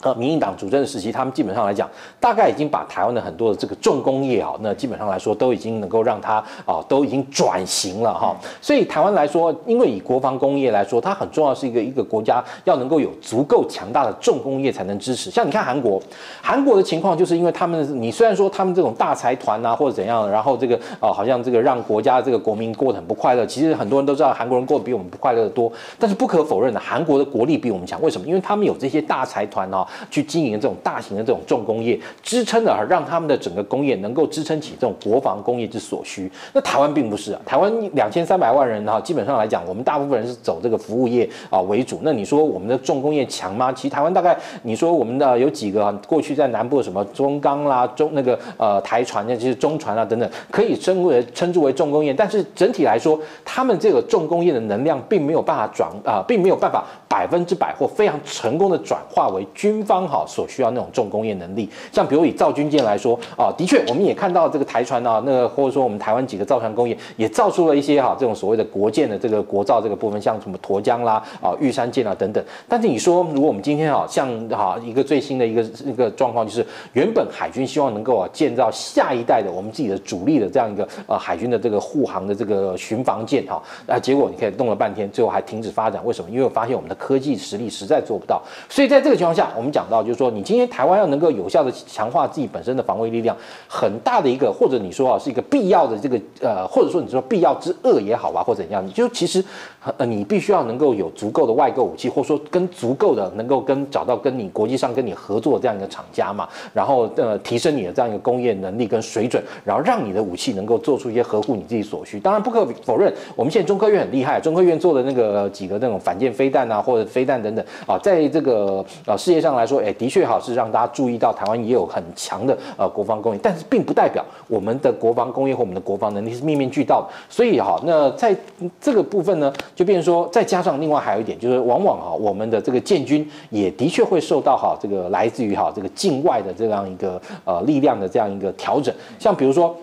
呃，民进党主政的时期，他们基本上来讲，大概已经把台湾的很多的这个重工业啊，那基本上来说都已经能够让它啊，都已经转型了哈。所以台湾来说，因为以国防工业来说，它很重要是一个一个国家要能够有足够强大的重工业才能支持。像你看韩国，韩国的情况就是因为他们，你虽然说他们这种大财团啊或者怎样，然后这个啊、呃、好像这个让国家这个国民过得很不快乐。其实很多人都知道韩国人过得比我们不快乐的多，但是不可否认的，韩国的国力比我们强。为什么？因为他们有这些大财团啊。去经营这种大型的这种重工业，支撑了让他们的整个工业能够支撑起这种国防工业之所需。那台湾并不是啊，台湾两千三百万人哈，基本上来讲，我们大部分人是走这个服务业啊为主。那你说我们的重工业强吗？其实台湾大概你说我们的有几个、啊、过去在南部的什么中钢啦、中那个呃台船那就是中船啊等等，可以称为称之为重工业。但是整体来说，他们这个重工业的能量并没有办法转啊、呃，并没有办法百分之百或非常成功的转化为军。军方好所需要那种重工业能力，像比如以造军舰来说啊，的确我们也看到这个台船啊，那个或者说我们台湾几个造船工业也造出了一些哈、啊、这种所谓的国舰的这个国造这个部分，像什么沱江啦啊玉山舰啊等等。但是你说如果我们今天啊像啊一个最新的一个一个状况就是，原本海军希望能够啊建造下一代的我们自己的主力的这样一个呃、啊、海军的这个护航的这个巡防舰哈，那、啊、结果你可以弄了半天，最后还停止发展，为什么？因为我发现我们的科技实力实在做不到，所以在这个情况下我们。讲到就是说，你今天台湾要能够有效的强化自己本身的防卫力量，很大的一个，或者你说啊是一个必要的这个呃，或者说你说必要之恶也好吧，或者怎样，你就其实呃你必须要能够有足够的外购武器，或者说跟足够的能够跟找到跟你国际上跟你合作这样一个厂家嘛，然后呃提升你的这样一个工业能力跟水准，然后让你的武器能够做出一些合乎你自己所需。当然不可否认，我们现在中科院很厉害，中科院做的那个几个那种反舰飞弹啊，或者飞弹等等啊，在这个呃世界上。来说，哎，的确好是让大家注意到台湾也有很强的呃国防工业，但是并不代表我们的国防工业或我们的国防能力是面面俱到的。所以哈，那在这个部分呢，就变成说，再加上另外还有一点，就是往往哈我们的这个建军也的确会受到哈这个来自于哈这个境外的这样一个呃力量的这样一个调整，像比如说。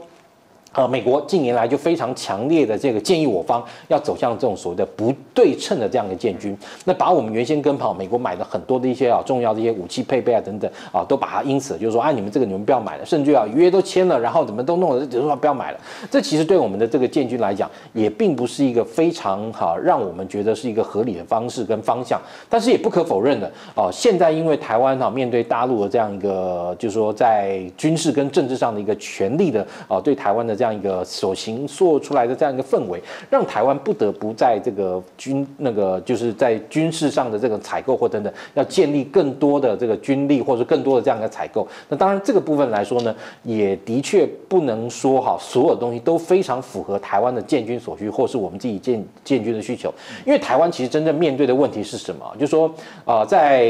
呃，美国近年来就非常强烈的这个建议我方要走向这种所谓的不对称的这样的建军，那把我们原先跟跑美国买的很多的一些啊重要的一些武器配备啊等等啊，都把它因此就是说啊你们这个你们不要买了，甚至啊约都签了，然后怎么都弄了，就说不要买了。这其实对我们的这个建军来讲，也并不是一个非常哈、啊、让我们觉得是一个合理的方式跟方向。但是也不可否认的哦、啊，现在因为台湾哈、啊、面对大陆的这样一个就是说在军事跟政治上的一个权力的啊对台湾的这样。 这样一个所形塑出来的这样一个氛围，让台湾不得不在这个军那个就是在军事上的这个采购或等等，要建立更多的这个军力，或者更多的这样一个采购。那当然这个部分来说呢，也的确不能说哈，所有东西都非常符合台湾的建军所需，或是我们自己建建军的需求。因为台湾其实真正面对的问题是什么？就是说啊、呃，在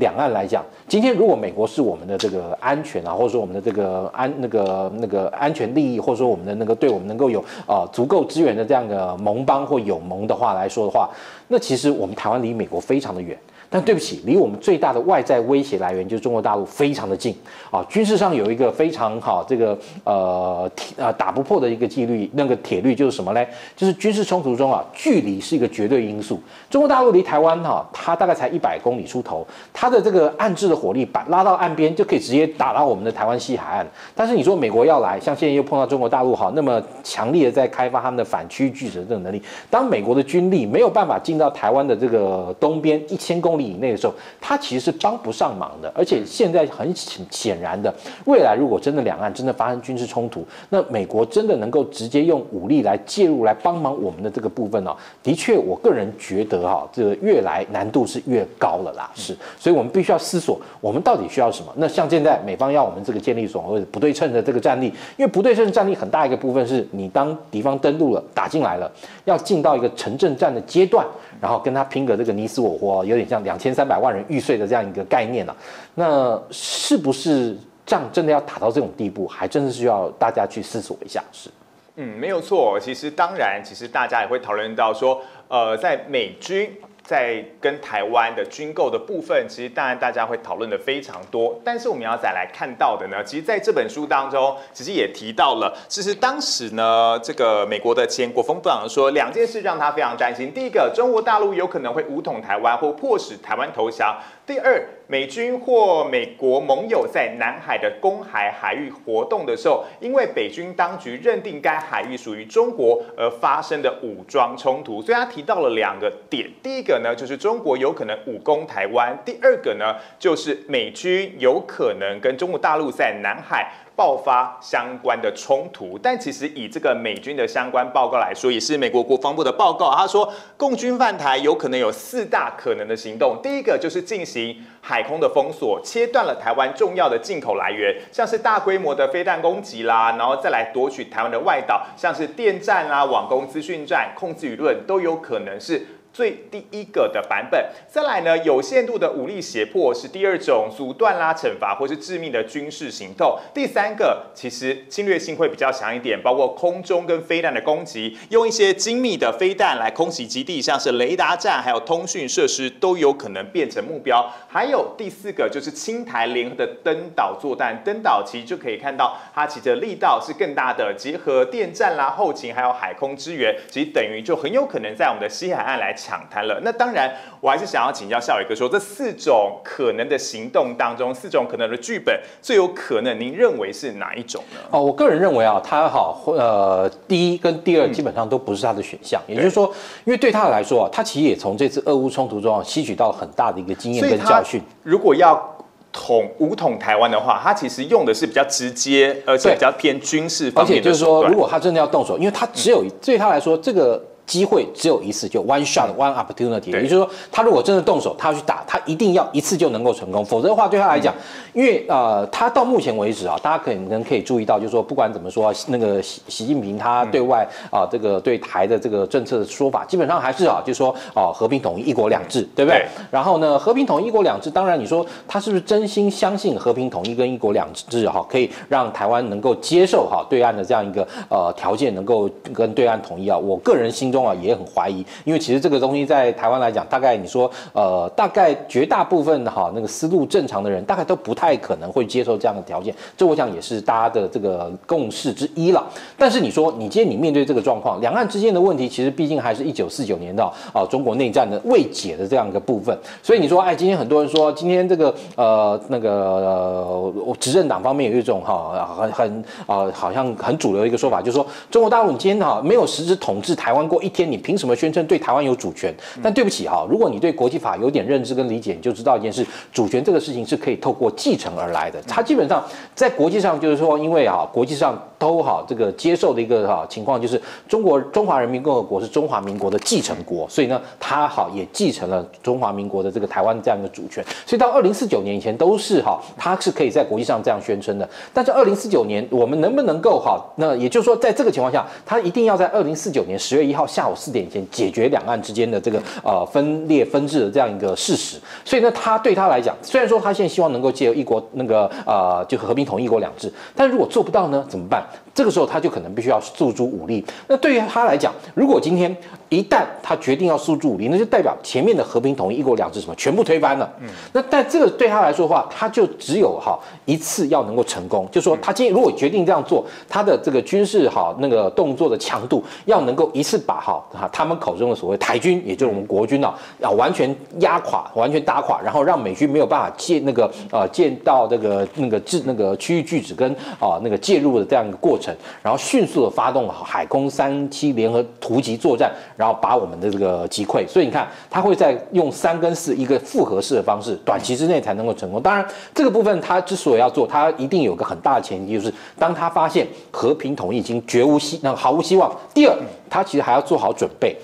两岸来讲，今天如果美国是我们的这个安全啊，或者说我们的这个安那个那个安全利益，或者说 我们的那个对我们能够有啊、呃、足够支援的这样的盟邦或友盟的话来说的话，那其实我们台湾离美国非常的远。 但对不起，离我们最大的外在威胁来源就是中国大陆非常的近啊，军事上有一个非常好这个呃呃打不破的一个纪律，那个铁律就是什么嘞？就是军事冲突中啊，距离是一个绝对因素。中国大陆离台湾哈、啊，它大概才一百公里出头，它的这个岸置的火力把拉到岸边就可以直接打到我们的台湾西海岸。但是你说美国要来，像现在又碰到中国大陆哈、啊，那么强烈的在开发他们的反区域拒止的这种能力，当美国的军力没有办法进到台湾的这个东边一千公里 以内的时候，它其实是帮不上忙的，而且现在很显然的，未来如果真的两岸真的发生军事冲突，那美国真的能够直接用武力来介入来帮忙我们的这个部分哦，的确，我个人觉得哈、哦，这个越来难度是越高了啦，是，所以我们必须要思索，我们到底需要什么？那像现在美方要我们这个建立所谓的不对称的这个战力，因为不对称战力很大一个部分是你当敌方登陆了，打进来了，要进到一个城镇战的阶段，然后跟他拼个这个你死我活，有点像两。 两千三百万人玉碎的这样一个概念啊，那是不是仗真的要打到这种地步，还真的需要大家去思索一下。是，嗯，没有错。其实当然，其实大家也会讨论到说，呃，在美军在跟台湾的军购的部分，其实当然大家会讨论的非常多。但是我们要再来看到的呢，其实在这本书当中，其实也提到了，其实当时呢，这个美国的前国防部长说，两件事让他非常担心。第一个，中国大陆有可能会武统台湾或迫使台湾投降；第二， 美军或美国盟友在南海的公海海域活动的时候，因为北军当局认定该海域属于中国而发生的武装冲突，所以他提到了两个点。第一个呢，就是中国有可能武攻台湾；第二个呢，就是美军有可能跟中国大陆在南海 爆发相关的冲突，但其实以这个美军的相关报告来说，也是美国国防部的报告，他说共军犯台有可能有四大可能的行动。第一个就是进行海空的封锁，切断了台湾重要的进口来源，像是大规模的飞弹攻击啦，然后再来夺取台湾的外岛，像是电战啦、网攻资讯战、控制舆论都有可能是 最第一个的版本，再来呢，有限度的武力胁迫是第二种，阻断啦、惩罚或是致命的军事行动。第三个其实侵略性会比较强一点，包括空中跟飞弹的攻击，用一些精密的飞弹来空袭基地，像是雷达站还有通讯设施都有可能变成目标。还有第四个就是清台联合的登岛作战，登岛其实就可以看到它其实的力道是更大的，结合电站啦、后勤还有海空支援，其实等于就很有可能在我们的西海岸来 抢滩了。那当然，我还是想要请教孝瑋哥说，这四种可能的行动当中，四种可能的剧本，最有可能您认为是哪一种呢？哦，我个人认为啊，他好，呃，第一跟第二基本上都不是他的选项。嗯、也就是说，因为对他来说啊，他其实也从这次俄乌冲突中啊，吸取到很大的一个经验跟教训。如果要 统武统台湾的话，它其实用的是比较直接，而且比较偏军事方面的手段。而且就是说，如果他真的要动手，因为他只有、嗯、对他来说，这个机会只有一次，就 one shot one opportunity， 也就是说，他如果真的动手，他要去打，他一定要一次就能够成功，否则的话对他来讲，因为呃，他到目前为止啊，大家可能可以注意到，就是说不管怎么说，那个习习近平他对外啊这个对台的这个政策的说法，基本上还是啊，就是说啊和平统一、一国两制，对不对？然后呢，和平统一、一国两制，当然你说他是不是真心相信和平统一跟一国两制哈，可以让台湾能够接受哈对岸的这样一个呃条件，能够跟对岸统一啊？我个人心中。 也很怀疑，因为其实这个东西在台湾来讲，大概你说，呃，大概绝大部分哈那个思路正常的人，大概都不太可能会接受这样的条件。这我想也是大家的这个共识之一了。但是你说，你今天你面对这个状况，两岸之间的问题，其实毕竟还是一九四九年的啊中国内战的未解的这样一个部分。所以你说，哎，今天很多人说，今天这个呃那个执政党方面有一种哈很很啊好像很主流的一个说法，就是说中国大陆你今天哈没有实质统治台湾过一。 天，你凭什么宣称对台湾有主权？但对不起哈，如果你对国际法有点认知跟理解，你就知道一件事：主权这个事情是可以透过继承而来的。它基本上在国际上，就是说，因为啊，国际上都好这个接受的一个哈情况，就是中国中华人民共和国是中华民国的继承国，所以呢，它好也继承了中华民国的这个台湾这样一个主权。所以到二零四九年以前都是哈，它是可以在国际上这样宣称的。但是二零四九年，我们能不能够哈？那也就是说，在这个情况下，它一定要在二零四九年十月一号下。 下午四点以前解决两岸之间的这个呃分裂分治的这样一个事实，所以呢，他对他来讲，虽然说他现在希望能够借由一国那个呃就和平统一、一国两制，但如果做不到呢，怎么办？这个时候他就可能必须要诉诸武力。那对于他来讲，如果今天一旦他决定要诉诸武力，那就代表前面的和平统一、一国两制什么全部推翻了。嗯，那但这个对他来说的话，他就只有哈一次要能够成功，就说他今天如果决定这样做，他的这个军事哈那个动作的强度要能够一次把哈。 哈，他们口中的所谓台军，也就是我们国军啊，啊，完全压垮，完全打垮，然后让美军没有办法借那个呃，见到那个那个制那个区域拒止跟啊、呃、那个介入的这样一个过程，然后迅速的发动海空三栖联合突击作战，然后把我们的这个击溃。所以你看，他会在用三跟四一个复合式的方式，短期之内才能够成功。当然，这个部分他之所以要做，他一定有个很大的前提，就是当他发现和平统一已经绝无希，那毫无希望。第二，他其实还要做。 好准备，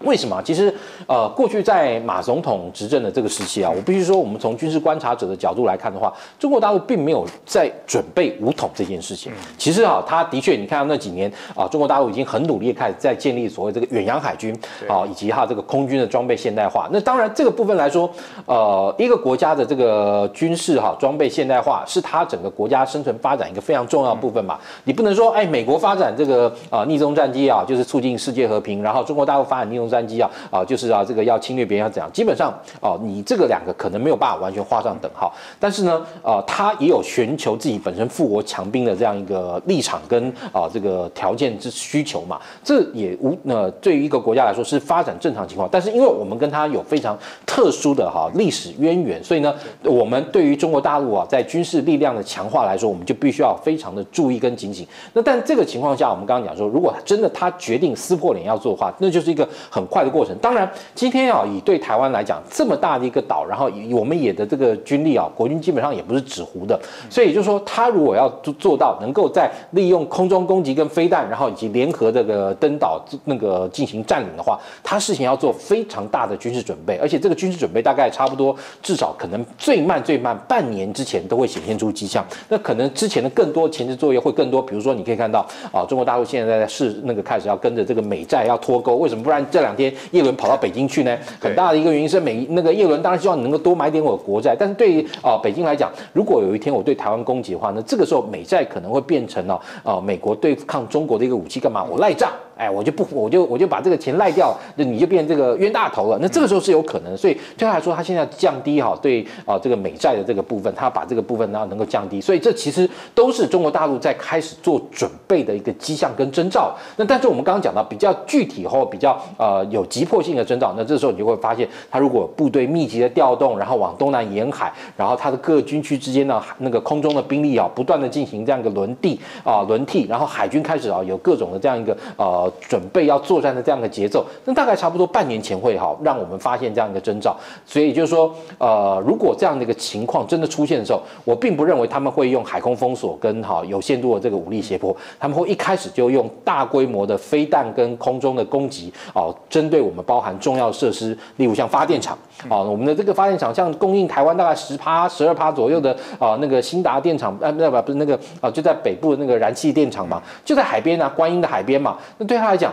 为什么？其实，呃，过去在马总统执政的这个时期啊，我必须说，我们从军事观察者的角度来看的话，中国大陆并没有在准备武统这件事情。其实啊，他的确，你看到那几年啊，中国大陆已经很努力开始在建立所谓这个远洋海军啊，以及它这个空军的装备现代化。那当然，这个部分来说，呃，一个国家的这个军事哈、啊、装备现代化是它整个国家生存发展一个非常重要的部分嘛。你不能说，哎，美国发展这个啊逆中战机啊，就是促进世界和平，然后中国大陆发展逆中。 战机啊啊，就是啊，这个要侵略别人要怎样？基本上哦、啊，你这个两个可能没有办法完全画上等号，但是呢，呃，他也有寻求自己本身富国强兵的这样一个立场跟啊这个条件之需求嘛，这也无呃对于一个国家来说是发展正常情况，但是因为我们跟他有非常特殊的哈、啊、历史渊源，所以呢，我们对于中国大陆啊在军事力量的强化来说，我们就必须要非常的注意跟警醒。那但这个情况下，我们刚刚讲说，如果真的他决定撕破脸要做的话，那就是一个很。 很快的过程，当然，今天啊，以对台湾来讲，这么大的一个岛，然后以我们也的这个军力啊，国军基本上也不是纸糊的，所以也就是说，他如果要做到能够在利用空中攻击跟飞弹，然后以及联合这个登岛那个进行占领的话，他事情要做非常大的军事准备，而且这个军事准备大概差不多，至少可能最慢最慢半年之前都会显现出迹象。那可能之前的更多前置作业会更多，比如说你可以看到啊，中国大陆现在是那个开始要跟着这个美债要脱钩，为什么？不然这两 天叶伦跑到北京去呢，很大的一个原因是美那个叶伦当然希望你能够多买点我的国债，但是对于啊、呃、北京来讲，如果有一天我对台湾攻击的话，那这个时候美债可能会变成了啊、呃、美国对抗中国的一个武器，干嘛？我赖账。 哎，我就不，我就我就把这个钱赖掉，那你就变这个冤大头了。那这个时候是有可能，所以对他来说，他现在降低哈对啊、呃、这个美债的这个部分，他把这个部分然后能够降低，所以这其实都是中国大陆在开始做准备的一个迹象跟征兆。那但是我们刚刚讲到比较具体或比较呃有急迫性的征兆，那这时候你就会发现，他如果部队密集的调动，然后往东南沿海，然后他的各军区之间呢那个空中的兵力啊不断的进行这样一个轮替啊、呃、轮替，然后海军开始啊有各种的这样一个呃。呃准备要作战的这样的节奏，那大概差不多半年前会好，让我们发现这样一个征兆。所以就是说，呃，如果这样的一个情况真的出现的时候，我并不认为他们会用海空封锁跟好有限度的这个武力胁迫，他们会一开始就用大规模的飞弹跟空中的攻击哦，针对我们包含重要设施，例如像发电厂啊、哦，我们的这个发电厂像供应台湾大概十趴、十二趴左右的啊、呃、那个新达电厂，呃，那不是那个啊、呃，就在北部的那个燃气电厂嘛，就在海边啊，观音的海边嘛。那对他来讲，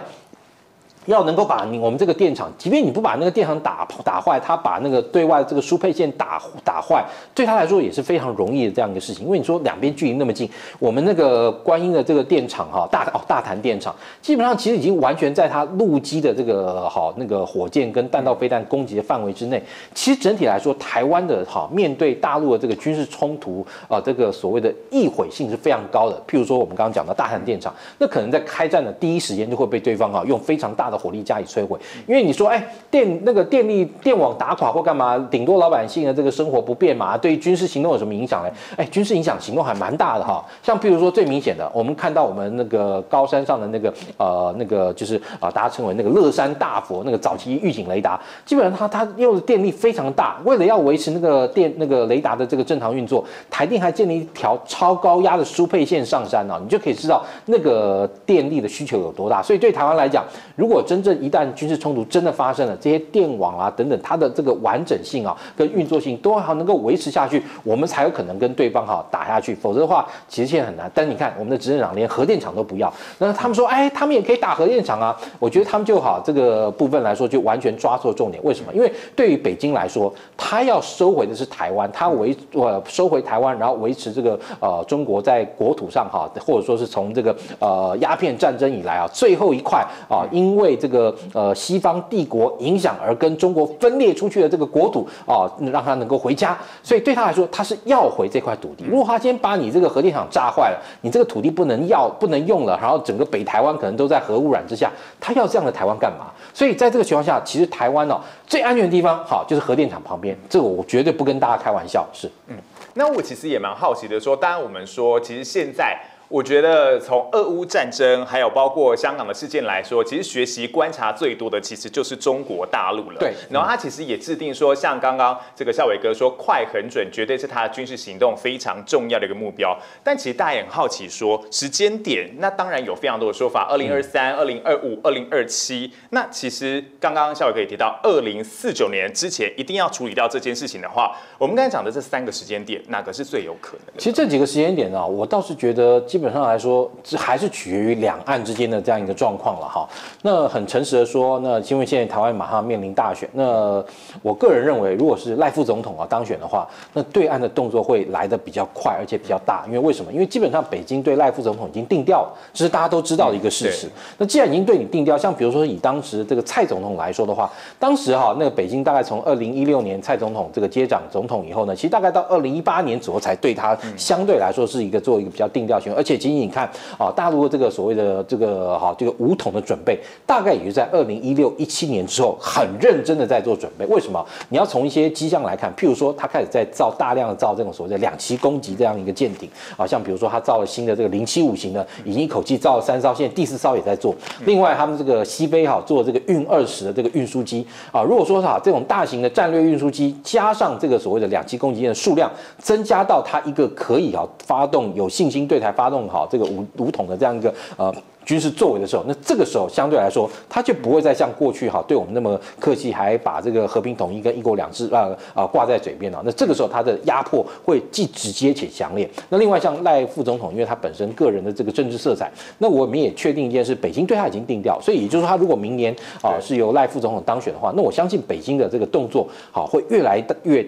要能够把你我们这个电厂，即便你不把那个电厂打打坏，他把那个对外这个输配线打打坏，对他来说也是非常容易的这样一个事情。因为你说两边距离那么近，我们那个观音的这个电厂哈，大哦大潭电厂，基本上其实已经完全在它陆基的这个好那个火箭跟弹道飞弹攻击的范围之内。其实整体来说，台湾的哈面对大陆的这个军事冲突啊、呃，这个所谓的易毁性是非常高的。譬如说我们刚刚讲到大潭电厂，那可能在开战的第一时间就会被对方啊用非常大的火力加以摧毁，因为你说，哎，电那个电力电网打垮或干嘛，顶多老百姓的这个生活不便嘛，对于军事行动有什么影响嘞？哎，军事影响行动还蛮大的哈。像譬如说最明显的，我们看到我们那个高山上的那个呃那个就是啊、呃，大家称为那个乐山大佛那个早期预警雷达，基本上它它用的电力非常大，为了要维持那个电那个雷达的这个正常运作，台电还建立一条超高压的输配线上山啊，你就可以知道那个电力的需求有多大。所以对台湾来讲，如果真正一旦军事冲突真的发生了，这些电网啊等等，它的这个完整性啊跟运作性都还能够维持下去，我们才有可能跟对方哈、啊、打下去，否则的话其实现在很难。但你看我们的执政党连核电厂都不要，那他们说哎他们也可以打核电厂啊，我觉得他们就好这个部分来说就完全抓错重点。为什么？因为对于北京来说，他要收回的是台湾，他维呃收回台湾，然后维持这个呃中国在国土上哈、啊，或者说是从这个呃鸦片战争以来啊最后一块啊因为。这个呃，西方帝国影响而跟中国分裂出去的这个国土啊、呃，让他能够回家，所以对他来说，他是要回这块土地。如果他先把你这个核电厂炸坏了，你这个土地不能要、不能用了，然后整个北台湾可能都在核污染之下，他要这样的台湾干嘛？所以在这个情况下，其实台湾哦最安全的地方，好就是核电厂旁边，这个我绝对不跟大家开玩笑。是，嗯，那我其实也蛮好奇的说，当然我们说，其实现在。我觉得从俄乌战争，还有包括香港的事件来说，其实学习观察最多的其实就是中国大陆了。对，然后他其实也制定说，像刚刚这个孝瑋哥说，快、很准，绝对是他的军事行动非常重要的一个目标。但其实大家也很好奇说，时间点，那当然有非常多的说法，二零二三、二零二五、二零二七。那其实刚刚孝瑋哥也提到，二零四九年之前一定要处理掉这件事情的话，我们刚才讲的这三个时间点，哪个是最有可能的？其实这几个时间点啊，我倒是觉得基本。基本上来说，这还是取决于两岸之间的这样一个状况了哈。那很诚实的说，那因为现在台湾马上面临大选，那我个人认为，如果是赖副总统啊当选的话，那对岸的动作会来得比较快，而且比较大。因为为什么？因为基本上北京对赖副总统已经定调了，这是大家都知道的一个事实。嗯、那既然已经对你定调，像比如说以当时这个蔡总统来说的话，当时哈那个北京大概从二零一六年蔡总统这个接掌总统以后呢，其实大概到二零一八年左右才对他相对来说是一个做一个比较定调性，而且。而且，仅仅你看啊，大陆这个所谓的这个哈、啊，这个武统的准备，大概也是在二零一六一七年之后，很认真的在做准备。为什么？你要从一些迹象来看，譬如说，他开始在造大量的造这种所谓的两栖攻击这样一个舰艇啊，像比如说他造了新的这个零七五型的，已经一口气造了三艘，现在第四艘也在做。另外，他们这个西非哈、啊、做这个运二十的这个运输机啊，如果说哈、啊、这种大型的战略运输机加上这个所谓的两栖攻击舰的数量增加到它一个可以啊发动有信心对台发动。好，这个武武统的这样一个呃。军事作为的时候，那这个时候相对来说，他就不会再像过去哈对我们那么客气，还把这个和平统一跟一国两制啊啊挂在嘴边了。那这个时候他的压迫会既直接且强烈。那另外像赖副总统，因为他本身个人的这个政治色彩，那我们也确定一件事，北京对他已经定调，所以也就是说，他如果明年啊是由赖副总统当选的话，那我相信北京的这个动作好会越来越。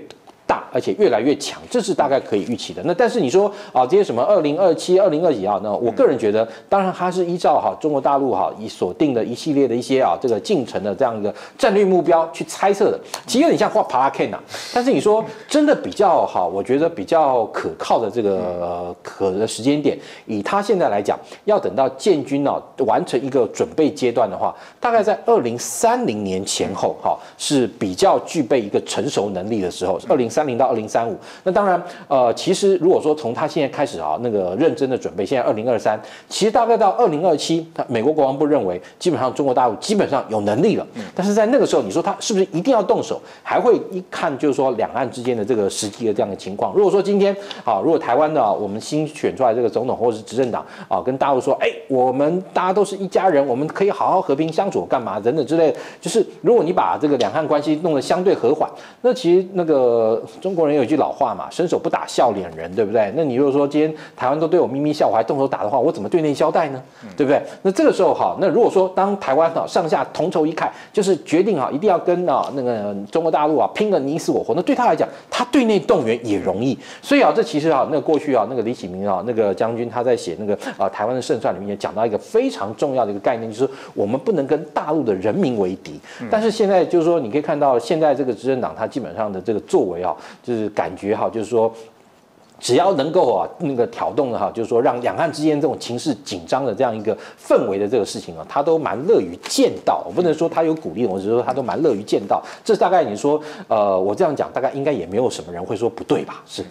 大，而且越来越强，这是大概可以预期的。那但是你说啊，这些什么二零二七、二零二几啊，那我个人觉得，当然它是依照哈中国大陆哈以锁定的一系列的一些啊这个进程的这样一个战略目标去猜测的，其实有点像画帕拉 K 呐。但是你说真的比较好，我觉得比较可靠的这个、呃、可的时间点，以它现在来讲，要等到建军啊完成一个准备阶段的话，大概在二零三零年前后哈、啊、是比较具备一个成熟能力的时候，二零三零。到二零三五。那当然，呃，其实如果说从他现在开始啊，那个认真的准备，现在二零二三，其实大概到二零二七，美国国防部认为基本上中国大陆基本上有能力了。但是在那个时候，你说他是不是一定要动手？还会一看就是说两岸之间的这个实际的这样的情况。如果说今天啊，如果台湾的、啊、我们新选出来这个总统或者是执政党啊，跟大陆说，哎，我们大家都是一家人，我们可以好好和平相处，干嘛等等之类的，就是如果你把这个两岸关系弄得相对和缓，那其实那个中国人有一句老话嘛，伸手不打笑脸人，对不对？那你如果说今天台湾都对我咪咪笑，我还动手打的话，我怎么对内交代呢？对不对？那这个时候哈，那如果说当台湾哈上下同仇一忾，就是决定哈一定要跟啊那个中国大陆啊拼个你死我活，那对他来讲，他对内动员也容易。所以啊，这其实啊，那过去啊，那个李启明啊，那个将军他在写那个啊台湾的胜算里面也讲到一个非常重要的一个概念，就是我们不能跟大陆的人民为敌。但是现在就是说，你可以看到现在这个执政党他基本上的这个作为啊，就是感觉哈，就是说。只要能够啊，那个挑动的哈，就是说让两岸之间这种情势紧张的这样一个氛围的这个事情啊，他都蛮乐于见到。我不能说他有鼓励，我只是说他都蛮乐于见到。这大概你说，呃，我这样讲，大概应该也没有什么人会说不对吧？是。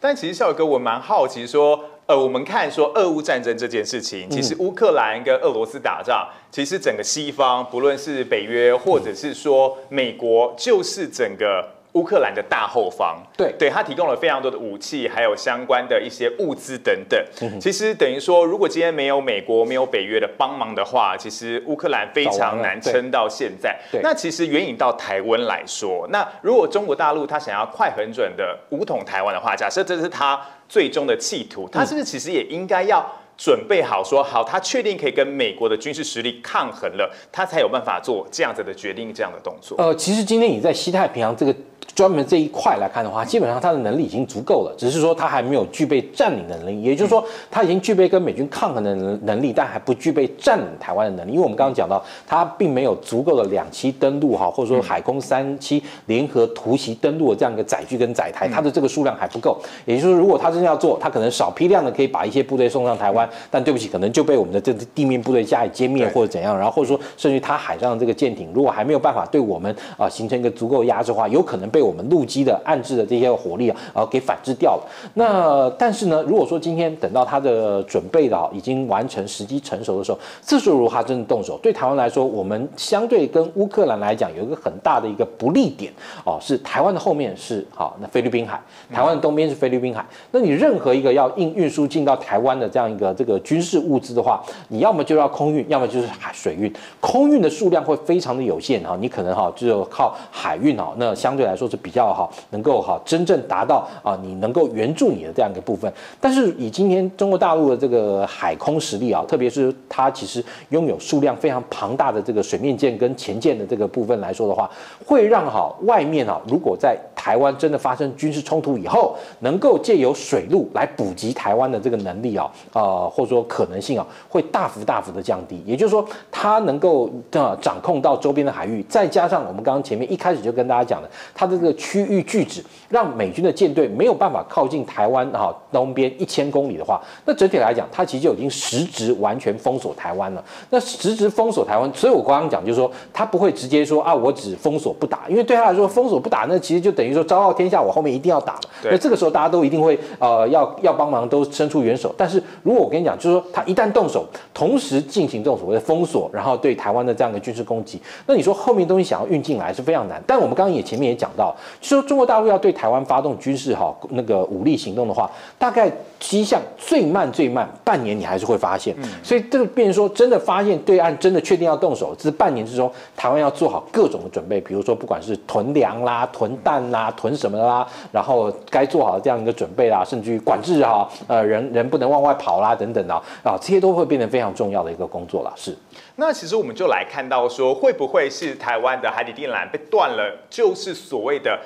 但其实孝瑋哥，我蛮好奇说，呃，我们看说俄乌战争这件事情，其实乌克兰跟俄罗斯打仗，其实整个西方，不论是北约或者是说美国，就是整个。乌克兰的大后方，对对，他提供了非常多的武器，还有相关的一些物资等等。其实等于说，如果今天没有美国、没有北约的帮忙的话，其实乌克兰非常难撑到现在。那其实援引到台湾来说，那如果中国大陆他想要快很准的武统台湾的话，假设这是他最终的企图，他是不是其实也应该要？准备好说好，他确定可以跟美国的军事实力抗衡了，他才有办法做这样子的决定，这样的动作。呃，其实今天你在西太平洋这个专门这一块来看的话，基本上他的能力已经足够了，只是说他还没有具备占领的能力，也就是说他已经具备跟美军抗衡的能力，但还不具备占领台湾的能力，因为我们刚刚讲到，他并没有足够的两栖登陆哈，或者说海空三栖联合突袭登陆的这样一个载具跟载台，他的这个数量还不够。也就是说，如果他真的要做，他可能少批量的可以把一些部队送上台湾。但对不起，可能就被我们的这地面部队加以歼灭或者怎样，然后或者说甚至他海上的这个舰艇，如果还没有办法对我们啊、呃、形成一个足够压制的话，有可能被我们陆基的岸置的这些火力啊、呃、给反制掉了。那但是呢，如果说今天等到他的准备的、啊、已经完成时机成熟的时候，这时候如果他真的动手，对台湾来说，我们相对跟乌克兰来讲有一个很大的一个不利点哦、呃，是台湾的后面是好、哦、那菲律宾海，台湾的东边是菲律宾海，那你任何一个要运运输进到台湾的这样一个。这个军事物资的话，你要么就要空运，要么就是海水运。空运的数量会非常的有限哈，你可能哈只有靠海运哈，那相对来说是比较哈能够哈真正达到啊你能够援助你的这样一个部分。但是以今天中国大陆的这个海空实力啊，特别是它其实拥有数量非常庞大的这个水面舰跟前舰的这个部分来说的话，会让哈外面哈如果在台湾真的发生军事冲突以后，能够借由水路来补给台湾的这个能力啊啊。呃或者说可能性啊，会大幅大幅的降低，也就是说，它能够呃掌控到周边的海域，再加上我们刚刚前面一开始就跟大家讲的，它的这个区域拒止，让美军的舰队没有办法靠近台湾啊东边一千公里的话，那整体来讲，它其实就已经实质完全封锁台湾了。那实质封锁台湾，所以我刚刚讲就是说，它不会直接说啊，我只封锁不打，因为对他来说，封锁不打，那其实就等于说昭告天下，我后面一定要打了。那这个时候大家都一定会呃要要帮忙，都伸出援手。但是如果我跟跟你讲，就是说他一旦动手，同时进行这种所谓的封锁，然后对台湾的这样的军事攻击，那你说后面东西想要运进来是非常难。但我们刚刚也前面也讲到，就说中国大陆要对台湾发动军事哈那个武力行动的话，大概迹象最慢最慢半年，你还是会发现。嗯、所以这个变成说，真的发现对岸真的确定要动手，这半年之中，台湾要做好各种的准备，比如说不管是囤粮啦、囤弹啦、囤什么啦，然后该做好这样一个准备啦，甚至于管制哈呃人人不能往外跑啦等。等等啊啊，这些都会变成非常重要的一个工作了。是，那其实我们就来看到说，会不会是台湾的海底电缆被断了，就是所谓的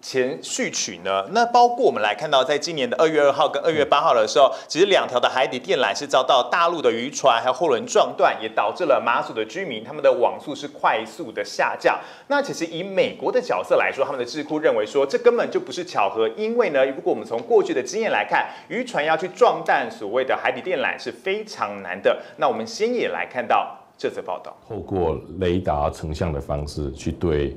前序曲呢？那包括我们来看到，在今年的二月二号跟二月八号的时候，其实两条的海底电缆是遭到大陆的渔船还有货轮撞断，也导致了马祖的居民他们的网速是快速的下降。那其实以美国的角色来说，他们的智库认为说，这根本就不是巧合，因为呢，如果我们从过去的经验来看，渔船要去撞断所谓的海底电缆是非常难的。那我们先也来看到这则报道，透过雷达成像的方式去对。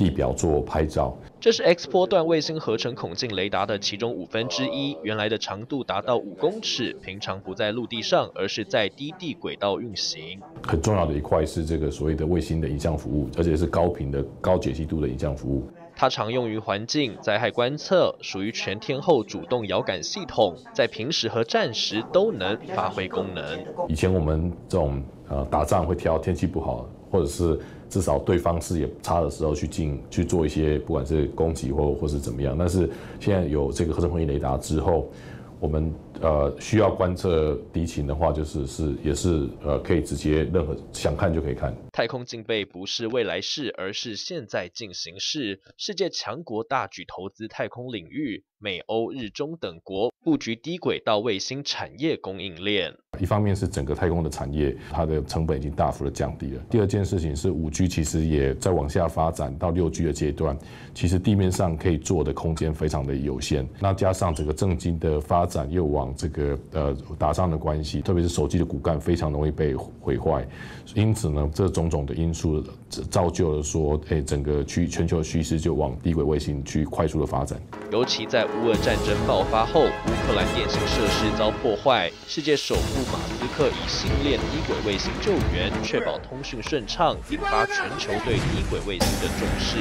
地表做拍照。这是 X 波段卫星合成孔径雷达的其中五分之一，原来的长度达到五公尺，平常不在陆地上，而是在低地轨道运行。很重要的一块是这个所谓的卫星的影像服务，而且是高频的、高解析度的影像服务。 它常用于环境灾害观测，属于全天候主动遥感系统，在平时和战时都能发挥功能。以前我们这种呃打仗会挑天气不好，或者是至少对方视野差的时候去进去做一些，不管是攻击或或是怎么样。但是现在有这个合成孔径雷达之后，我们呃需要观测敌情的话，就是是也是呃可以直接任何想看就可以看。 太空竞备不是未来式，而是现在进行式。世界强国大举投资太空领域，美、欧、日、中等国布局低轨道卫星产业供应链。一方面是整个太空的产业，它的成本已经大幅的降低了。第二件事情是五 G 其实也在往下发展到六 G 的阶段，其实地面上可以做的空间非常的有限。那加上整个政经的发展又往这个呃打仗的关系，特别是手机的骨干非常容易被毁坏，因此呢这种。 种的因素造就了说，哎，整个区全球趋势就往低轨卫星去快速的发展。尤其在乌俄战争爆发后，乌克兰电信设施遭破坏，世界首富马斯克以星链低轨卫星救援，确保通讯顺畅，引发全球对低轨卫星的重视。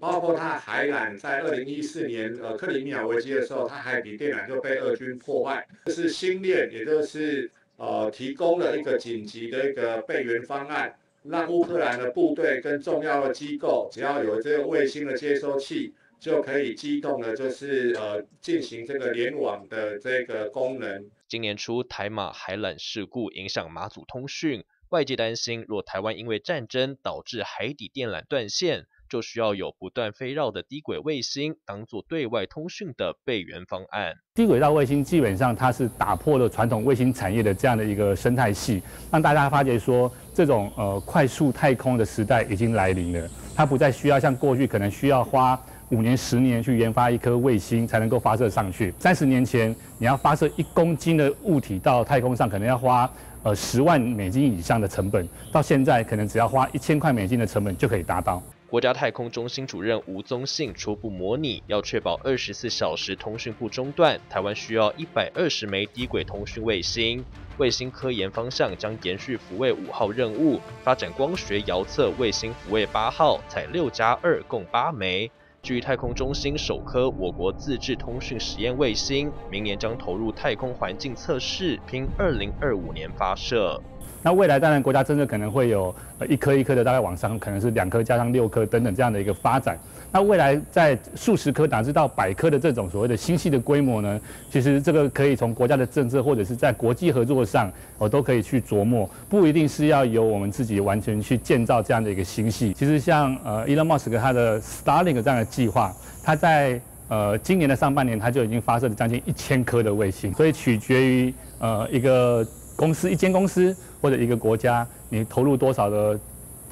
包括他海缆在二零一四年呃克里米亚危机的时候，他海底电缆就被俄军破坏，这是星链，也就是呃提供了一个紧急的一个备援方案。 让乌克兰的部队跟重要的机构，只要有这个卫星的接收器，就可以机动的，就是呃进行这个联网的这个功能。今年初，台马海缆事故影响马祖通讯，外界担心，若台湾因为战争导致海底电缆断线，就需要有不断飞绕的低轨卫星当做对外通讯的备援方案。低轨道卫星基本上它是打破了传统卫星产业的这样的一个生态系，让大家发觉说。 这种呃快速太空的时代已经来临了，它不再需要像过去可能需要花五年、十年去研发一颗卫星才能够发射上去。三十年前，你要发射一公斤的物体到太空上，可能要花呃十万美金以上的成本，到现在可能只要花一千块美金的成本就可以达到。 国家太空中心主任吴宗信初步模拟，要确保二十四小时通讯不中断，台湾需要一百二十枚低轨通讯卫星。卫星科研方向将延续福卫五号任务，发展光学遥测卫星福卫八号，采六加二共八枚。据太空中心首颗我国自制通讯实验卫星，明年将投入太空环境测试，拼二零二五年发射。 那未来当然，国家真的可能会有呃一颗一颗的，大概往上可能是两颗加上六颗等等这样的一个发展。那未来在数十颗乃至到百颗的这种所谓的星系的规模呢，其实这个可以从国家的政策或者是在国际合作上哦都可以去琢磨，不一定是要由我们自己完全去建造这样的一个星系。其实像呃 Elon Musk 他的 Starlink 这样的计划，他在呃今年的上半年他就已经发射了将近一千颗的卫星，所以取决于呃一个。 公司一间公司或者一个国家，你投入多少的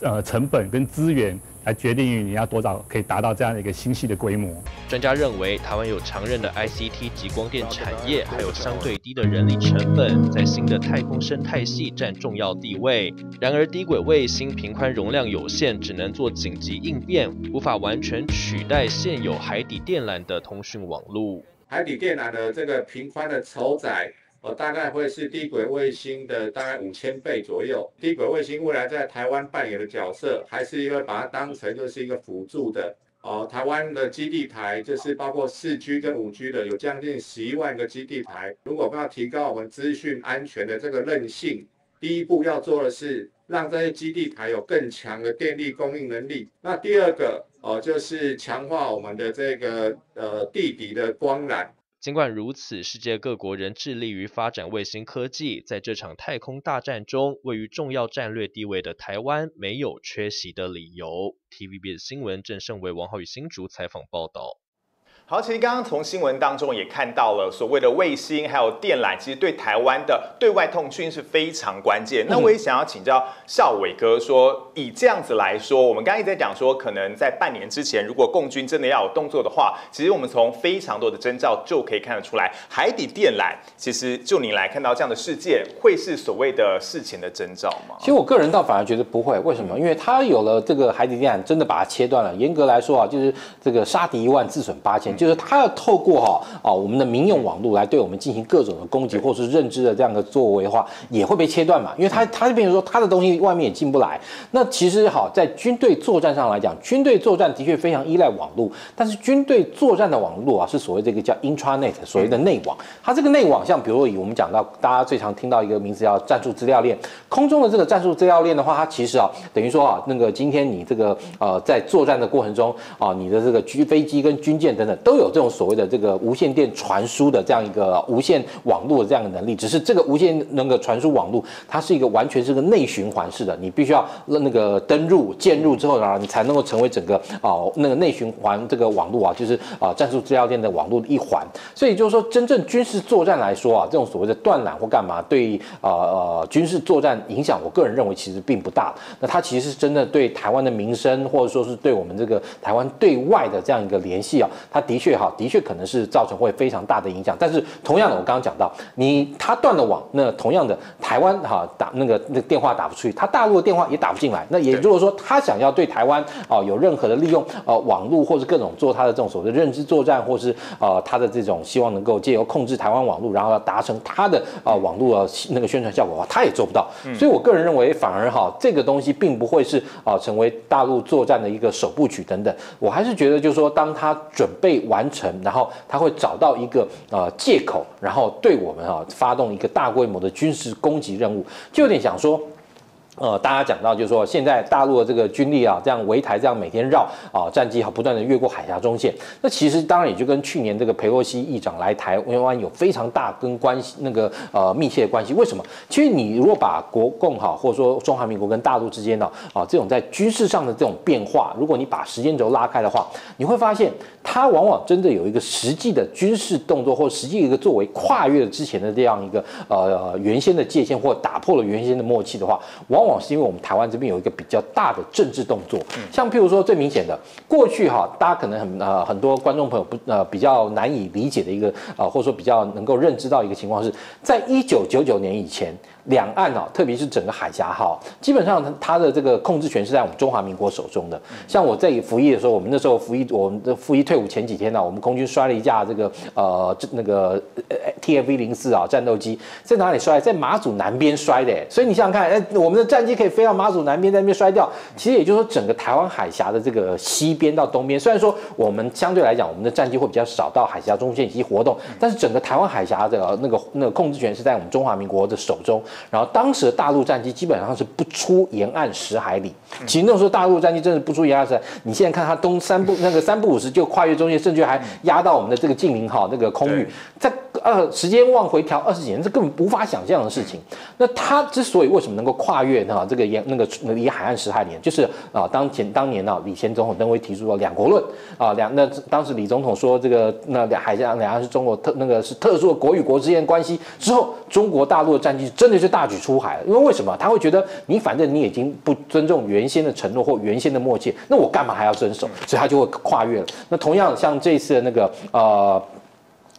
呃成本跟资源，来决定于你要多少可以达到这样的一个星系的规模。专家认为，台湾有常认的 I C T 及光电产业，还有相对低的人力成本，在新的太空生态系占重要地位。然而，低轨卫星频宽容量有限，只能做紧急应变，无法完全取代现有海底电缆的通讯网路。海底电缆的这个频宽的超载。 我、哦、大概会是低轨卫星的大概五千倍左右。低轨卫星未来在台湾扮演的角色，还是因为把它当成就是一个辅助的。哦，台湾的基地台就是包括四 G 跟五 G 的，有将近十一万个基地台。如果我们要提高我们资讯安全的这个韧性，第一步要做的是让这些基地台有更强的电力供应能力。那第二个哦，就是强化我们的这个呃地底的光缆。 尽管如此，世界各国仍致力于发展卫星科技。在这场太空大战中，位于重要战略地位的台湾没有缺席的理由。T V B S 新闻郑胜维、王浩宇新竹采访报道。好，其实刚刚从新闻当中也看到了，所谓的卫星还有电缆，其实对台湾的对外通讯是非常关键。那我也想要请教孝瑋哥说，以这样子来说，我们刚刚一直在讲说，可能在半年之前，如果共军真的要有动作的话，其实我们从非常多的征兆就可以看得出来，海底电缆其实就您来看到这样的事件，会是所谓的事前的征兆吗？其实我个人倒反而觉得不会，为什么？因为它有了这个海底电缆，真的把它切断了。严格来说啊，就是这个杀敌一万，自损八千。 就是他要透过哈啊我们的民用网络来对我们进行各种的攻击，或是认知的这样的作为的话，也会被切断嘛。因为他他就变成说他的东西外面也进不来。那其实哈，在军队作战上来讲，军队作战的确非常依赖网络，但是军队作战的网络啊，是所谓这个叫 intranet， 所谓的内网。它这个内网，像比如说以我们讲到大家最常听到一个名字叫战术资料链，空中的这个战术资料链的话，它其实啊等于说啊那个今天你这个呃在作战的过程中啊，你的这个军飞机跟军舰等等。 都有这种所谓的这个无线电传输的这样一个无线网络的这样的能力，只是这个无线那个传输网络，它是一个完全是个内循环式的，你必须要那个登入、建入之后，然后你才能够成为整个哦那个内循环这个网络啊，就是啊战术资料链的网络的一环。所以就是说，真正军事作战来说啊，这种所谓的断缆或干嘛，对呃呃军事作战影响，我个人认为其实并不大。那它其实是真的对台湾的民生，或者说是对我们这个台湾对外的这样一个联系啊，它。 的确哈，的确可能是造成会非常大的影响，但是同样的，我刚刚讲到，你他断了网，那同样的，台湾哈、啊、打那个那电话打不出去，他大陆的电话也打不进来，那也就是说，他想要对台湾哦、呃、有任何的利用呃网络或者各种做他的这种所谓的认知作战，或是呃他的这种希望能够借由控制台湾网络，然后达成他的呃网络的那个宣传效果的话，他也做不到。所以我个人认为，反而哈这个东西并不会是啊、呃、成为大陆作战的一个首部曲等等，我还是觉得就是说，当他准备 完成，然后他会找到一个呃借口，然后对我们啊发动一个大规模的军事攻击任务，就有点想说。 呃，大家讲到就是说，现在大陆的这个军力啊，这样围台，这样每天绕啊，战机啊不断的越过海峡中线。那其实当然也就跟去年这个佩洛西议长来台湾有非常大跟关系那个呃密切的关系。为什么？其实你如果把国共哈、啊，或者说中华民国跟大陆之间呢啊、啊、这种在军事上的这种变化，如果你把时间轴拉开的话，你会发现它往往真的有一个实际的军事动作或实际一个作为跨越了之前的这样一个呃原先的界限或打破了原先的默契的话，往往。 往往是因为我们台湾这边有一个比较大的政治动作，像譬如说最明显的，过去哈、啊，大家可能很呃很多观众朋友不呃比较难以理解的一个呃或者说比较能够认知到一个情况是在一九九九年以前。 两岸啊，特别是整个海峡哈，基本上它的这个控制权是在我们中华民国手中的。像我在服役的时候，我们那时候服役，我们的服役退伍前几天呢、啊，我们空军摔了一架这个呃那个 T F 一零四啊战斗机，在哪里摔？在马祖南边摔的。所以你想想看，哎，我们的战机可以飞到马祖南边，在那边摔掉。其实也就是说，整个台湾海峡的这个西边到东边，虽然说我们相对来讲，我们的战机会比较少到海峡中线以及活动，但是整个台湾海峡的那个那个控制权是在我们中华民国的手中。 然后当时的大陆战机基本上是不出沿岸十海里，其实那时候大陆战机真的不出沿岸十海。你现在看它东三不那个三不五十就跨越中线，甚至还压到我们的这个近邻哈那个空域，在呃时间往回调二十几年，这根本无法想象的事情。那它之所以为什么能够跨越呢？这个沿那个离海岸十海里，就是啊当前当年啊李前总统登威提出了两国论啊两那当时李总统说这个那海峡两岸是中国特那个是特殊的国与国之间关系之后，中国大陆的战机真的。 就大举出海了，因为为什么他会觉得你反正你已经不尊重原先的承诺或原先的默契，那我干嘛还要遵守？所以他就会跨越了。那同样像这次的那个呃。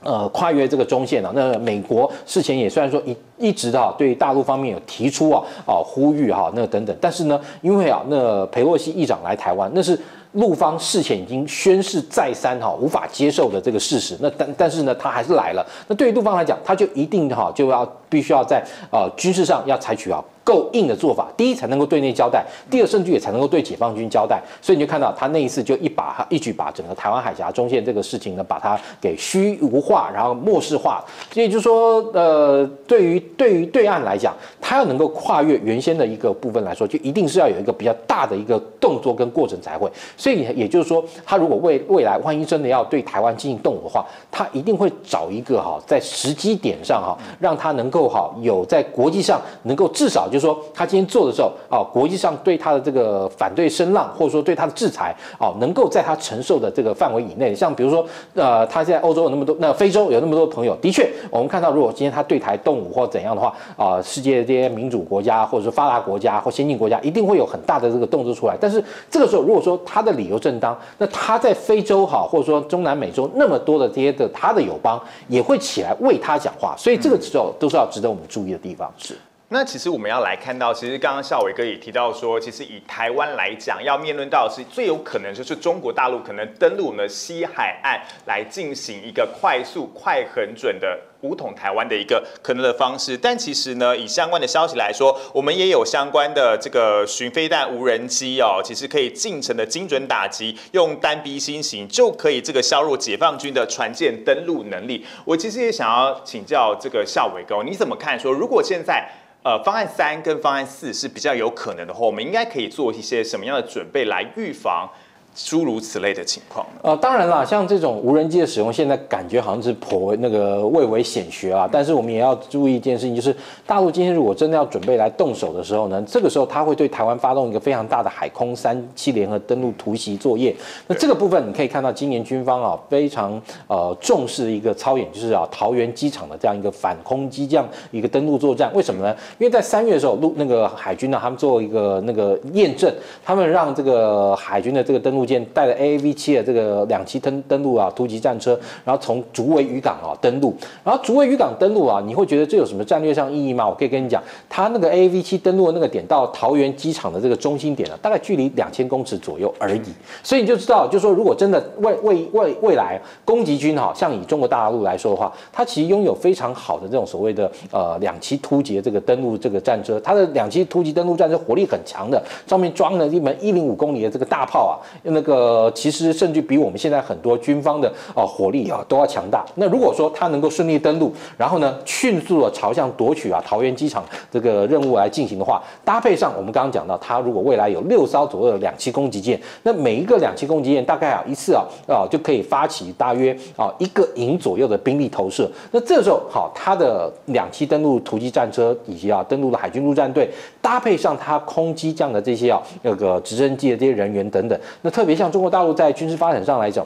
呃，跨越这个中线啊，那美国事前也虽然说一一直啊对大陆方面有提出啊啊呼吁哈、啊、那等等，但是呢，因为啊那佩洛西议长来台湾，那是陆方事前已经宣誓再三哈、啊、无法接受的这个事实，那但但是呢他还是来了，那对于陆方来讲，他就一定哈、啊、就要必须要在啊、呃、军事上要采取啊。 够硬的做法，第一才能够对内交代，第二甚至也才能够对解放军交代。所以你就看到他那一次就一把一举把整个台湾海峡中线这个事情呢，把它给虚无化，然后漠视化。所以就是说，呃，对于对于对岸来讲，他要能够跨越原先的一个部分来说，就一定是要有一个比较大的一个动作跟过程才会。所以也就是说，他如果未未来万一真的要对台湾进行动武的话，他一定会找一个哈，在时机点上哈，让他能够哈有在国际上能够至少。就是说他今天做的时候啊，国际上对他的这个反对声浪，或者说对他的制裁啊，能够在他承受的这个范围以内。像比如说，呃，他现在欧洲有那么多，那非洲有那么多朋友，的确，我们看到如果今天他对台动武或怎样的话啊，世界这些民主国家或者是发达国家或先进国家一定会有很大的这个动作出来。但是这个时候，如果说他的理由正当，那他在非洲哈，或者说中南美洲那么多的这些的他的友邦也会起来为他讲话，所以这个时候都是要值得我们注意的地方。是。那其实我们要来看到，其实刚刚孝瑋哥也提到说，其实以台湾来讲，要面论到是最有可能就是中国大陆可能登陆我们的西海岸，来进行一个快速、快、很准的武统台湾的一个可能的方式。但其实呢，以相关的消息来说，我们也有相关的这个巡飞弹无人机哦，其实可以近程的精准打击，用单兵新型就可以这个削弱解放军的船舰登陆能力。我其实也想要请教这个孝瑋哥，你怎么看说，如果现在？呃，方案三跟方案四是比较有可能的话，我们应该可以做一些什么样的准备来预防诸如此类的情况？呃，当然啦，像这种无人机的使用，现在感觉好像是颇为那个蔚为显学啊。但是我们也要注意一件事情，就是大陆今天如果真的要准备来动手的时候呢，这个时候它会对台湾发动一个非常大的海空三栖联合登陆突袭作业。那这个部分你可以看到，今年军方啊非常呃重视一个操演，就是啊桃园机场的这样一个反空机这样一个登陆作战。为什么呢？因为在三月的时候，陆那个海军呢、啊，他们做一个那个验证，他们让这个海军的这个登陆。部舰带着 A A V 七的这个两栖登登陆啊，突击战车，然后从竹围渔港啊登陆，然后竹围渔港登陆啊，你会觉得这有什么战略上意义吗？我可以跟你讲，它那个 A A V 七登陆的那个点到桃园机场的这个中心点啊，大概距离两千公尺左右而已，所以你就知道，就说如果真的未未未未来攻击军哈、啊，像以中国大陆来说的话，它其实拥有非常好的这种所谓的呃两栖突击这个登陆这个战车，它的两栖突击登陆战车火力很强的，上面装了一门一零五公里的这个大炮啊。那个其实甚至比我们现在很多军方的啊火力啊都要强大。那如果说它能够顺利登陆，然后呢迅速的朝向夺取啊桃园机场这个任务来进行的话，搭配上我们刚刚讲到，它如果未来有六艘左右的两栖攻击舰，那每一个两栖攻击舰大概啊一次啊啊就可以发起大约啊一个营左右的兵力投射。那这时候好，它的两栖登陆突击战车以及啊登陆的海军陆战队，搭配上它空机这样的这些啊那个直升机的这些人员等等，那特别像中国大陆在军事发展上来讲，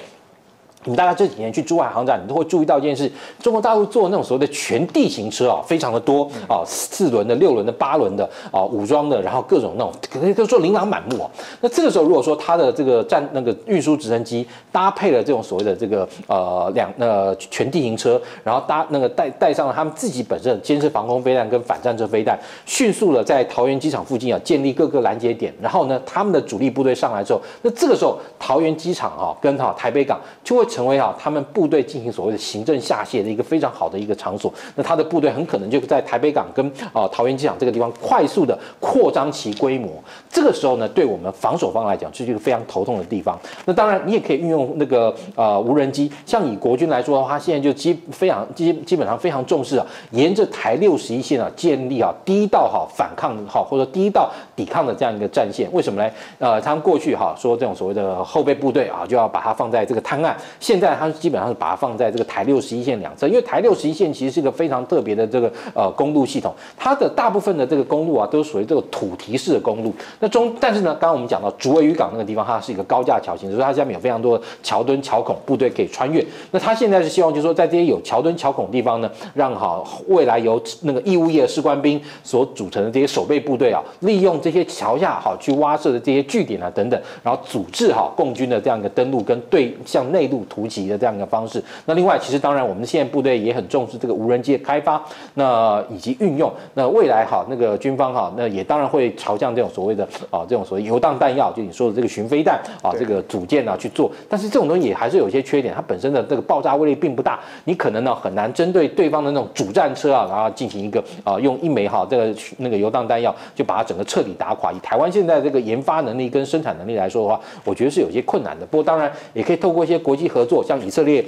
你大概这几年去珠海航展，你都会注意到一件事：中国大陆做那种所谓的全地形车啊，非常的多啊，四轮的、六轮的、八轮的啊，武装的，然后各种那种可以说琳琅满目啊。那这个时候，如果说它的这个战那个运输直升机搭配了这种所谓的这个呃两呃全地形车，然后搭那个带带上了他们自己本身的监视防空飞弹跟反战车飞弹，迅速的在桃园机场附近啊建立各个拦截点，然后呢，他们的主力部队上来之后，那这个时候桃园机场啊跟哈、啊、台北港就会成为啊，他们部队进行所谓的行政下卸的一个非常好的一个场所。那他的部队很可能就在台北港跟啊桃园机场这个地方快速的扩张其规模。这个时候呢，对我们防守方来讲，这是一个非常头痛的地方。那当然，你也可以运用那个呃无人机。像以国军来说的话，他现在就基非常基基本上非常重视啊，沿着台六十一线啊建立啊第一道哈反抗哈或者第一道抵抗的这样一个战线。为什么呢？呃，他们过去哈说这种所谓的后备部队啊，就要把它放在这个滩岸。现在它基本上是把它放在这个台六十一线两侧，因为台六十一线其实是一个非常特别的这个呃公路系统，它的大部分的这个公路啊都是属于这个土堤式的公路。那中但是呢，刚刚我们讲到竹围渔港那个地方，它是一个高架桥型，所以它下面有非常多的桥墩、桥孔，部队可以穿越。那它现在是希望就是说，在这些有桥墩、桥孔的地方呢，让好未来由那个义务役的士官兵所组成的这些守备部队啊，利用这些桥下好去挖设的这些据点啊等等，然后组织好共军的这样一个登陆跟对向内陆。突击的这样一个方式。那另外，其实当然我们现在部队也很重视这个无人机的开发，那以及运用。那未来哈，那个军方哈，那也当然会朝向这种所谓的啊，这种所谓游荡弹药，就你说的这个巡飞弹啊，这个组件啊去做。但是这种东西也还是有一些缺点，它本身的这个爆炸威力并不大，你可能呢很难针对对方的那种主战车啊，然后进行一个啊用一枚哈这个那个游荡弹药就把它整个彻底打垮。以台湾现在这个研发能力跟生产能力来说的话，我觉得是有些困难的。不过当然也可以透过一些国际合作，像以色列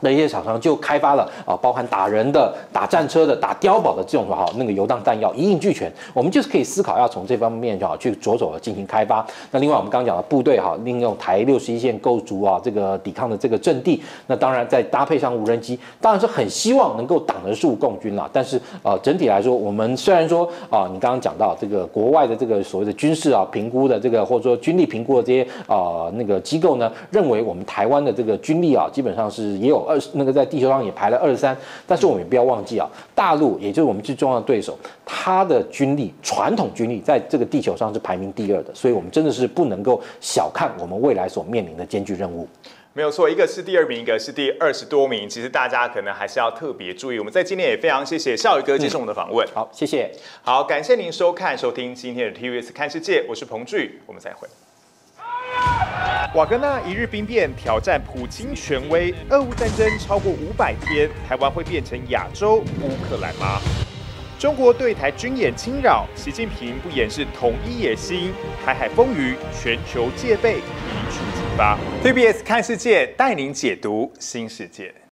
那些厂商就开发了啊，包含打人的、打战车的、打碉堡的这种好那个游荡弹药一应俱全。我们就是可以思考要从这方面哈去着手的进行开发。那另外我们刚刚讲的部队哈，利用台六十一线构筑啊这个抵抗的这个阵地。那当然再搭配上无人机，当然是很希望能够挡得住共军啦。但是呃整体来说，我们虽然说啊、呃，你刚刚讲到这个国外的这个所谓的军事啊评估的这个或者说军力评估的这些啊、呃、那个机构呢，认为我们台湾的这个军力啊基本上是也有。二那个在地球上也排了二十三，但是我们也不要忘记啊，大陆也就是我们最重要的对手，它的军力传统军力在这个地球上是排名第二的，所以我们真的是不能够小看我们未来所面临的艰巨任务。没有错，一个是第二名，一个是第二十多名。其实大家可能还是要特别注意。我们在今天也非常谢谢孝宇哥接受我们的访问、嗯。好，谢谢。好，感谢您收看收听今天的 T V B S 看世界，我是彭巨，我们再会。瓦格纳一日兵变挑战普京权威，俄乌战争超过五百天，台湾会变成亚洲乌克兰吗？中国对台军演侵扰，习近平不掩饰统一野心，台海风雨全球戒备一触即发。T V B S 看世界带您解读新世界。